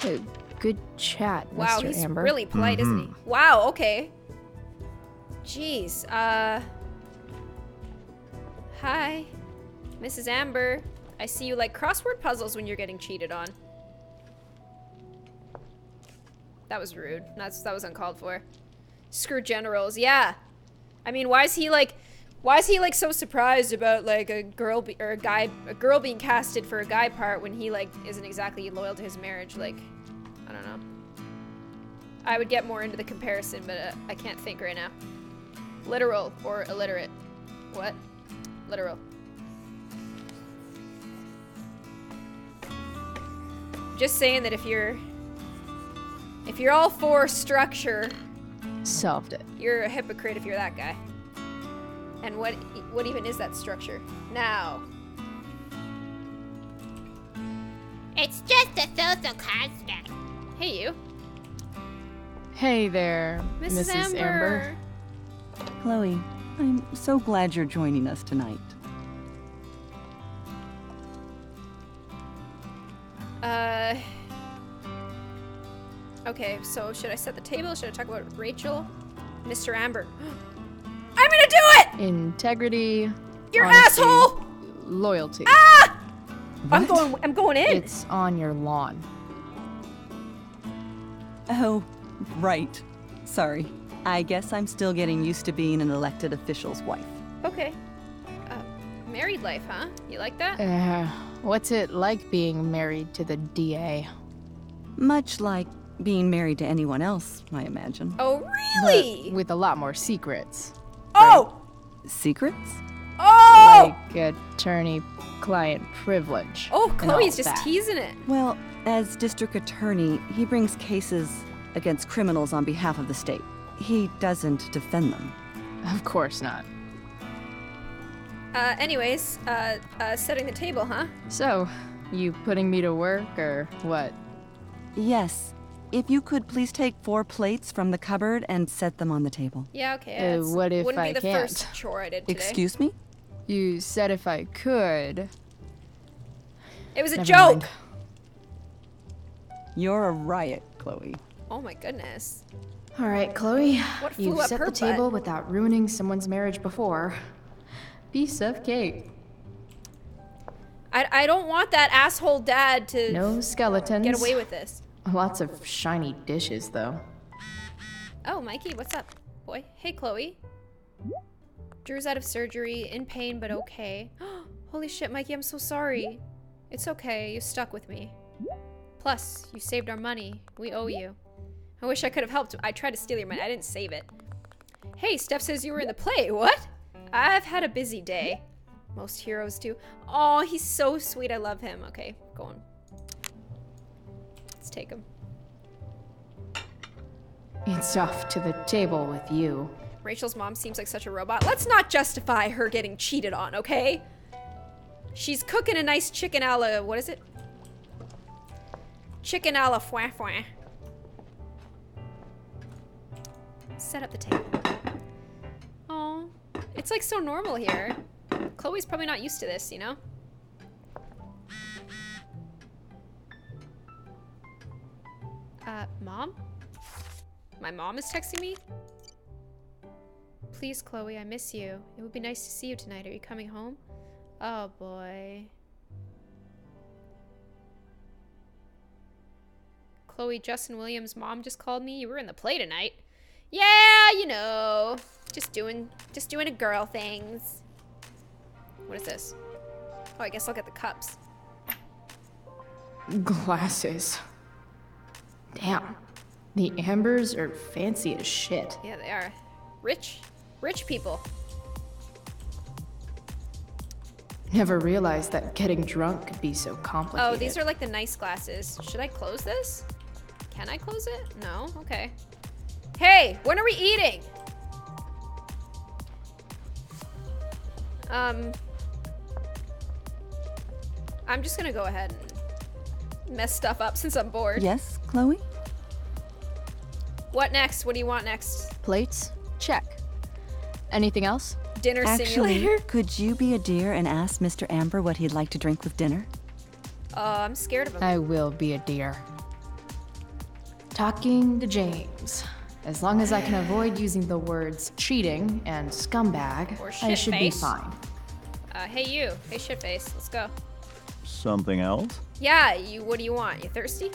Hey, good chat, wow, Mister Amber. Wow, he's really polite, mm-hmm. isn't he? Wow, okay. Jeez, uh... Hi, Missus Amber. I see you like crossword puzzles when you're getting cheated on. That was rude. That's, that was uncalled for. Screw generals, yeah. I mean, why is he like, why is he like so surprised about like a girl be or a guy, a girl being casted for a guy part when he like isn't exactly loyal to his marriage? Like, I don't know. I would get more into the comparison, but uh, I can't think right now. Literal or illiterate? What? Literal. Just saying that if you're, if you're all for structure, solved it. You're a hypocrite if you're that guy. And what, what even is that structure? Now. It's just a social construct. Hey you. Hey there, Missus Amber. Amber. Chloe, I'm so glad you're joining us tonight. Uh, okay, so should I set the table? Should I talk about Rachel? Mister Amber. I'm gonna do it! Integrity. You're honesty, asshole! Loyalty. Ah! What? I'm going I'm going in. It's on your lawn. Oh, right. Sorry. I guess I'm still getting used to being an elected official's wife. Okay. Uh, married life, huh? You like that? Uh, What's it like being married to the D A? Much like being married to anyone else, I imagine. Oh, really? But with a lot more secrets. Oh! Right? Secrets? Oh! Like attorney-client privilege. Oh, Chloe's just teasing it. Well, as district attorney, he brings cases against criminals on behalf of the state. He doesn't defend them. Of course not. Uh, anyways, uh, uh, setting the table, huh? So, you putting me to work, or what? Yes. If you could please take four plates from the cupboard and set them on the table. Yeah, okay. Uh, what if I can't? Wouldn't be the first chore I did today. Excuse me? You said if I could. It was a joke! You're a riot, Chloe. Oh my goodness. All right, Chloe. You've set the table without ruining someone's marriage before. Piece of cake. I, I don't want that asshole dad to no skeletons. Get away with this. Lots of shiny dishes, though. Oh, Mikey, what's up, boy? Hey, Chloe. Drew's out of surgery, in pain, but okay. Holy shit, Mikey, I'm so sorry. It's okay, you stuck with me. Plus, you saved our money. We owe you. I wish I could have helped. I tried to steal your money. I didn't save it. Hey, Steph says you were in the play. What? I've had a busy day. Most heroes do. Oh, he's so sweet. I love him. Okay, go on. Let's take him. It's off to the table with you. Rachel's mom seems like such a robot. Let's not justify her getting cheated on, okay? She's cooking a nice chicken a la, what is it? Chicken a la foie foie. Set up the table. Oh. It's like so normal here. Chloe's probably not used to this, you know? Uh, mom? My mom is texting me? Please, Chloe, I miss you. It would be nice to see you tonight. Are you coming home? Oh boy. Chloe, Justin Williams' mom just called me. You were in the play tonight. Yeah, you know. Just doing, just doing a girl things. What is this? Oh, I guess I'll get the cups. Glasses. Damn. The Ambers are fancy as shit. Yeah, they are. Rich, rich people. Never realized that getting drunk could be so complicated. Oh, these are like the nice glasses. Should I close this? Can I close it? No, okay. Hey, when are we eating? Um, I'm just gonna go ahead and mess stuff up since I'm bored. Yes, Chloe? What next? What do you want next? Plates? Check. Anything else? Dinner Actually, simulator? Could you be a dear and ask Mister Amber what he'd like to drink with dinner? Oh, uh, I'm scared of him. I will be a dear. Talking to James. As long as I can avoid using the words cheating and scumbag, or I should face. be fine. Uh, hey you, hey shitface, let's go. Something else? Yeah, you. What do you want? You thirsty?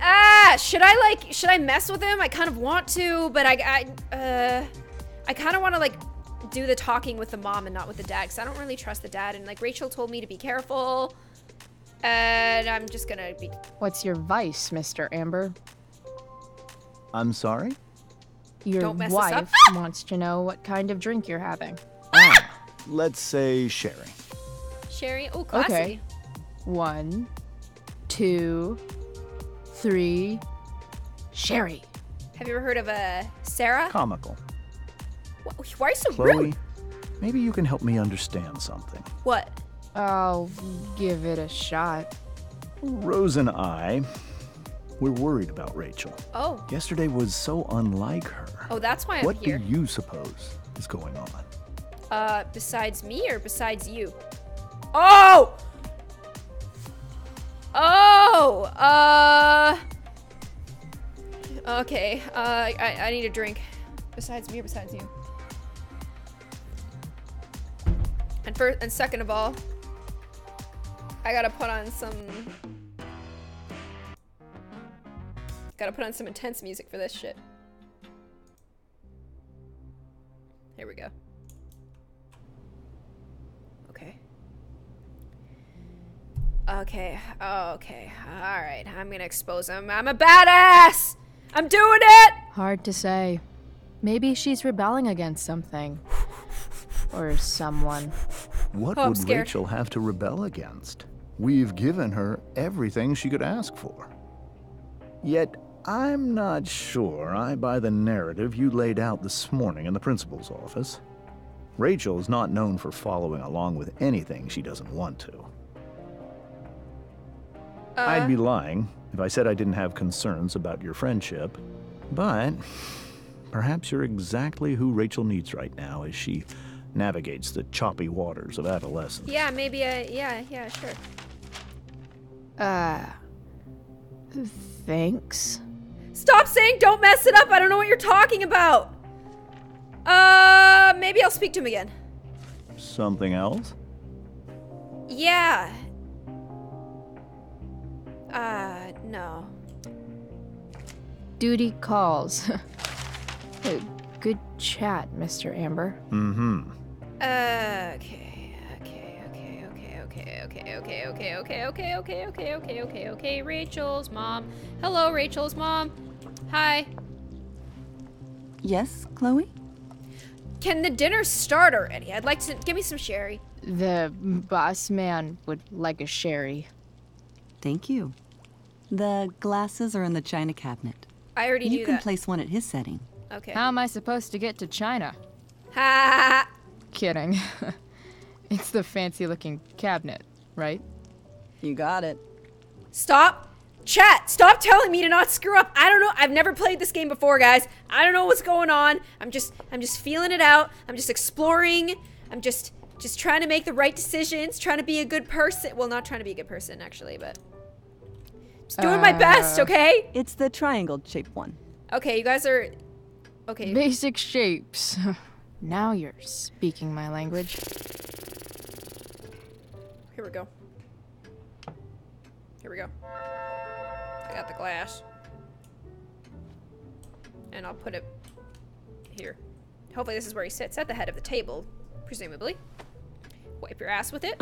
Ah, should I like, should I mess with him? I kind of want to, but I, I, uh, I kind of want to like do the talking with the mom and not with the dad, because I don't really trust the dad. And like Rachel told me to be careful, and I'm just gonna be. What's your vice, Mister Amber? I'm sorry? Your don't mess wife us up. Wants to know what kind of drink you're having. Ah! Let's say sherry. Sherry? Oh, classy. Okay. One, two, three, sherry. Have you ever heard of a uh, Sarah? Comical. Why are you so Chloe, rude? Maybe you can help me understand something. What? I'll give it a shot. Rose and I... We're worried about Rachel. Oh. Yesterday was so unlike her. Oh, that's why I'm what here. What do you suppose is going on? Uh, besides me or besides you? Oh! Oh! Uh... Okay, uh, I, I need a drink. Besides me or besides you? And first, and second of all, I gotta put on some... Gotta put on some intense music for this shit. Here we go. Okay. Okay. Okay. Alright. I'm gonna expose him. I'm a badass! I'm doing it! Hard to say. Maybe she's rebelling against something. Or someone. What oh, would Rachel have to rebel against? We've given her everything she could ask for. Yet... I'm not sure I buy the narrative you laid out this morning in the principal's office. Rachel is not known for following along with anything she doesn't want to. Uh, I'd be lying if I said I didn't have concerns about your friendship, but perhaps you're exactly who Rachel needs right now as she navigates the choppy waters of adolescence. Yeah, maybe, uh, yeah, yeah, sure. Uh, thanks. Stop saying don't mess it up. I don't know what you're talking about. Uh, maybe I'll speak to him again. Something else? Yeah. Uh, no. Duty calls. Good chat, Mister Amber. Mm-hmm. Uh, okay, okay, okay, okay, okay, okay, okay, okay, okay, okay, okay, okay, okay, okay, okay, Rachel's mom. Hello, Rachel's mom. Hi. Yes, Chloe? Can the dinner start already? I'd like to... Give me some sherry. The boss man would like a sherry. Thank you. The glasses are in the china cabinet. I already knew that. You can place one at his setting. Okay. How am I supposed to get to China? Ha! Kidding. It's the fancy-looking cabinet, right? You got it. Stop! Chat, stop telling me to not screw up. I don't know. I've never played this game before, guys. I don't know what's going on. I'm just I'm just feeling it out. I'm just exploring. I'm just just trying to make the right decisions, trying to be a good person. Well, not trying to be a good person, actually, but just doing uh, my best, okay? It's the triangle-shaped one. Okay, you guys are... Okay. Basic shapes. Now you're speaking my language. Here we go. Here we go. I got the glass. And I'll put it here. Hopefully this is where he sits, at the head of the table, presumably. Wipe your ass with it.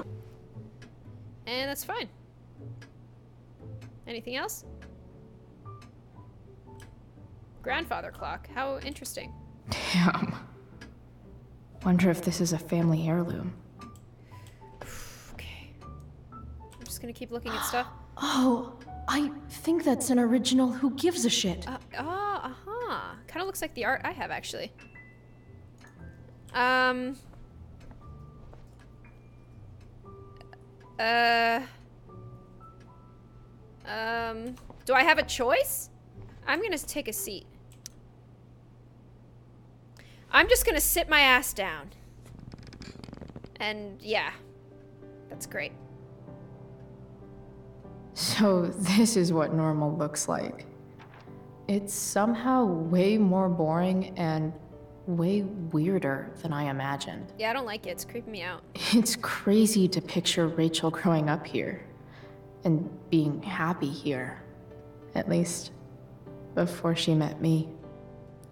And that's fine. Anything else? Grandfather clock. How interesting. Damn. Wonder if this is a family heirloom. Okay. I'm just gonna keep looking at stuff. Oh. I think that's an original Who Gives a Shit. Uh, oh, uh-huh. Kind of looks like the art I have, actually. Um. Uh. Um. Do I have a choice? I'm gonna take a seat. I'm just gonna sit my ass down. And, yeah. That's great. So this is what normal looks like. It's somehow way more boring and way weirder than I imagined. Yeah, I don't like it. It's creeping me out. It's crazy to picture Rachel growing up here and being happy here at least before she met me.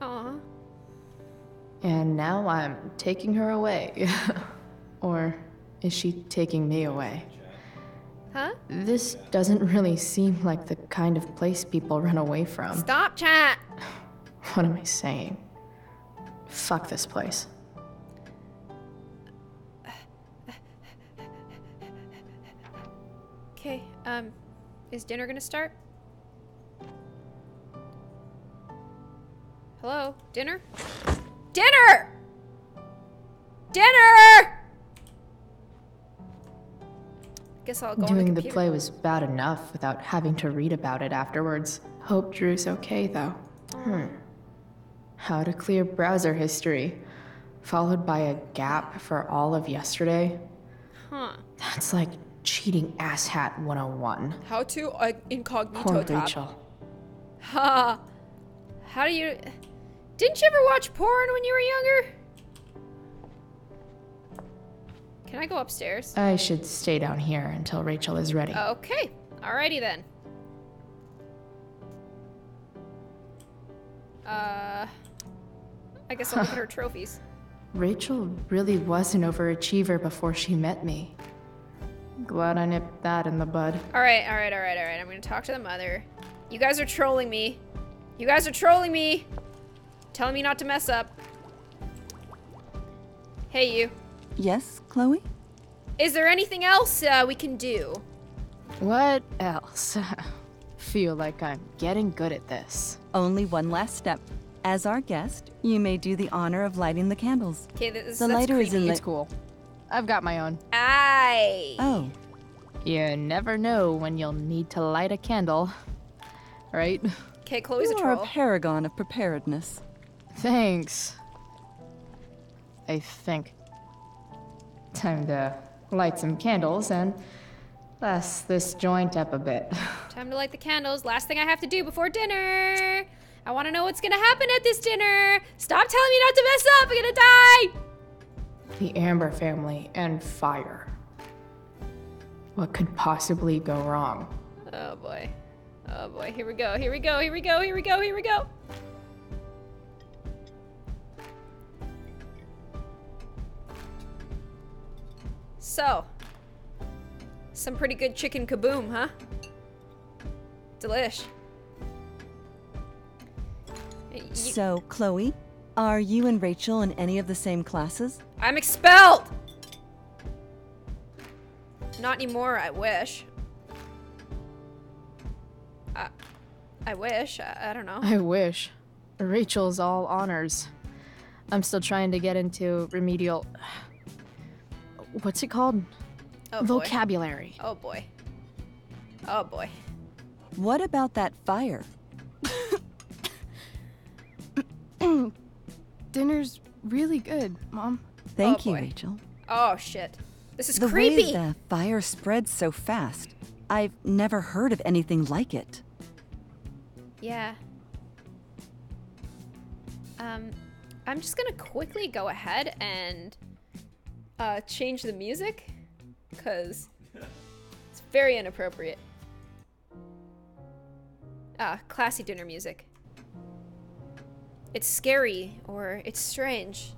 Aww. And now I'm taking her away. Or is she taking me away? Huh? This doesn't really seem like the kind of place people run away from. Stop, chat! What am I saying? Fuck this place. Okay, um, is dinner gonna start? Hello? Dinner? Dinner! Dinner! Guess I'll go. Doing the, the play was bad enough without having to read about it afterwards. Hope Drew's okay, though. Hmm. How to clear browser history, followed by a gap for all of yesterday. Huh. That's like cheating asshat one oh one. How to uh, incognito Poor tab. Rachel. Ha. How do you... Didn't you ever watch porn when you were younger? Can I go upstairs? I should stay down here until Rachel is ready. Okay. Alrighty then. Uh, I guess I'll look at her trophies. Rachel really was an overachiever before she met me. Glad I nipped that in the bud. Alright, alright, alright, alright. I'm gonna talk to the mother. You guys are trolling me. You guys are trolling me! Telling me not to mess up. Hey, you. Yes, Chloe? Is there anything else uh, we can do? What else? Feel like I'm getting good at this. Only one last step. As our guest, you may do the honor of lighting the candles. Okay, this the lighter is in the... It's cool. I've got my own. Aye. Oh. You never know when you'll need to light a candle. Right? Okay, Chloe's you a troll. You are a paragon of preparedness. Thanks. I think. Time to light some candles and last this joint up a bit. Time to light the candles. Last thing I have to do before dinner. I want to know what's going to happen at this dinner. Stop telling me not to mess up. I'm going to die. The Amber family and fire. What could possibly go wrong? Oh, boy. Oh, boy. Here we go. Here we go. Here we go. Here we go. Here we go. So, some pretty good chicken kaboom, huh? Delish. You... So, Chloe, are you and Rachel in any of the same classes? I'm expelled! Not anymore, I wish. I, I wish, I, I don't know. I wish. Rachel's all honors. I'm still trying to get into remedial... What's it called? Oh, vocabulary. Boy. Oh boy. Oh boy. What about that fire? Dinner's really good, Mom. Thank oh, you, boy. Rachel. Oh shit. This is the creepy. The way the fire spreads so fast. I've never heard of anything like it. Yeah. Um, I'm just gonna quickly go ahead and Uh, change the music, because it's very inappropriate. Ah, classy dinner music. It's scary, or it's strange.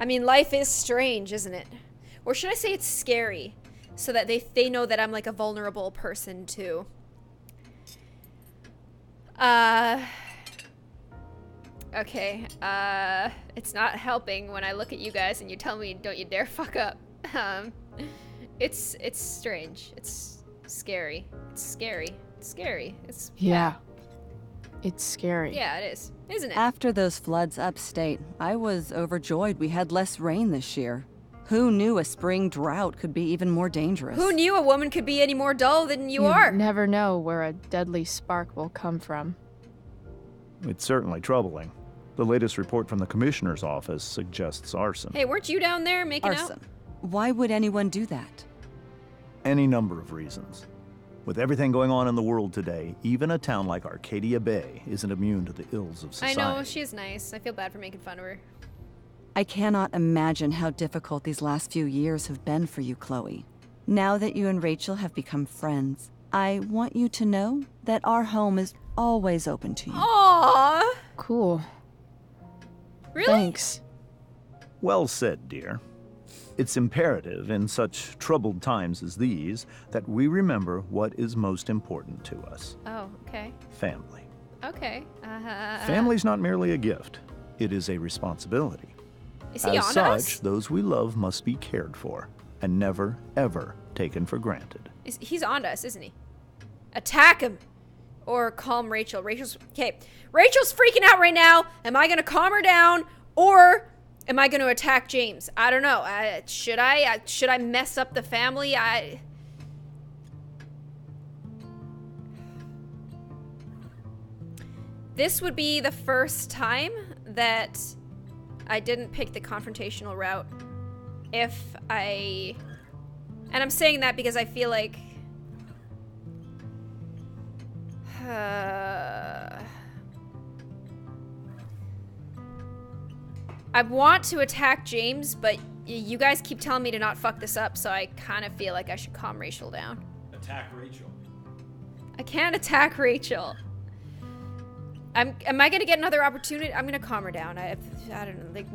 I mean, life is strange, isn't it? Or should I say it's scary, so that they, they know that I'm like a vulnerable person too. Uh... Okay, uh, it's not helping when I look at you guys and you tell me, don't you dare fuck up. Um, it's, it's strange. It's scary. It's scary. It's scary. It's... Yeah. It's scary. Yeah, it is. Isn't it? After those floods upstate, I was overjoyed we had less rain this year. Who knew a spring drought could be even more dangerous? Who knew a woman could be any more dull than you, you are? You never know where a deadly spark will come from. It's certainly troubling. The latest report from the commissioner's office suggests arson. Hey, weren't you down there making arson. Out? Why would anyone do that? Any number of reasons. With everything going on in the world today, even a town like Arcadia Bay isn't immune to the ills of society. I know, she's nice. I feel bad for making fun of her. I cannot imagine how difficult these last few years have been for you, Chloe. Now that you and Rachel have become friends, I want you to know that our home is always open to you. Aww. Cool. Really? Thanks. Well said, dear. It's imperative in such troubled times as these that we remember what is most important to us. Oh, okay. Family. Okay. Uh-huh. Family's not merely a gift. It is a responsibility. Is he As on such, us? Those we love must be cared for and never, ever taken for granted. Is, he's on to us, isn't he? Attack him or calm Rachel. Rachel's, okay. Rachel's freaking out right now. Am I going to calm her down or am I going to attack James? I don't know. Uh, should I, uh, should I mess up the family? I... This would be the first time that I didn't pick the confrontational route. If I... And I'm saying that because I feel like... Uh, I want to attack James, but you guys keep telling me to not fuck this up, so I kind of feel like I should calm Rachel down. Attack Rachel. I can't attack Rachel. I'm, am I gonna get another opportunity? I'm gonna calm her down. I, I don't know. Like,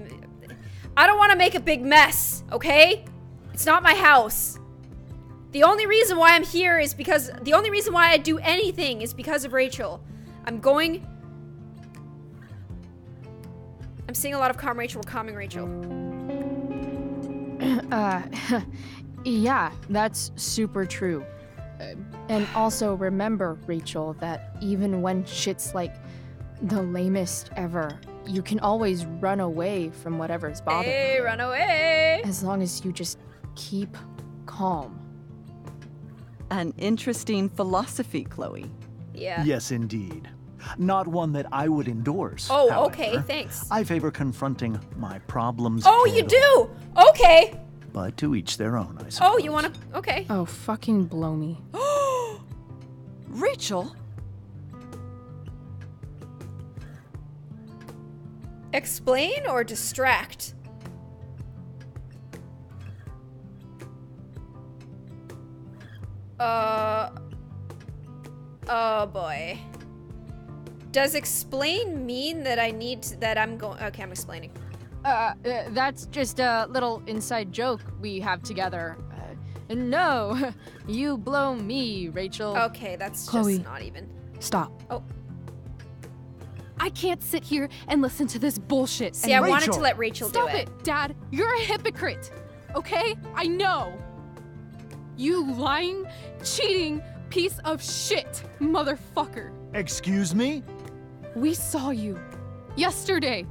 I don't want to make a big mess, okay? It's not my house. The only reason why I'm here is because, the only reason why I do anything is because of Rachel. I'm going, I'm seeing a lot of calm Rachel, we're calming Rachel. Uh, yeah, that's super true. And also remember, Rachel, that even when shit's like the lamest ever, you can always run away from whatever's bothering you. Hey, run away! As long as you just keep calm. An interesting philosophy, Chloe. Yeah. Yes, indeed. Not one that I would endorse. Oh, however. Okay, thanks. I favor confronting my problems. Oh, you do? Okay. But to each their own, I suppose. Oh, you want to? Okay. Oh, fucking blow me. Rachel? Explain or distract? Uh. Oh boy. Does explain mean that I need to, that I'm going? Okay, I'm explaining. Uh, uh, that's just a little inside joke we have together. Uh, no, you blow me, Rachel. Okay, that's Chloe, just not even. Stop. Oh. I can't sit here and listen to this bullshit. See, and I Rachel, wanted to let Rachel do it. Stop it, Dad. You're a hypocrite, okay? I know. You lying, cheating, piece of shit, motherfucker. Excuse me? We saw you yesterday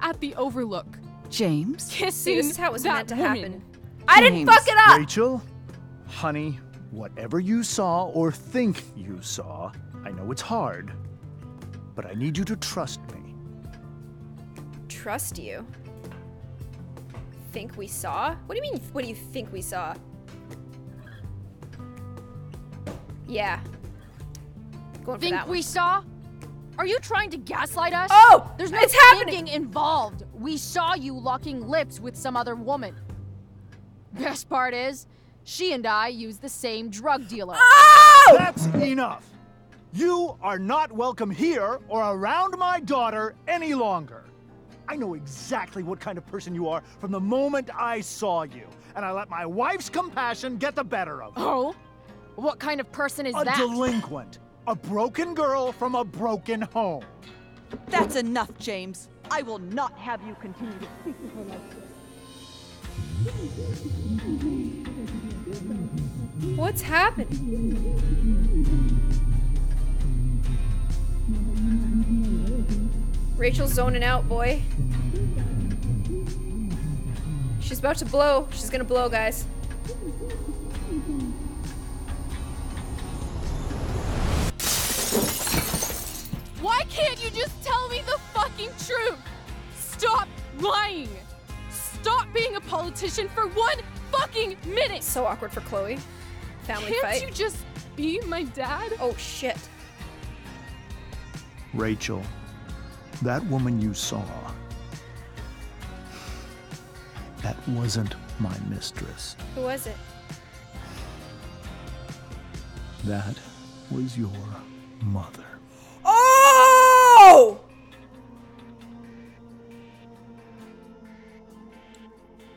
at the Overlook. James? Kissing See, this is how it was meant to woman. happen. James. I didn't fuck it up! Rachel, honey, whatever you saw or think you saw, I know it's hard, but I need you to trust me. Trust you? Think we saw? What do you mean, what do you think we saw? Yeah. Going think for that we one. saw? Are you trying to gaslight us? Oh! There's no it's happening involved. We saw you locking lips with some other woman. Best part is, she and I use the same drug dealer. Oh! That's enough. You are not welcome here or around my daughter any longer. I know exactly what kind of person you are from the moment I saw you, and I let my wife's compassion get the better of you. Oh? What kind of person is A that? A delinquent. A broken girl from a broken home. That's enough, James. I will not have you continue to speak to her like this. What's happening? Rachel's zoning out, boy. She's about to blow. She's gonna blow, guys. Why can't you just tell me the fucking truth? Stop lying. Stop being a politician for one fucking minute. So awkward for Chloe. Family can't fight. Can't you just be my dad? Oh, shit. Rachel, that woman you saw, that wasn't my mistress. Who was it? That was your mother. No!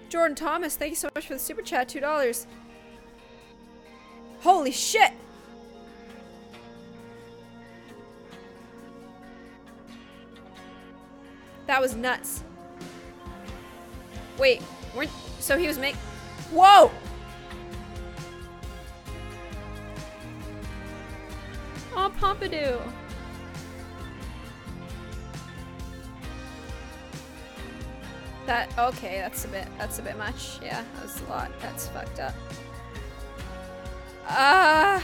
Jordan Thomas, thank you so much for the super chat, two dollars. Holy shit! That was nuts. Wait, weren't... So he was make... Whoa! Oh, Pompidou. That... Okay, that's a bit... That's a bit much. Yeah, that was a lot. That's fucked up. Uh...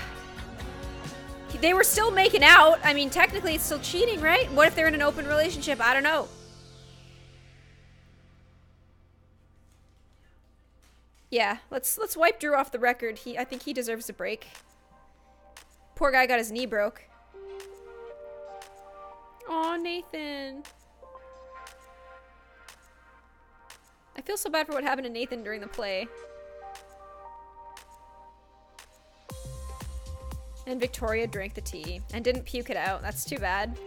They were still making out. I mean, technically it's still cheating, right? What if they're in an open relationship? I don't know. Yeah, let's let's wipe Drew off the record. He I think he deserves a break. Poor guy got his knee broke. Aw, Nathan. I feel so bad for what happened to Nathan during the play. And Victoria drank the tea and didn't puke it out. That's too bad.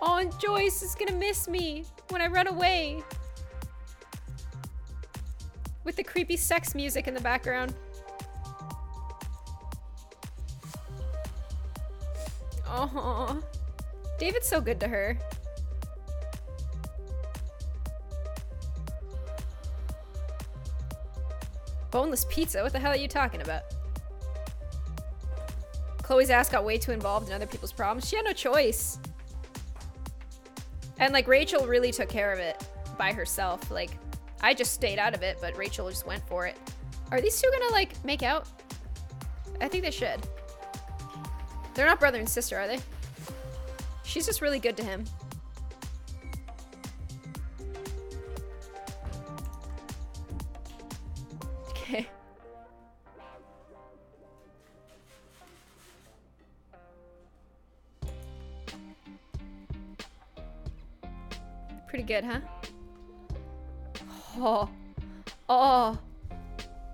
Oh, and Joyce is gonna miss me when I run away. With the creepy sex music in the background. Oh, David's so good to her. Boneless pizza? What the hell are you talking about? Chloe's ass got way too involved in other people's problems. She had no choice. And like Rachel really took care of it by herself. Like, I just stayed out of it, but Rachel just went for it. Are these two gonna, like, make out? I think they should. They're not brother and sister, are they? She's just really good to him. Okay. Pretty good, huh? Oh, oh,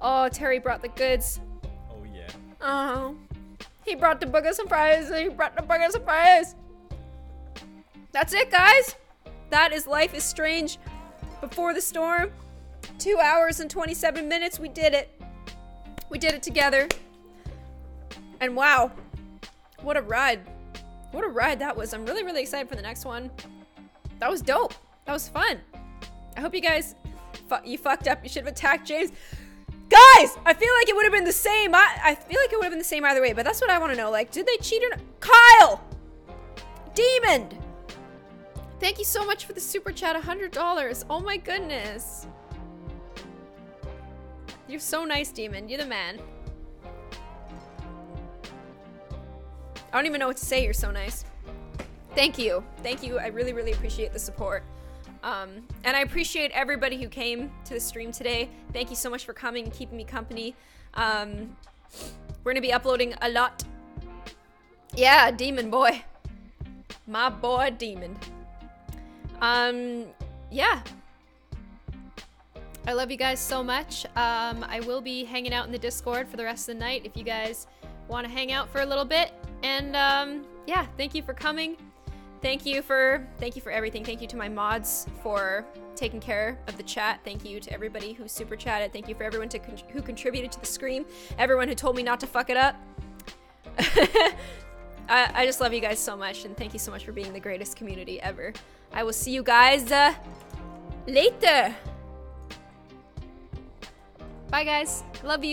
oh, Terry brought the goods. Oh, yeah. Oh, he brought the burger surprise. He brought the burger surprise. That's it, guys. That is Life is Strange Before the Storm. Two hours and twenty-seven minutes. We did it. We did it together. And wow, what a ride. What a ride that was. I'm really, really excited for the next one. That was dope. That was fun. I hope you guys... You fucked up. You should have attacked James. Guys, I feel like it would have been the same. I, I feel like it would have been the same either way, but that's what I want to know. Like, did they cheat or not? Kyle! Demon! Thank you so much for the super chat. one hundred dollars. Oh my goodness. You're so nice, Demon. You're the man. I don't even know what to say. You're so nice. Thank you. Thank you. I really, really appreciate the support. Um, and I appreciate everybody who came to the stream today. Thank you so much for coming and keeping me company. Um, we're gonna be uploading a lot. Yeah, Demon boy. My boy, Demon. Um, yeah. I love you guys so much. Um, I will be hanging out in the Discord for the rest of the night if you guys want to hang out for a little bit. And um, yeah, thank you for coming. Thank you for thank you for everything. Thank you to my mods for taking care of the chat. Thank you to everybody who super chatted. Thank you for everyone to con who contributed to the scream. Everyone who told me not to fuck it up. I, I just love you guys so much, and thank you so much for being the greatest community ever. I will see you guys uh, later. Bye, guys. Love you.